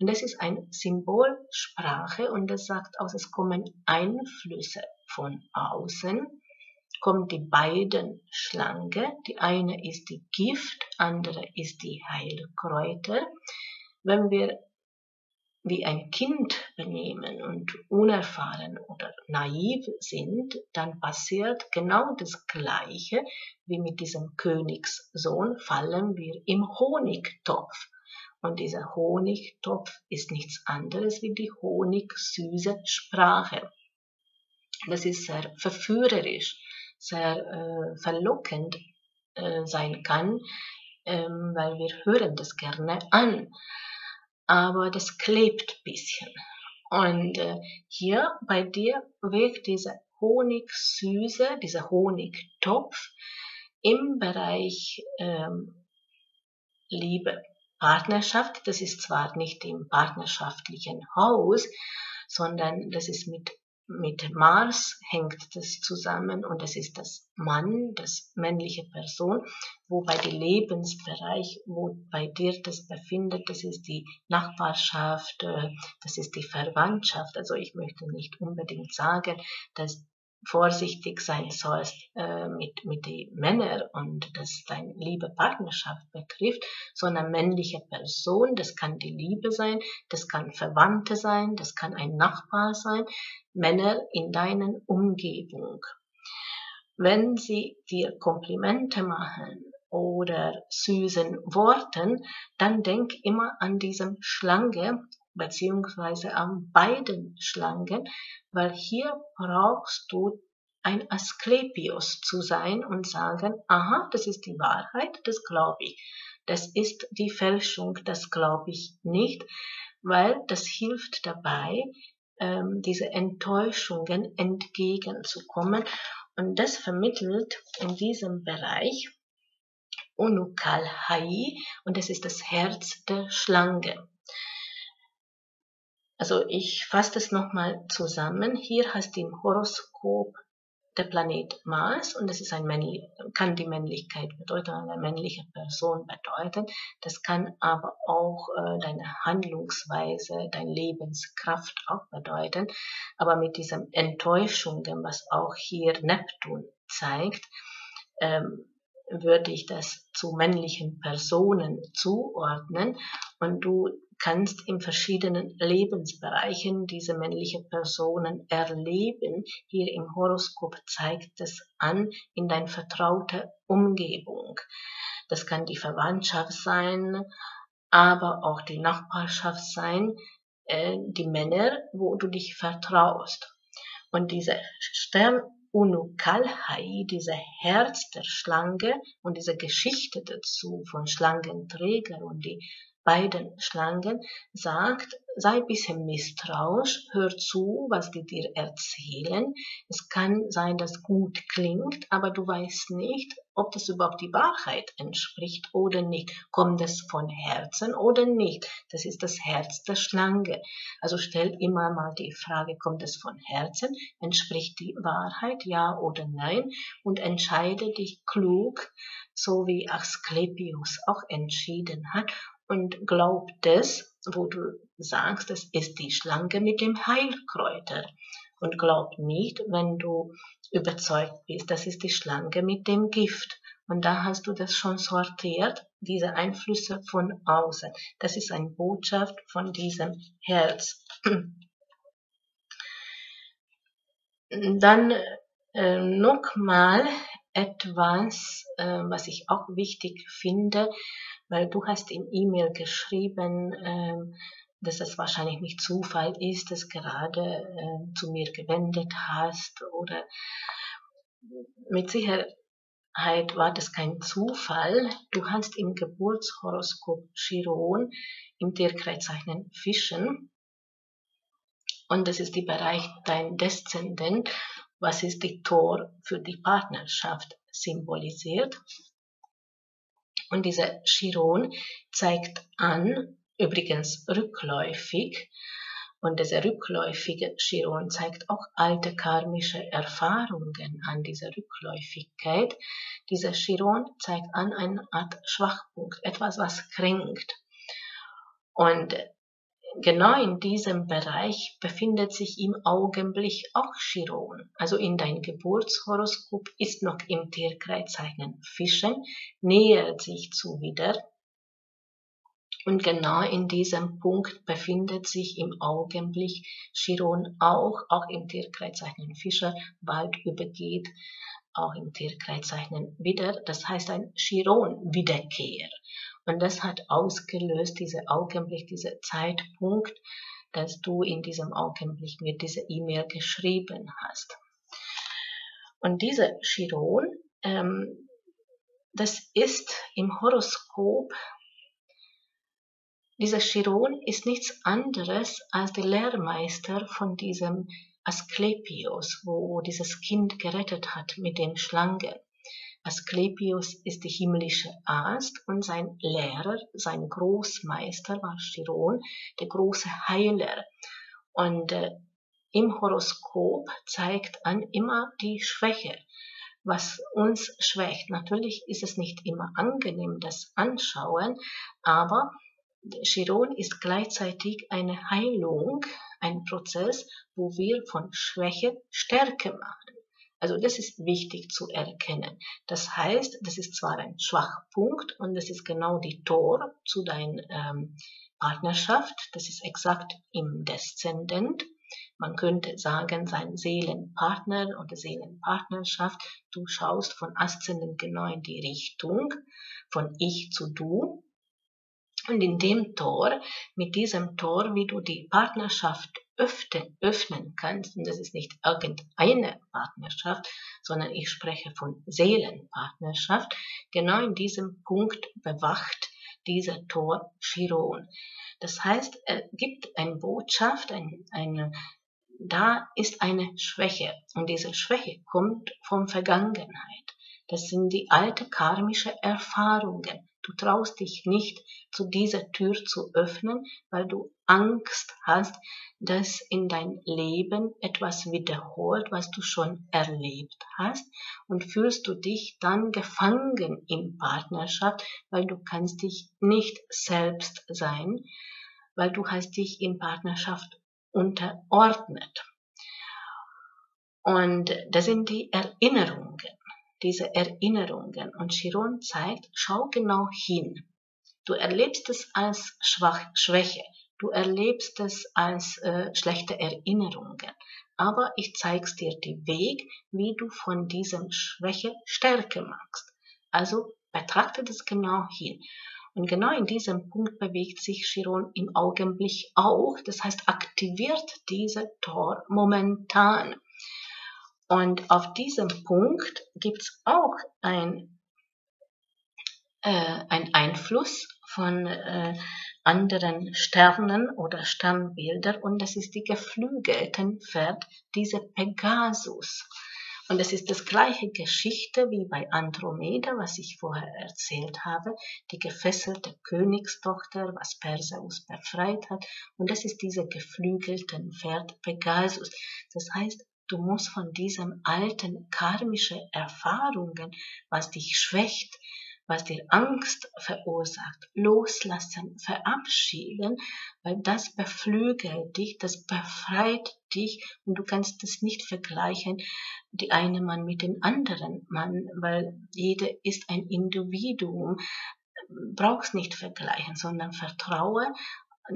Und das ist eine Symbolsprache und das sagt aus, es kommen Einflüsse von außen, kommen die beiden Schlangen, die eine ist die Gift, andere ist die Heilkräuter. Wenn wir wie ein Kind benehmen und unerfahren oder naiv sind, dann passiert genau das Gleiche wie mit diesem Königssohn, fallen wir im Honigtopf. Und dieser Honigtopf ist nichts anderes wie die honigsüße Sprache. Das ist sehr verführerisch, sehr verlockend sein kann, weil wir hören das gerne an. Aber das klebt ein bisschen. Und hier bei dir wirkt dieser Honigsüße, dieser Honigtopf im Bereich Liebe, Partnerschaft. Das ist zwar nicht im partnerschaftlichen Haus, sondern das ist mit Mars hängt das zusammen und das ist das Mann, das männliche Person, wobei der Lebensbereich, wo bei dir das befindet, das ist die Nachbarschaft, das ist die Verwandtschaft. Also ich möchte nicht unbedingt sagen, dass vorsichtig sein sollst mit den Männern und dass deine liebe Partnerschaft betrifft, sondern männliche Person, das kann die Liebe sein, das kann Verwandte sein, das kann ein Nachbar sein, Männer in deiner Umgebung. Wenn sie dir Komplimente machen oder süßen Worten, dann denk immer an diese Schlange, beziehungsweise an beiden Schlangen, weil hier brauchst du ein Asklepios zu sein und sagen, aha, das ist die Wahrheit, das glaube ich. Das ist die Fälschung, das glaube ich nicht, weil das hilft dabei, diese Enttäuschungen entgegenzukommen. Und das vermittelt in diesem Bereich Unukalhai und das ist das Herz der Schlange. Also ich fasse das nochmal zusammen. Hier hast du im Horoskop der Planet Mars und das ist kann die Männlichkeit bedeuten, eine männliche Person bedeuten. Das kann aber auch deine Handlungsweise, deine Lebenskraft auch bedeuten. Aber mit diesen Enttäuschungen, was auch hier Neptun zeigt, würde ich das zu männlichen Personen zuordnen und du kannst in verschiedenen Lebensbereichen diese männlichen Personen erleben. Hier im Horoskop zeigt es an in deine vertraute Umgebung. Das kann die Verwandtschaft sein, aber auch die Nachbarschaft sein, die Männer, wo du dich vertraust. Und dieser Stern Unukalhai, diese Herz der Schlange und diese Geschichte dazu von Schlangenträger und die beiden Schlangen sagt, sei ein bisschen misstrauisch, hör zu, was die dir erzählen. Es kann sein, dass gut klingt, aber du weißt nicht, ob das überhaupt die Wahrheit entspricht oder nicht. Kommt das von Herzen oder nicht? Das ist das Herz der Schlange. Also stell immer mal die Frage, kommt das von Herzen? Entspricht die Wahrheit, ja oder nein? Und entscheide dich klug, so wie Asklepios auch entschieden hat. und glaub das, wo du sagst, das ist die Schlange mit dem Heilkräuter. Und glaub nicht, wenn du überzeugt bist, das ist die Schlange mit dem Gift. Und da hast du das schon sortiert, diese Einflüsse von außen. Das ist eine Botschaft von diesem Herz. Dann nochmal etwas, was ich auch wichtig finde, weil du hast in E-Mail geschrieben, dass es wahrscheinlich nicht Zufall ist, dass gerade zu mir gewendet hast, oder mit Sicherheit war das kein Zufall. Du hast im Geburtshoroskop Chiron im Tierkreiszeichen Fischen, und das ist der Bereich dein Deszendent, was ist die Tor für die Partnerschaft symbolisiert. Und dieser Chiron zeigt an, übrigens rückläufig, und dieser rückläufige Chiron zeigt auch alte karmische Erfahrungen an, diese Rückläufigkeit. Dieser Chiron zeigt an eine Art Schwachpunkt, etwas, was kränkt. Und genau in diesem Bereich befindet sich im Augenblick auch Chiron. Also in dein Geburtshoroskop ist noch im Tierkreiszeichen Fischen, nähert sich zuwider. Und genau in diesem Punkt befindet sich im Augenblick Chiron auch im Tierkreiszeichen Fischer, bald übergeht auch im Tierkreiszeichen wieder. Das heißt ein Chiron-Wiederkehr. Und das hat ausgelöst, dieser Augenblick, dieser Zeitpunkt, dass du in diesem Augenblick mir diese E-Mail geschrieben hast. Und dieser Chiron, das ist im Horoskop, dieser Chiron ist nichts anderes als der Lehrmeister von diesem Asklepios, wo dieses Kind gerettet hat mit dem Schlange. Asklepios ist der himmlische Arzt, und sein Lehrer, sein Großmeister war Chiron, der große Heiler. Und im Horoskop zeigt an immer die Schwäche, was uns schwächt. Natürlich ist es nicht immer angenehm, das anzuschauen, aber Chiron ist gleichzeitig eine Heilung, ein Prozess, wo wir von Schwäche Stärke machen. Also das ist wichtig zu erkennen. Das heißt, das ist zwar ein Schwachpunkt, und das ist genau die Tor zu deiner Partnerschaft. Das ist exakt im Deszendent. Man könnte sagen, sein Seelenpartner oder Seelenpartnerschaft. Du schaust von Aszendent genau in die Richtung, von Ich zu Du. Und in dem Tor, mit diesem Tor, wie du die Partnerschaft öffnen kannst, und das ist nicht irgendeine Partnerschaft, sondern ich spreche von Seelenpartnerschaft, genau in diesem Punkt bewacht dieser Tor Chiron. Das heißt, er gibt eine Botschaft, da ist eine Schwäche, und diese Schwäche kommt von Vergangenheit. Das sind die alten karmischen Erfahrungen. Du traust dich nicht, zu dieser Tür zu öffnen, weil du Angst hast, dass in dein Leben etwas wiederholt, was du schon erlebt hast, und fühlst du dich dann gefangen in Partnerschaft, weil du kannst dich nicht selbst sein, weil du hast dich in Partnerschaft unterordnet. Und das sind die Erinnerungen. Diese Erinnerungen. Und Chiron zeigt, schau genau hin. Du erlebst es als Schwäche. Du erlebst es als schlechte Erinnerungen. Aber ich zeig's dir den Weg, wie du von diesem Schwäche Stärke machst. Also betrachte das genau hin. Und genau in diesem Punkt bewegt sich Chiron im Augenblick auch. Das heißt, aktiviert diese Tor momentan. Und auf diesem Punkt gibt es auch einen Einfluss von anderen Sternen oder Sternbildern, und das ist die geflügelten Pferd, diese Pegasus. Und das ist das gleiche Geschichte wie bei Andromeda, was ich vorher erzählt habe, die gefesselte Königstochter, was Perseus befreit hat, und das ist diese geflügelten Pferd Pegasus. Das heißt, du musst von diesen alten karmischen Erfahrungen, was dich schwächt, was dir Angst verursacht, loslassen, verabschieden, weil das beflügelt dich, das befreit dich und du kannst es nicht vergleichen, die eine Mann mit dem anderen Mann, weil jeder ist ein Individuum, brauchst nicht vergleichen, sondern vertraue,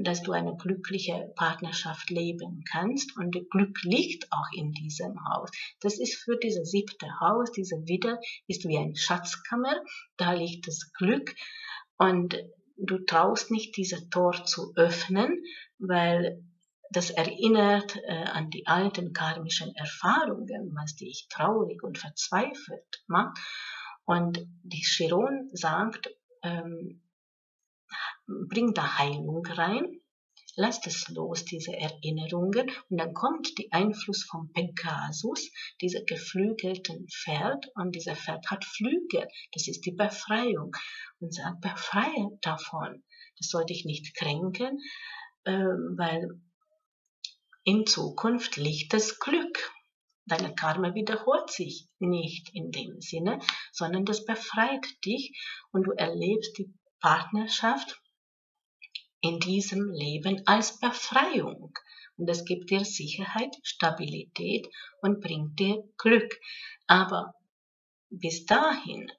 dass du eine glückliche Partnerschaft leben kannst und Glück liegt auch in diesem Haus. Das ist für dieses siebte Haus, diese Widder ist wie eine Schatzkammer, da liegt das Glück und du traust nicht, dieses Tor zu öffnen, weil das erinnert an die alten karmischen Erfahrungen, was dich traurig und verzweifelt macht. Und die Chiron sagt, bring da Heilung rein, lass das los, diese Erinnerungen, und dann kommt der Einfluss von Pegasus, dieser geflügelten Pferd, und dieser Pferd hat Flügel, das ist die Befreiung, und sagt, befreie davon, das soll dich nicht kränken, weil in Zukunft liegt das Glück. Deine Karma wiederholt sich nicht in dem Sinne, sondern das befreit dich und du erlebst die Partnerschaft in diesem Leben als Befreiung. Und das gibt dir Sicherheit, Stabilität und bringt dir Glück. Aber bis dahin,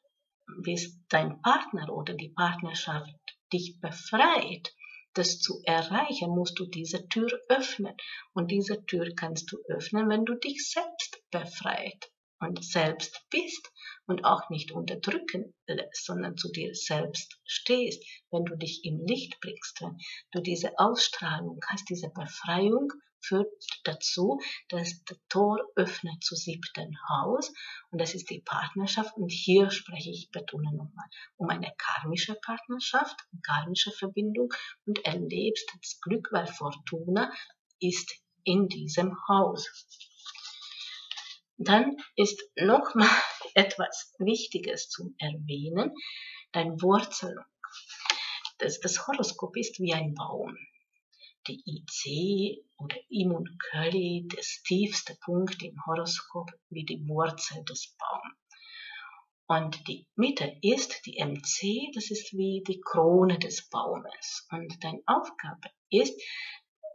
bis dein Partner oder die Partnerschaft dich befreit, das zu erreichen, musst du diese Tür öffnen. Und diese Tür kannst du öffnen, wenn du dich selbst befreit und selbst bist und auch nicht unterdrücken lässt, sondern zu dir selbst stehst, wenn du dich im Licht bringst, wenn du diese Ausstrahlung hast, diese Befreiung führt dazu, dass das Tor öffnet zu siebten Haus und das ist die Partnerschaft und hier spreche ich, betone nochmal, um eine karmische Partnerschaft, eine karmische Verbindung und erlebst das Glück, weil Fortuna ist in diesem Haus. Dann ist nochmal etwas Wichtiges zum Erwähnen, deine Wurzelung. Das Horoskop ist wie ein Baum. Die IC oder Imunkali, der tiefste Punkt im Horoskop, wie die Wurzel des Baums. Und die Mitte ist die MC, das ist wie die Krone des Baumes. Und deine Aufgabe ist,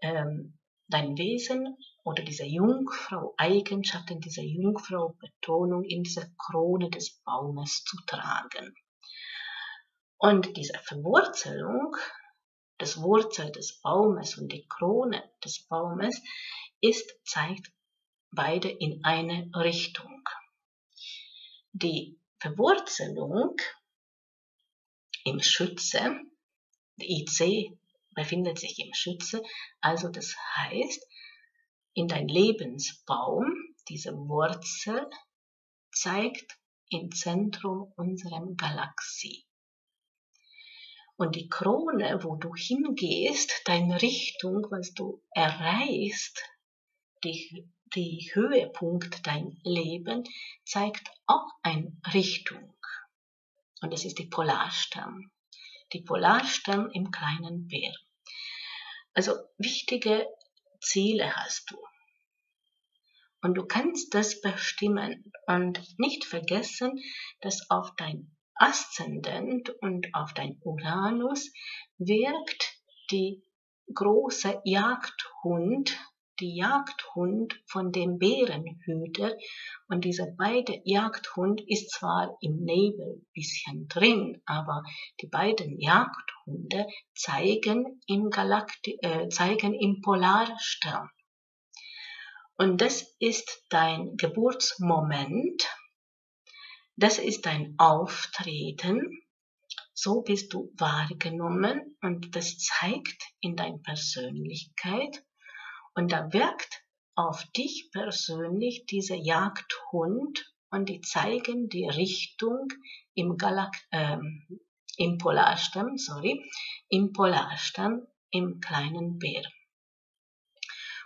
dein Wesen oder diese Jungfrau, Eigenschaften dieser Jungfrau, Betonung in dieser Krone des Baumes zu tragen. Und diese Verwurzelung, das Wurzel des Baumes und die Krone des Baumes zeigt beide in eine Richtung. Die Verwurzelung im Schütze, die IC befindet sich im Schütze, also das heißt, in dein Lebensbaum, diese Wurzel zeigt im Zentrum unserer Galaxie. Und die Krone, wo du hingehst, deine Richtung, was du erreichst, die Höhepunkt dein Leben, zeigt auch eine Richtung. Und das ist die Polarstern. Die Polarstern im kleinen Bär. Also wichtige Ziele hast du. Und du kannst das bestimmen und nicht vergessen, dass auf dein Aszendent und auf dein Uranus wirkt die große Jagdhund, die Jagdhund von dem Bärenhüter. Und dieser beide Jagdhund ist zwar im Nebel ein bisschen drin, aber die beiden Jagdhunde zeigen im Polarstern. Und das ist dein Geburtsmoment, das ist dein Auftreten, so bist du wahrgenommen und das zeigt in deiner Persönlichkeit. Und da wirkt auf dich persönlich dieser Jagdhund und die zeigen die Richtung im Polarstern, im kleinen Bär.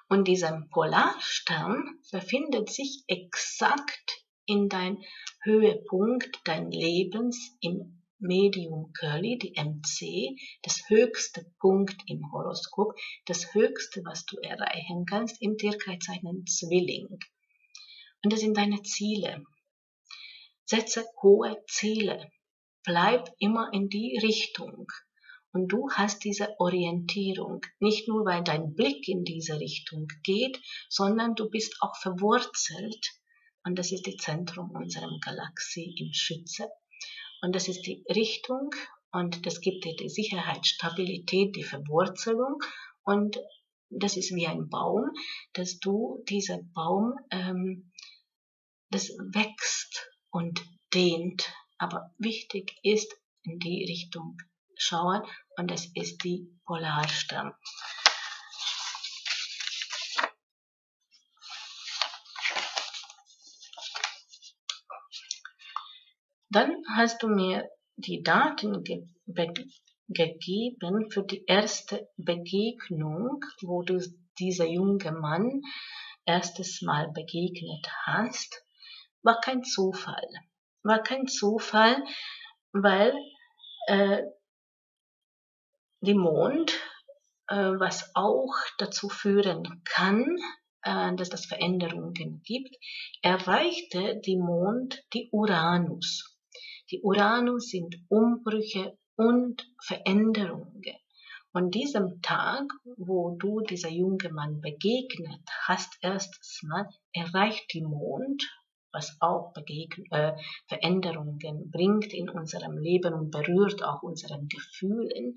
Und dieser Polarstern befindet sich exakt in deinem Höhepunkt, dein Lebens im Medium Curly, die MC, das höchste Punkt im Horoskop, das höchste, was du erreichen kannst, im Tierkreiszeichen Zwilling. Und das sind deine Ziele. Setze hohe Ziele. bleib immer in die Richtung. Und du hast diese Orientierung, nicht nur weil dein Blick in diese Richtung geht, sondern du bist auch verwurzelt. Und das ist das Zentrum unserer Galaxie im Schütze. Und das ist die Richtung und das gibt dir die Sicherheit, Stabilität, die Verwurzelung. Und das ist wie ein Baum, dass du dieser Baum, das wächst und dehnt. Aber wichtig ist, in die Richtung schauen und das ist die Polarstern. Dann hast du mir die Daten gegeben für die erste Begegnung, wo du dieser junge Mann erstes Mal begegnet hast. War kein Zufall. War kein Zufall, weil der Mond, was auch dazu führen kann, dass es Veränderungen gibt, erreichte der Mond die Uranus. Die Uranus sind Umbrüche und Veränderungen. Und diesem Tag, wo du dieser junge Mann begegnet hast, erstes Mal erreicht der Mond, was auch Veränderungen bringt in unserem Leben und berührt auch unseren Gefühlen,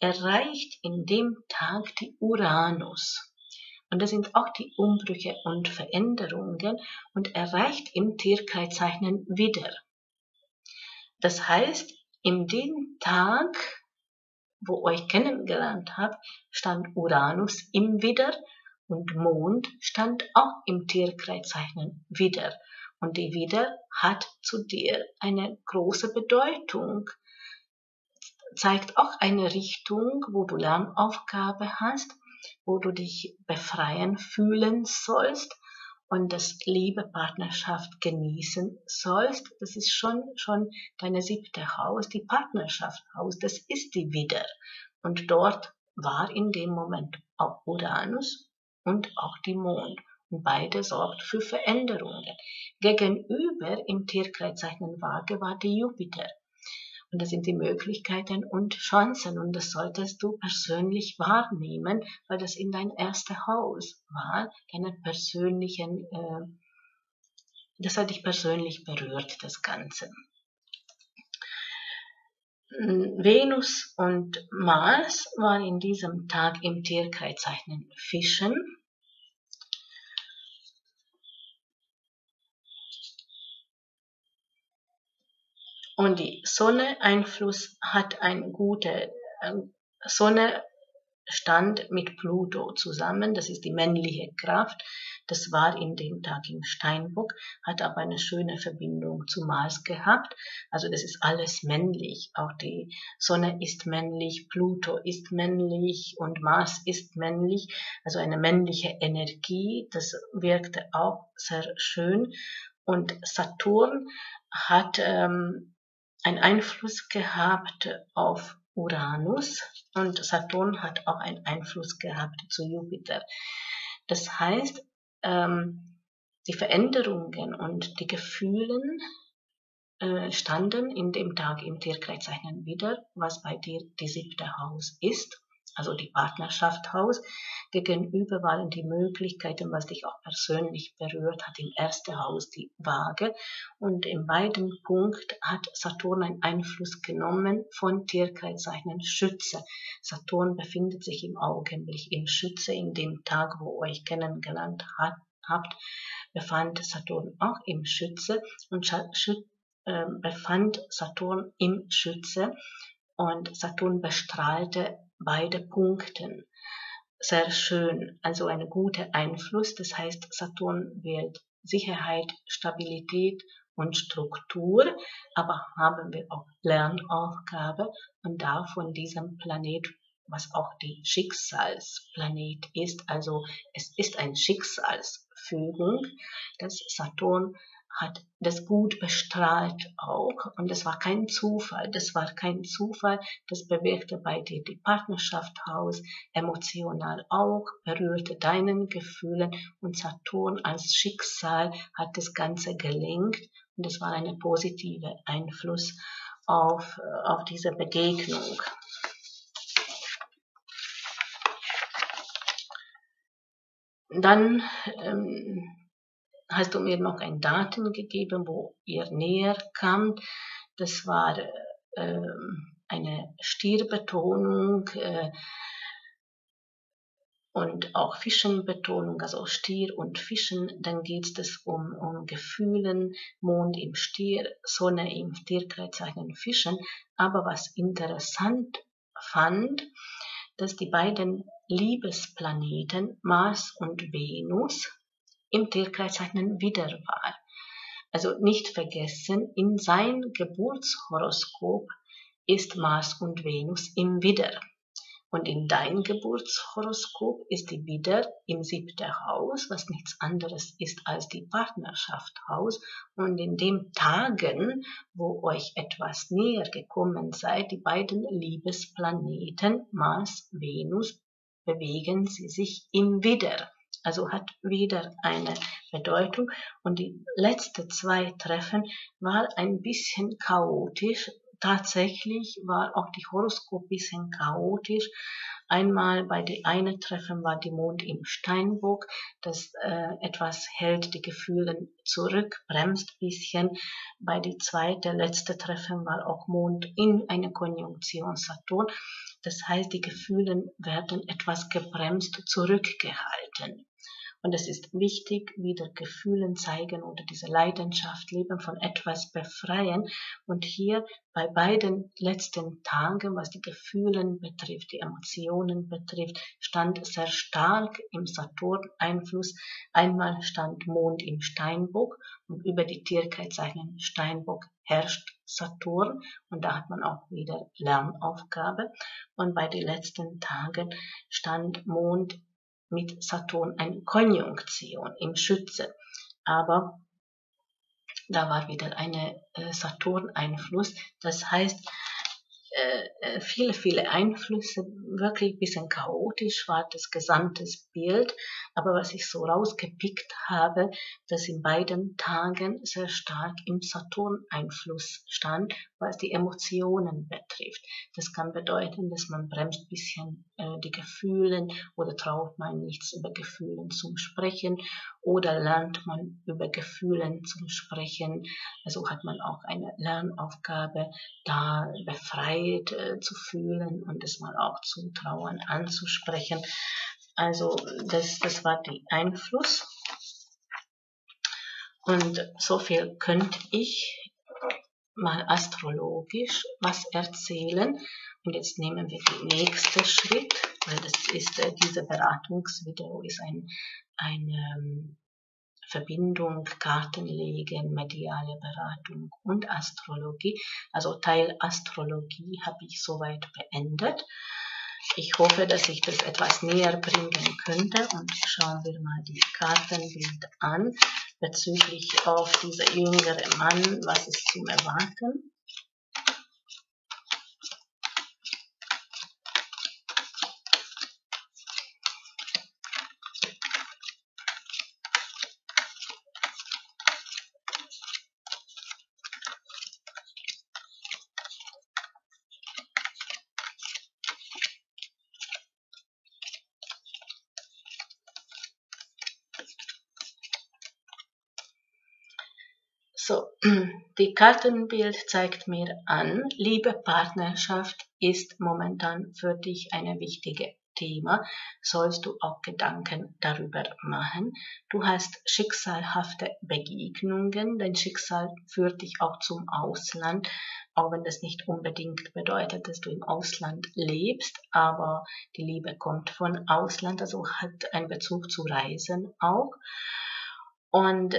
erreicht in dem Tag die Uranus. Und das sind auch die Umbrüche und Veränderungen und erreicht im Tierkreiszeichen wieder. Das heißt, in dem Tag, wo euch kennengelernt habt, stand Uranus im Widder und Mond stand auch im Tierkreiszeichen Widder. Und der Widder hat zu dir eine große Bedeutung, zeigt auch eine Richtung, wo du Lernaufgabe hast, wo du dich befreien fühlen sollst und das Liebe, Partnerschaft genießen sollst. Das ist schon deine siebte Haus, die Partnerschaft Haus, das ist die Widder. Und dort war in dem Moment auch Uranus und auch die Mond. Und beide sorgt für Veränderungen. Gegenüber im Tierkreiszeichen Waage war die Jupiter. Und das sind die Möglichkeiten und Chancen und das solltest du persönlich wahrnehmen, weil das in dein erstes Haus war, das hat dich persönlich berührt, das Ganze. Venus und Mars waren in diesem Tag im Tierkreiszeichen Fischen. Und die Sonne Einfluss hat ein guter, Sonne stand mit Pluto zusammen, das ist die männliche Kraft, das war in dem Tag im Steinbock, hat aber eine schöne Verbindung zu Mars gehabt, also das ist alles männlich, auch die Sonne ist männlich, Pluto ist männlich und Mars ist männlich, also eine männliche Energie, das wirkte auch sehr schön und Saturn hat einen Einfluss gehabt auf Uranus und Saturn hat auch einen Einfluss gehabt zu Jupiter. Das heißt, die Veränderungen und die Gefühle standen in dem Tag im Tierkreiszeichen wieder, was bei dir die siebte Haus ist, also die Partnerschaft Haus. Gegenüber waren die Möglichkeiten, was dich auch persönlich berührt hat, im ersten Haus die Waage. Und in beiden Punkten hat Saturn einen Einfluss genommen von Tierkreiszeichen Schütze. Saturn befindet sich im Augenblick im Schütze, in dem Tag, wo ihr euch kennengelernt habt, befand Saturn auch im Schütze und befand Saturn im Schütze und Saturn bestrahlte beide Punkte. Sehr schön, also ein guter Einfluss, das heißt Saturn wird Sicherheit, Stabilität und Struktur, aber haben wir auch Lernaufgabe und da von diesem Planet, was auch die Schicksalsplanet ist, also es ist eine Schicksalsfügung, dass Saturn hat das gut bestrahlt auch und das war kein Zufall, das bewirkte bei dir die Partnerschaft aus, emotional auch, berührte deinen Gefühlen und Saturn als Schicksal hat das Ganze gelenkt und das war ein positiver Einfluss auf diese Begegnung. Dann hast du mir noch ein Datum gegeben, wo ihr näher kamt. Das war eine Stierbetonung und auch Fischenbetonung, also Stier und Fischen. Dann geht es um Gefühlen, Mond im Stier, Sonne im Tierkreiszeichen Fischen. Aber was interessant fand, dass die beiden Liebesplaneten Mars und Venus im Tierkreiszeichen wieder war. Also nicht vergessen, in sein Geburtshoroskop ist Mars und Venus im Widder. Und in dein Geburtshoroskop ist die Widder im 7. Haus, was nichts anderes ist als die Partnerschafthaus. Und in den Tagen, wo euch etwas näher gekommen seid, die beiden Liebesplaneten Mars, Venus, bewegen sie sich im Widder. Also hat wieder eine Bedeutung. Und die letzten zwei Treffen war ein bisschen chaotisch. Tatsächlich war auch die Horoskop ein bisschen chaotisch. Einmal bei dem einen Treffen war die Mond im Steinbock, das etwas hält die Gefühle zurück, bremst ein bisschen. Bei dem zweiten, letzten Treffen war auch Mond in einer Konjunktion Saturn. Das heißt, die Gefühle werden etwas gebremst, zurückgehalten. Und es ist wichtig, wieder Gefühlen zeigen oder diese Leidenschaft leben, von etwas befreien. Und hier bei beiden letzten Tagen, was die Gefühle betrifft, die Emotionen betrifft, stand sehr stark im Saturn-Einfluss. Einmal stand Mond im Steinbock und über die Tierkreiszeichen Steinbock herrscht Saturn. Und da hat man auch wieder Lernaufgabe. Und bei den letzten Tagen stand Mond mit Saturn eine Konjunktion im Schütze, aber da war wieder eine Saturn-Einfluss. Das heißt, viele Einflüsse, wirklich ein bisschen chaotisch war das gesamte Bild, aber was ich so rausgepickt habe, dass in beiden Tagen sehr stark im Saturn-Einfluss stand, was die Emotionen betrifft. Das kann bedeuten, dass man bremst ein bisschen die Gefühle oder traut man nichts über Gefühle zum Sprechen oder lernt man über Gefühle zum Sprechen. Also hat man auch eine Lernaufgabe, da befreit zu fühlen und es mal auch zu Trauern anzusprechen. Also das war der Einfluss. Und so viel könnte ich mal astrologisch was erzählen. Und jetzt nehmen wir den nächsten Schritt, weil das ist, diese Beratungsvideo ist eine Verbindung, Kartenlegen, mediale Beratung und Astrologie. Also Teil Astrologie habe ich soweit beendet. Ich hoffe, dass ich das etwas näher bringen könnte. Und schauen wir mal die Kartenbild an, bezüglich auf dieser jüngere Mann, was ist zu erwarten. So, die Kartenbild zeigt mir an, liebe Partnerschaft ist momentan für dich ein wichtiges Thema, sollst du auch Gedanken darüber machen. Du hast schicksalhafte Begegnungen, dein Schicksal führt dich auch zum Ausland, auch wenn das nicht unbedingt bedeutet, dass du im Ausland lebst, aber die Liebe kommt von Ausland, also hat einen Bezug zu Reisen auch. Und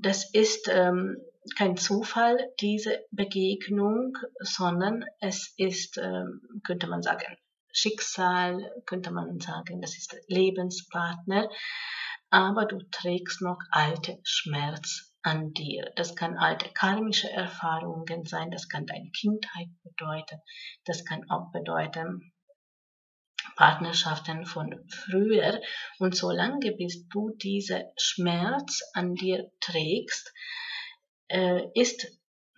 das ist kein Zufall, diese Begegnung, sondern es ist, könnte man sagen, Schicksal, könnte man sagen, das ist Lebenspartner, aber du trägst noch alte Schmerz an dir. Das kann alte karmische Erfahrungen sein, das kann deine Kindheit bedeuten, das kann auch bedeuten Partnerschaften von früher, und solange bis du diese Schmerz an dir trägst, ist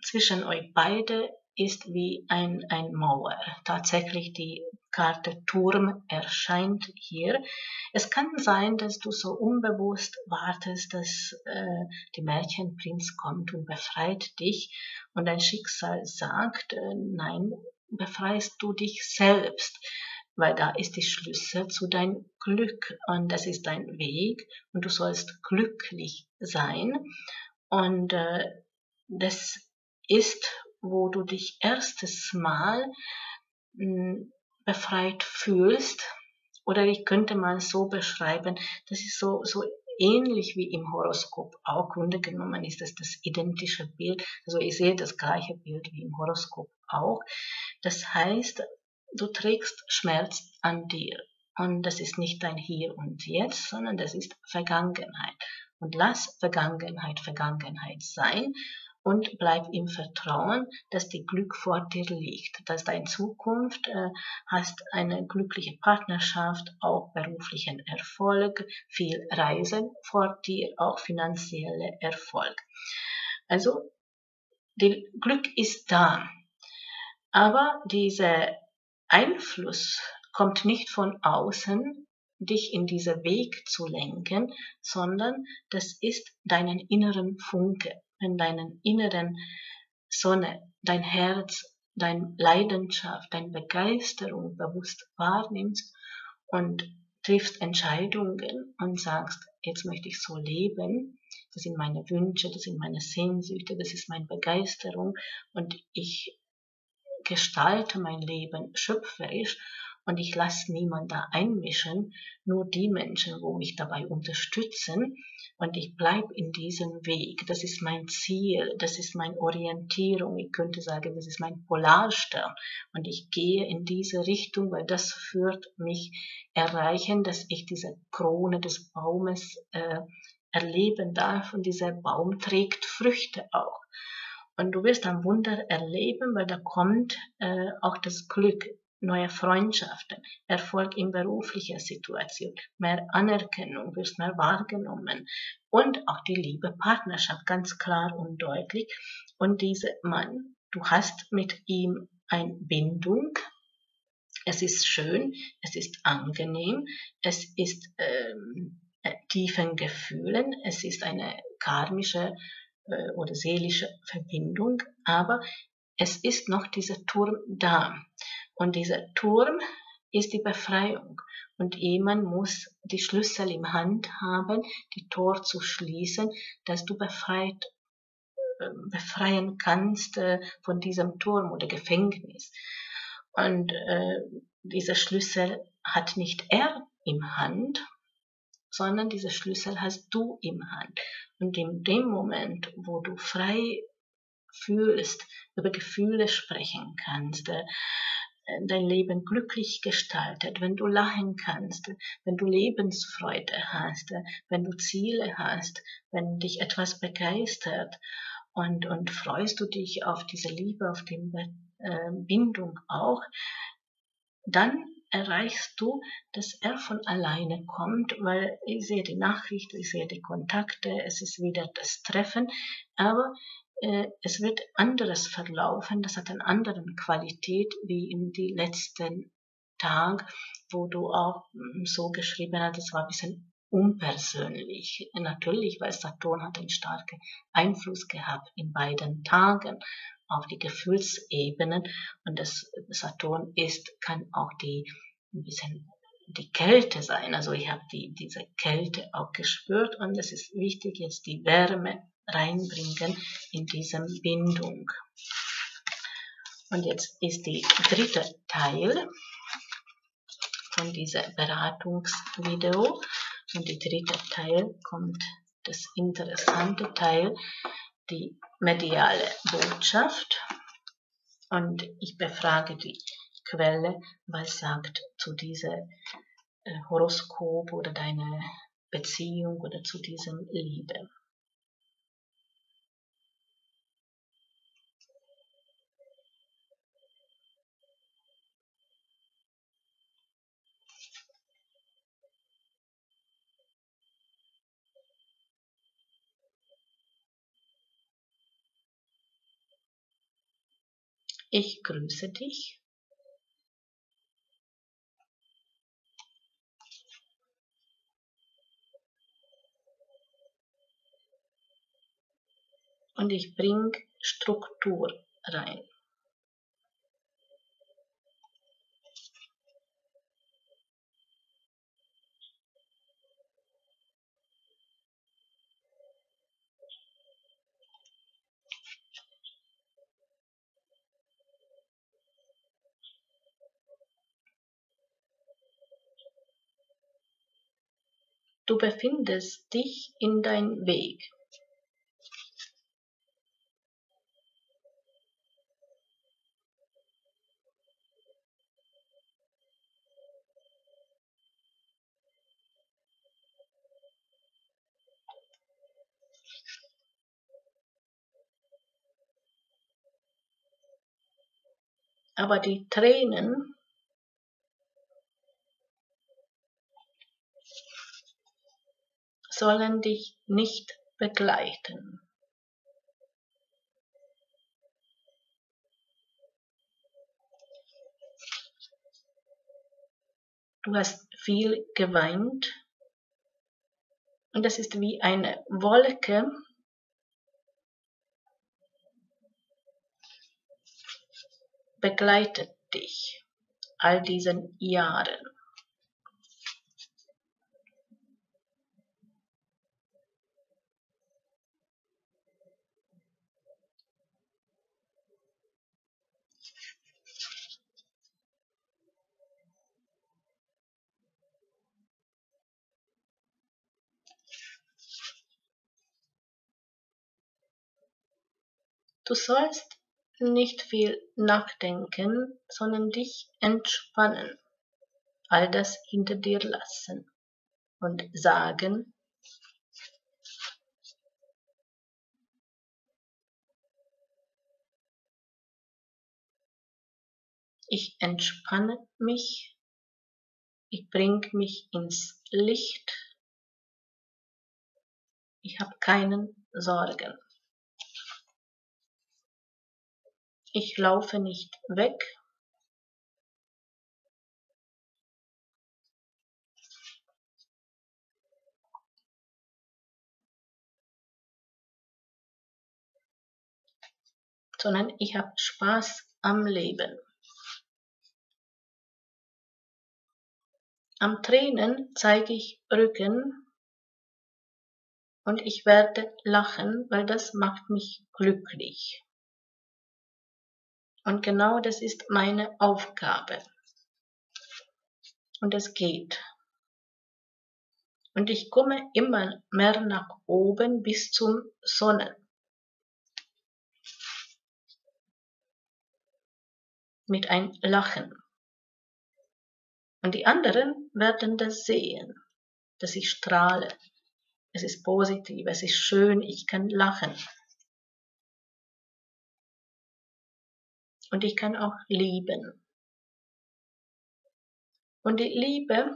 zwischen euch beide ist wie ein Mauer. Tatsächlich die Karte Turm erscheint hier. Es kann sein, dass du so unbewusst wartest, dass der Märchenprinz kommt und befreit dich und dein Schicksal sagt, nein, befreist du dich selbst, weil da ist die Schlüssel zu deinem Glück und das ist dein Weg und du sollst glücklich sein und das ist, wo du dich erstes Mal befreit fühlst, oder ich könnte mal so beschreiben, das ist so ähnlich wie im Horoskop auch, Grunde genommen ist das das identische Bild, also ich sehe das gleiche Bild wie im Horoskop auch, das heißt, du trägst Schmerz an dir und das ist nicht dein Hier und Jetzt, sondern das ist Vergangenheit und lass Vergangenheit sein. Und bleib im Vertrauen, dass die Glück vor dir liegt, dass deine Zukunft hast eine glückliche Partnerschaft, auch beruflichen Erfolg, viel Reisen vor dir, auch finanzielle Erfolg. Also, die Glück ist da, aber dieser Einfluss kommt nicht von außen, dich in diesen Weg zu lenken, sondern das ist deinen inneren Funke. Wenn deinen inneren Sonne, dein Herz, deine Leidenschaft, deine Begeisterung bewusst wahrnimmst und triffst Entscheidungen und sagst, jetzt möchte ich so leben, das sind meine Wünsche, das sind meine Sehnsüchte, das ist meine Begeisterung und ich gestalte mein Leben schöpferisch und ich lasse niemanden da einmischen, nur die Menschen, wo mich dabei unterstützen. Und ich bleibe in diesem Weg. Das ist mein Ziel, das ist meine Orientierung. Ich könnte sagen, das ist mein Polarstern. Und ich gehe in diese Richtung, weil das führt mich erreichen, dass ich diese Krone des Baumes erleben darf. Und dieser Baum trägt Früchte auch. Und du wirst ein Wunder erleben, weil da kommt auch das Glück. Neue Freundschaften, Erfolg in beruflicher Situation, mehr Anerkennung, wirst mehr wahrgenommen und auch die liebe Partnerschaft, ganz klar und deutlich. Und dieser Mann, du hast mit ihm eine Bindung, es ist schön, es ist angenehm, es ist tiefen Gefühlen, es ist eine karmische oder seelische Verbindung, aber es ist noch dieser Turm da. Und dieser Turm ist die Befreiung. Und jemand muss die Schlüssel in Hand haben, die Tor zu schließen, dass du befreien kannst von diesem Turm oder Gefängnis. Und dieser Schlüssel hat nicht er in Hand, sondern dieser Schlüssel hast du in Hand. Und in dem Moment, wo du frei fühlst, über Gefühle sprechen kannst, dein Leben glücklich gestaltet, wenn du lachen kannst, wenn du Lebensfreude hast, wenn du Ziele hast, wenn dich etwas begeistert und freust du dich auf diese Liebe, auf die Bindung auch, dann erreichst du, dass er von alleine kommt, weil ich sehe die Nachricht, ich sehe die Kontakte, es ist wieder das Treffen, aber es wird anderes verlaufen, das hat eine andere Qualität wie in die letzten Tagen, wo du auch so geschrieben hast, es war ein bisschen unpersönlich. Natürlich, weil Saturn hat einen starken Einfluss gehabt in beiden Tagen auf die Gefühlsebenen und das Saturn ist, kann auch ein bisschen die Kälte sein. Also ich habe diese Kälte auch gespürt und es ist wichtig, jetzt die Wärme reinbringen in diese Bindung. Und jetzt ist der dritte Teil von dieser Beratungsvideo. Und der dritte Teil kommt das interessante Teil, die mediale Botschaft. Und ich befrage die Quelle, was sagt zu diesem Horoskop oder deiner Beziehung oder zu diesem Liebe. Ich grüße dich. Und ich bringe Struktur rein. Du befindest dich in deinem Weg. Aber die Tränen sollen dich nicht begleiten. Du hast viel geweint und das ist wie eine Wolke, begleitet dich all diesen Jahren. Du sollst nicht viel nachdenken, sondern dich entspannen, all das hinter dir lassen und sagen, ich entspanne mich, ich bringe mich ins Licht, ich habe keinen Sorgen. Ich laufe nicht weg. Sondern ich habe Spaß am Leben. Am Tränen zeige ich Rücken und ich werde lachen, weil das macht mich glücklich. Und genau das ist meine Aufgabe. Und es geht. Und ich komme immer mehr nach oben bis zum Sonne. Mit einem Lachen. Und die anderen werden das sehen, dass ich strahle. Es ist positiv, es ist schön, ich kann lachen. Und ich kann auch lieben. Und die Liebe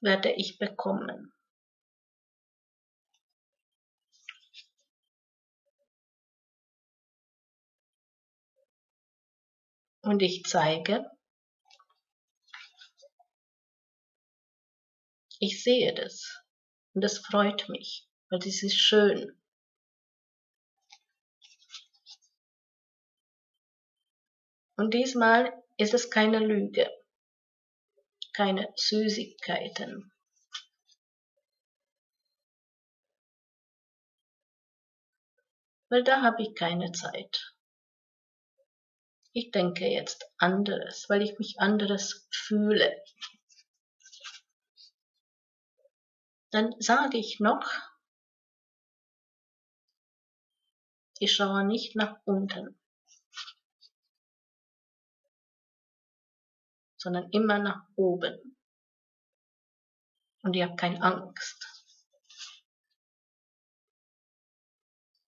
werde ich bekommen. Und ich zeige, ich sehe das. Und das freut mich, weil das ist schön. Und diesmal ist es keine Lüge, keine Süßigkeiten. Weil da habe ich keine Zeit. Ich denke jetzt anderes, weil ich mich anderes fühle. Dann sage ich noch, ich schaue nicht nach unten. Sondern immer nach oben. Und ihr habt keine Angst.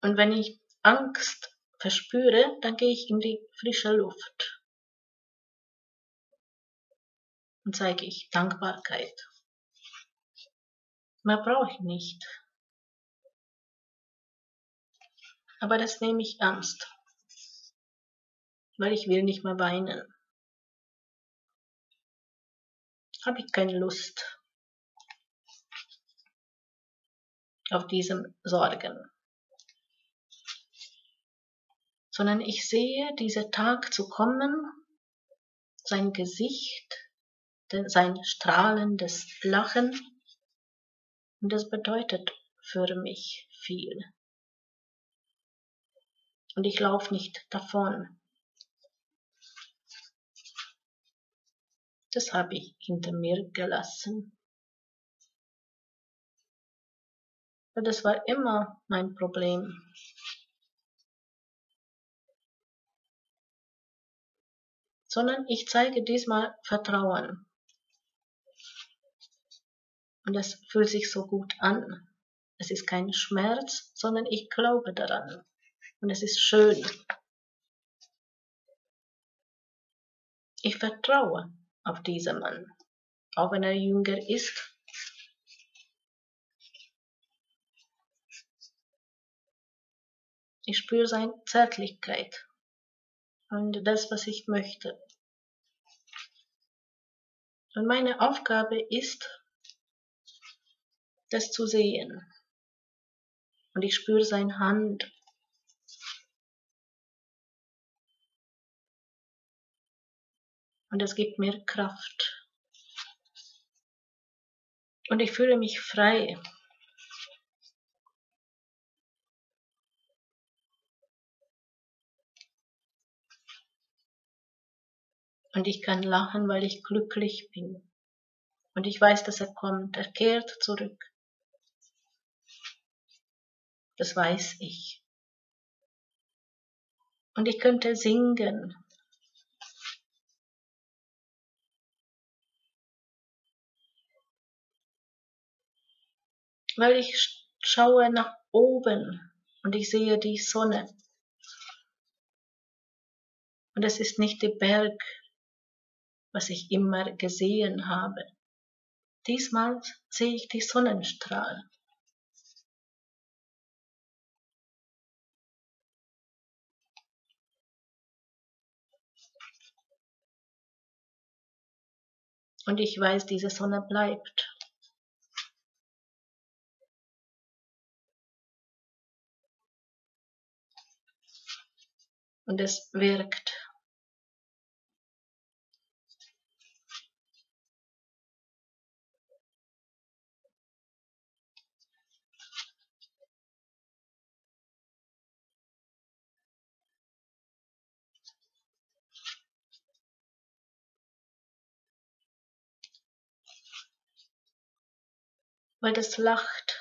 Und wenn ich Angst verspüre, dann gehe ich in die frische Luft. Und zeige ich Dankbarkeit. Mehr brauche ich nicht. Aber das nehme ich ernst. weil ich will nicht mehr weinen. Habe ich keine Lust auf diese Sorgen. Sondern ich sehe dieser Tag zu kommen, sein Gesicht, sein strahlendes Lachen, und das bedeutet für mich viel. Und ich laufe nicht davon. Das habe ich hinter mir gelassen. Und das war immer mein Problem. Sondern ich zeige diesmal Vertrauen. Und das fühlt sich so gut an. Es ist kein Schmerz, sondern ich glaube daran. Und es ist schön. Ich vertraue auf diesen Mann, auch wenn er jünger ist. Ich spüre seine Zärtlichkeit und das, was ich möchte. Und meine Aufgabe ist, das zu sehen. Und ich spüre seine Hand. Und das gibt mir Kraft. Und ich fühle mich frei. Und ich kann lachen, weil ich glücklich bin. Und ich weiß, dass er kommt. Er kehrt zurück. Das weiß ich. Und ich könnte singen. Weil ich schaue nach oben und ich sehe die Sonne. Und es ist nicht der Berg, was ich immer gesehen habe. Diesmal sehe ich die Sonnenstrahlen. Und ich weiß, diese Sonne bleibt. Und es wirkt. Weil das lacht.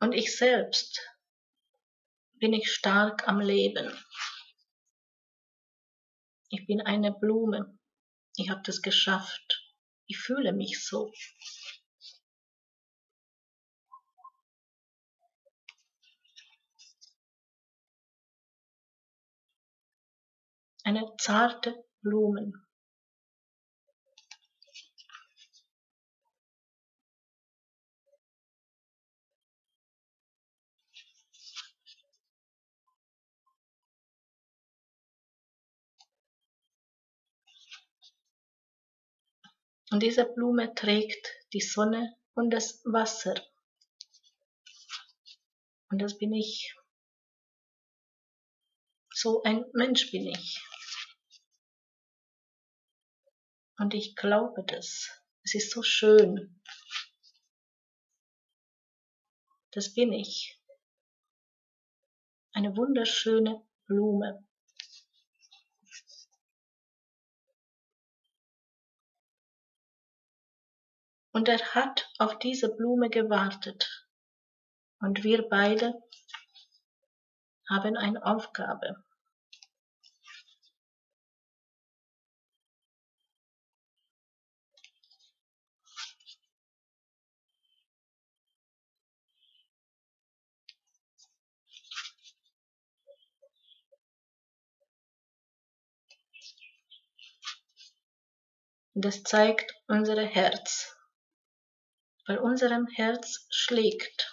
Und ich selbst bin ich stark am Leben. Ich bin eine Blume. Ich habe das geschafft. Ich fühle mich so. Eine zarte Blume. Und diese Blume trägt die Sonne und das Wasser. Und das bin ich. So ein Mensch bin ich. Und ich glaube das. Es ist so schön. Das bin ich. Eine wunderschöne Blume. Und er hat auf diese Blume gewartet. Und wir beide haben eine Aufgabe. Das zeigt unser Herz. Weil unserem Herz schlägt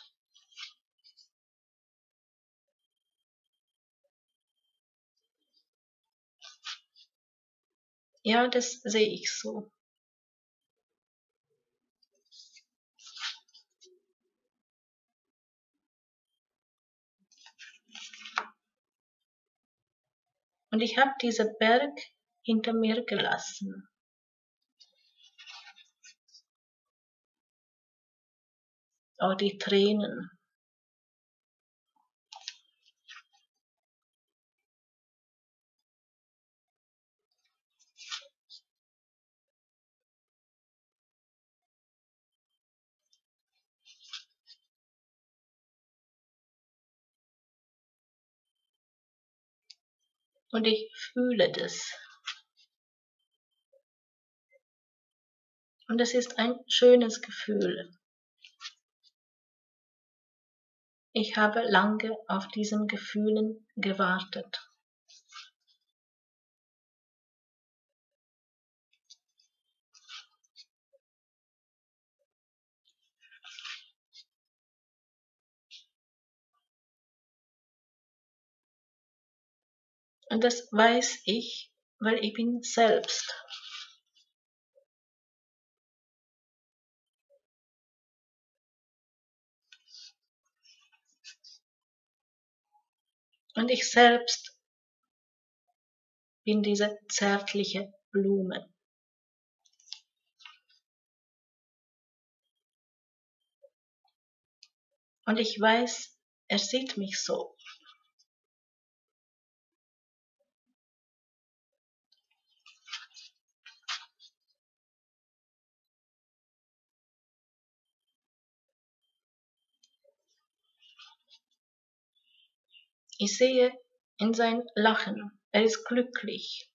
Ja, das sehe ich so. Und ich habe diesen Berg hinter mir gelassen. Oh, die Tränen. Und ich fühle das. Und es ist ein schönes Gefühl. Ich habe lange auf diesen Gefühlen gewartet. Und das weiß ich, weil ich bin selbst. Und ich selbst bin diese zärtliche Blume. Und ich weiß, er sieht mich so. Ich sehe in sein Lachen, er ist glücklich.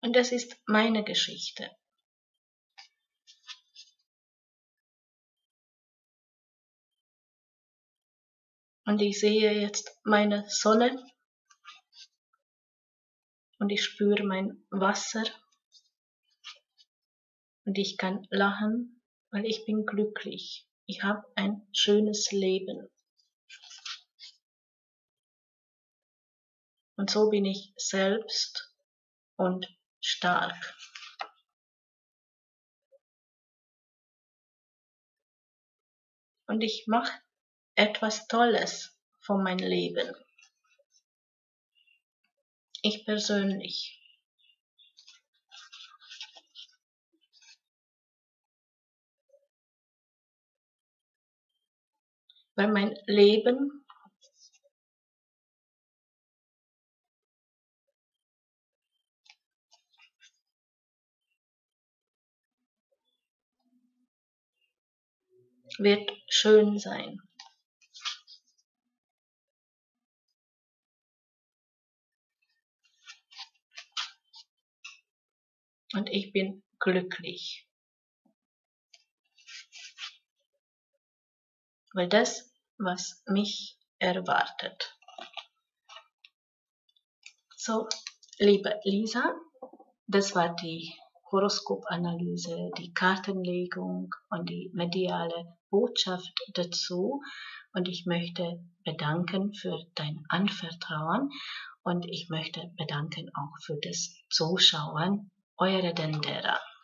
Und das ist meine Geschichte. Und ich sehe jetzt meine Sonne und ich spüre mein Wasser und ich kann lachen, weil ich bin glücklich. Ich habe ein schönes Leben. Und so bin ich selbst und stark. Und ich mache etwas Tolles von meinem Leben. Ich persönlich. Weil mein Leben wird schön sein. Und ich bin glücklich. Weil das, was mich erwartet. So, liebe Lisa, das war die Horoskopanalyse, die Kartenlegung und die mediale Botschaft dazu, und ich möchte bedanken für dein Anvertrauen und ich möchte bedanken auch für das Zuschauen. Eure Dendera.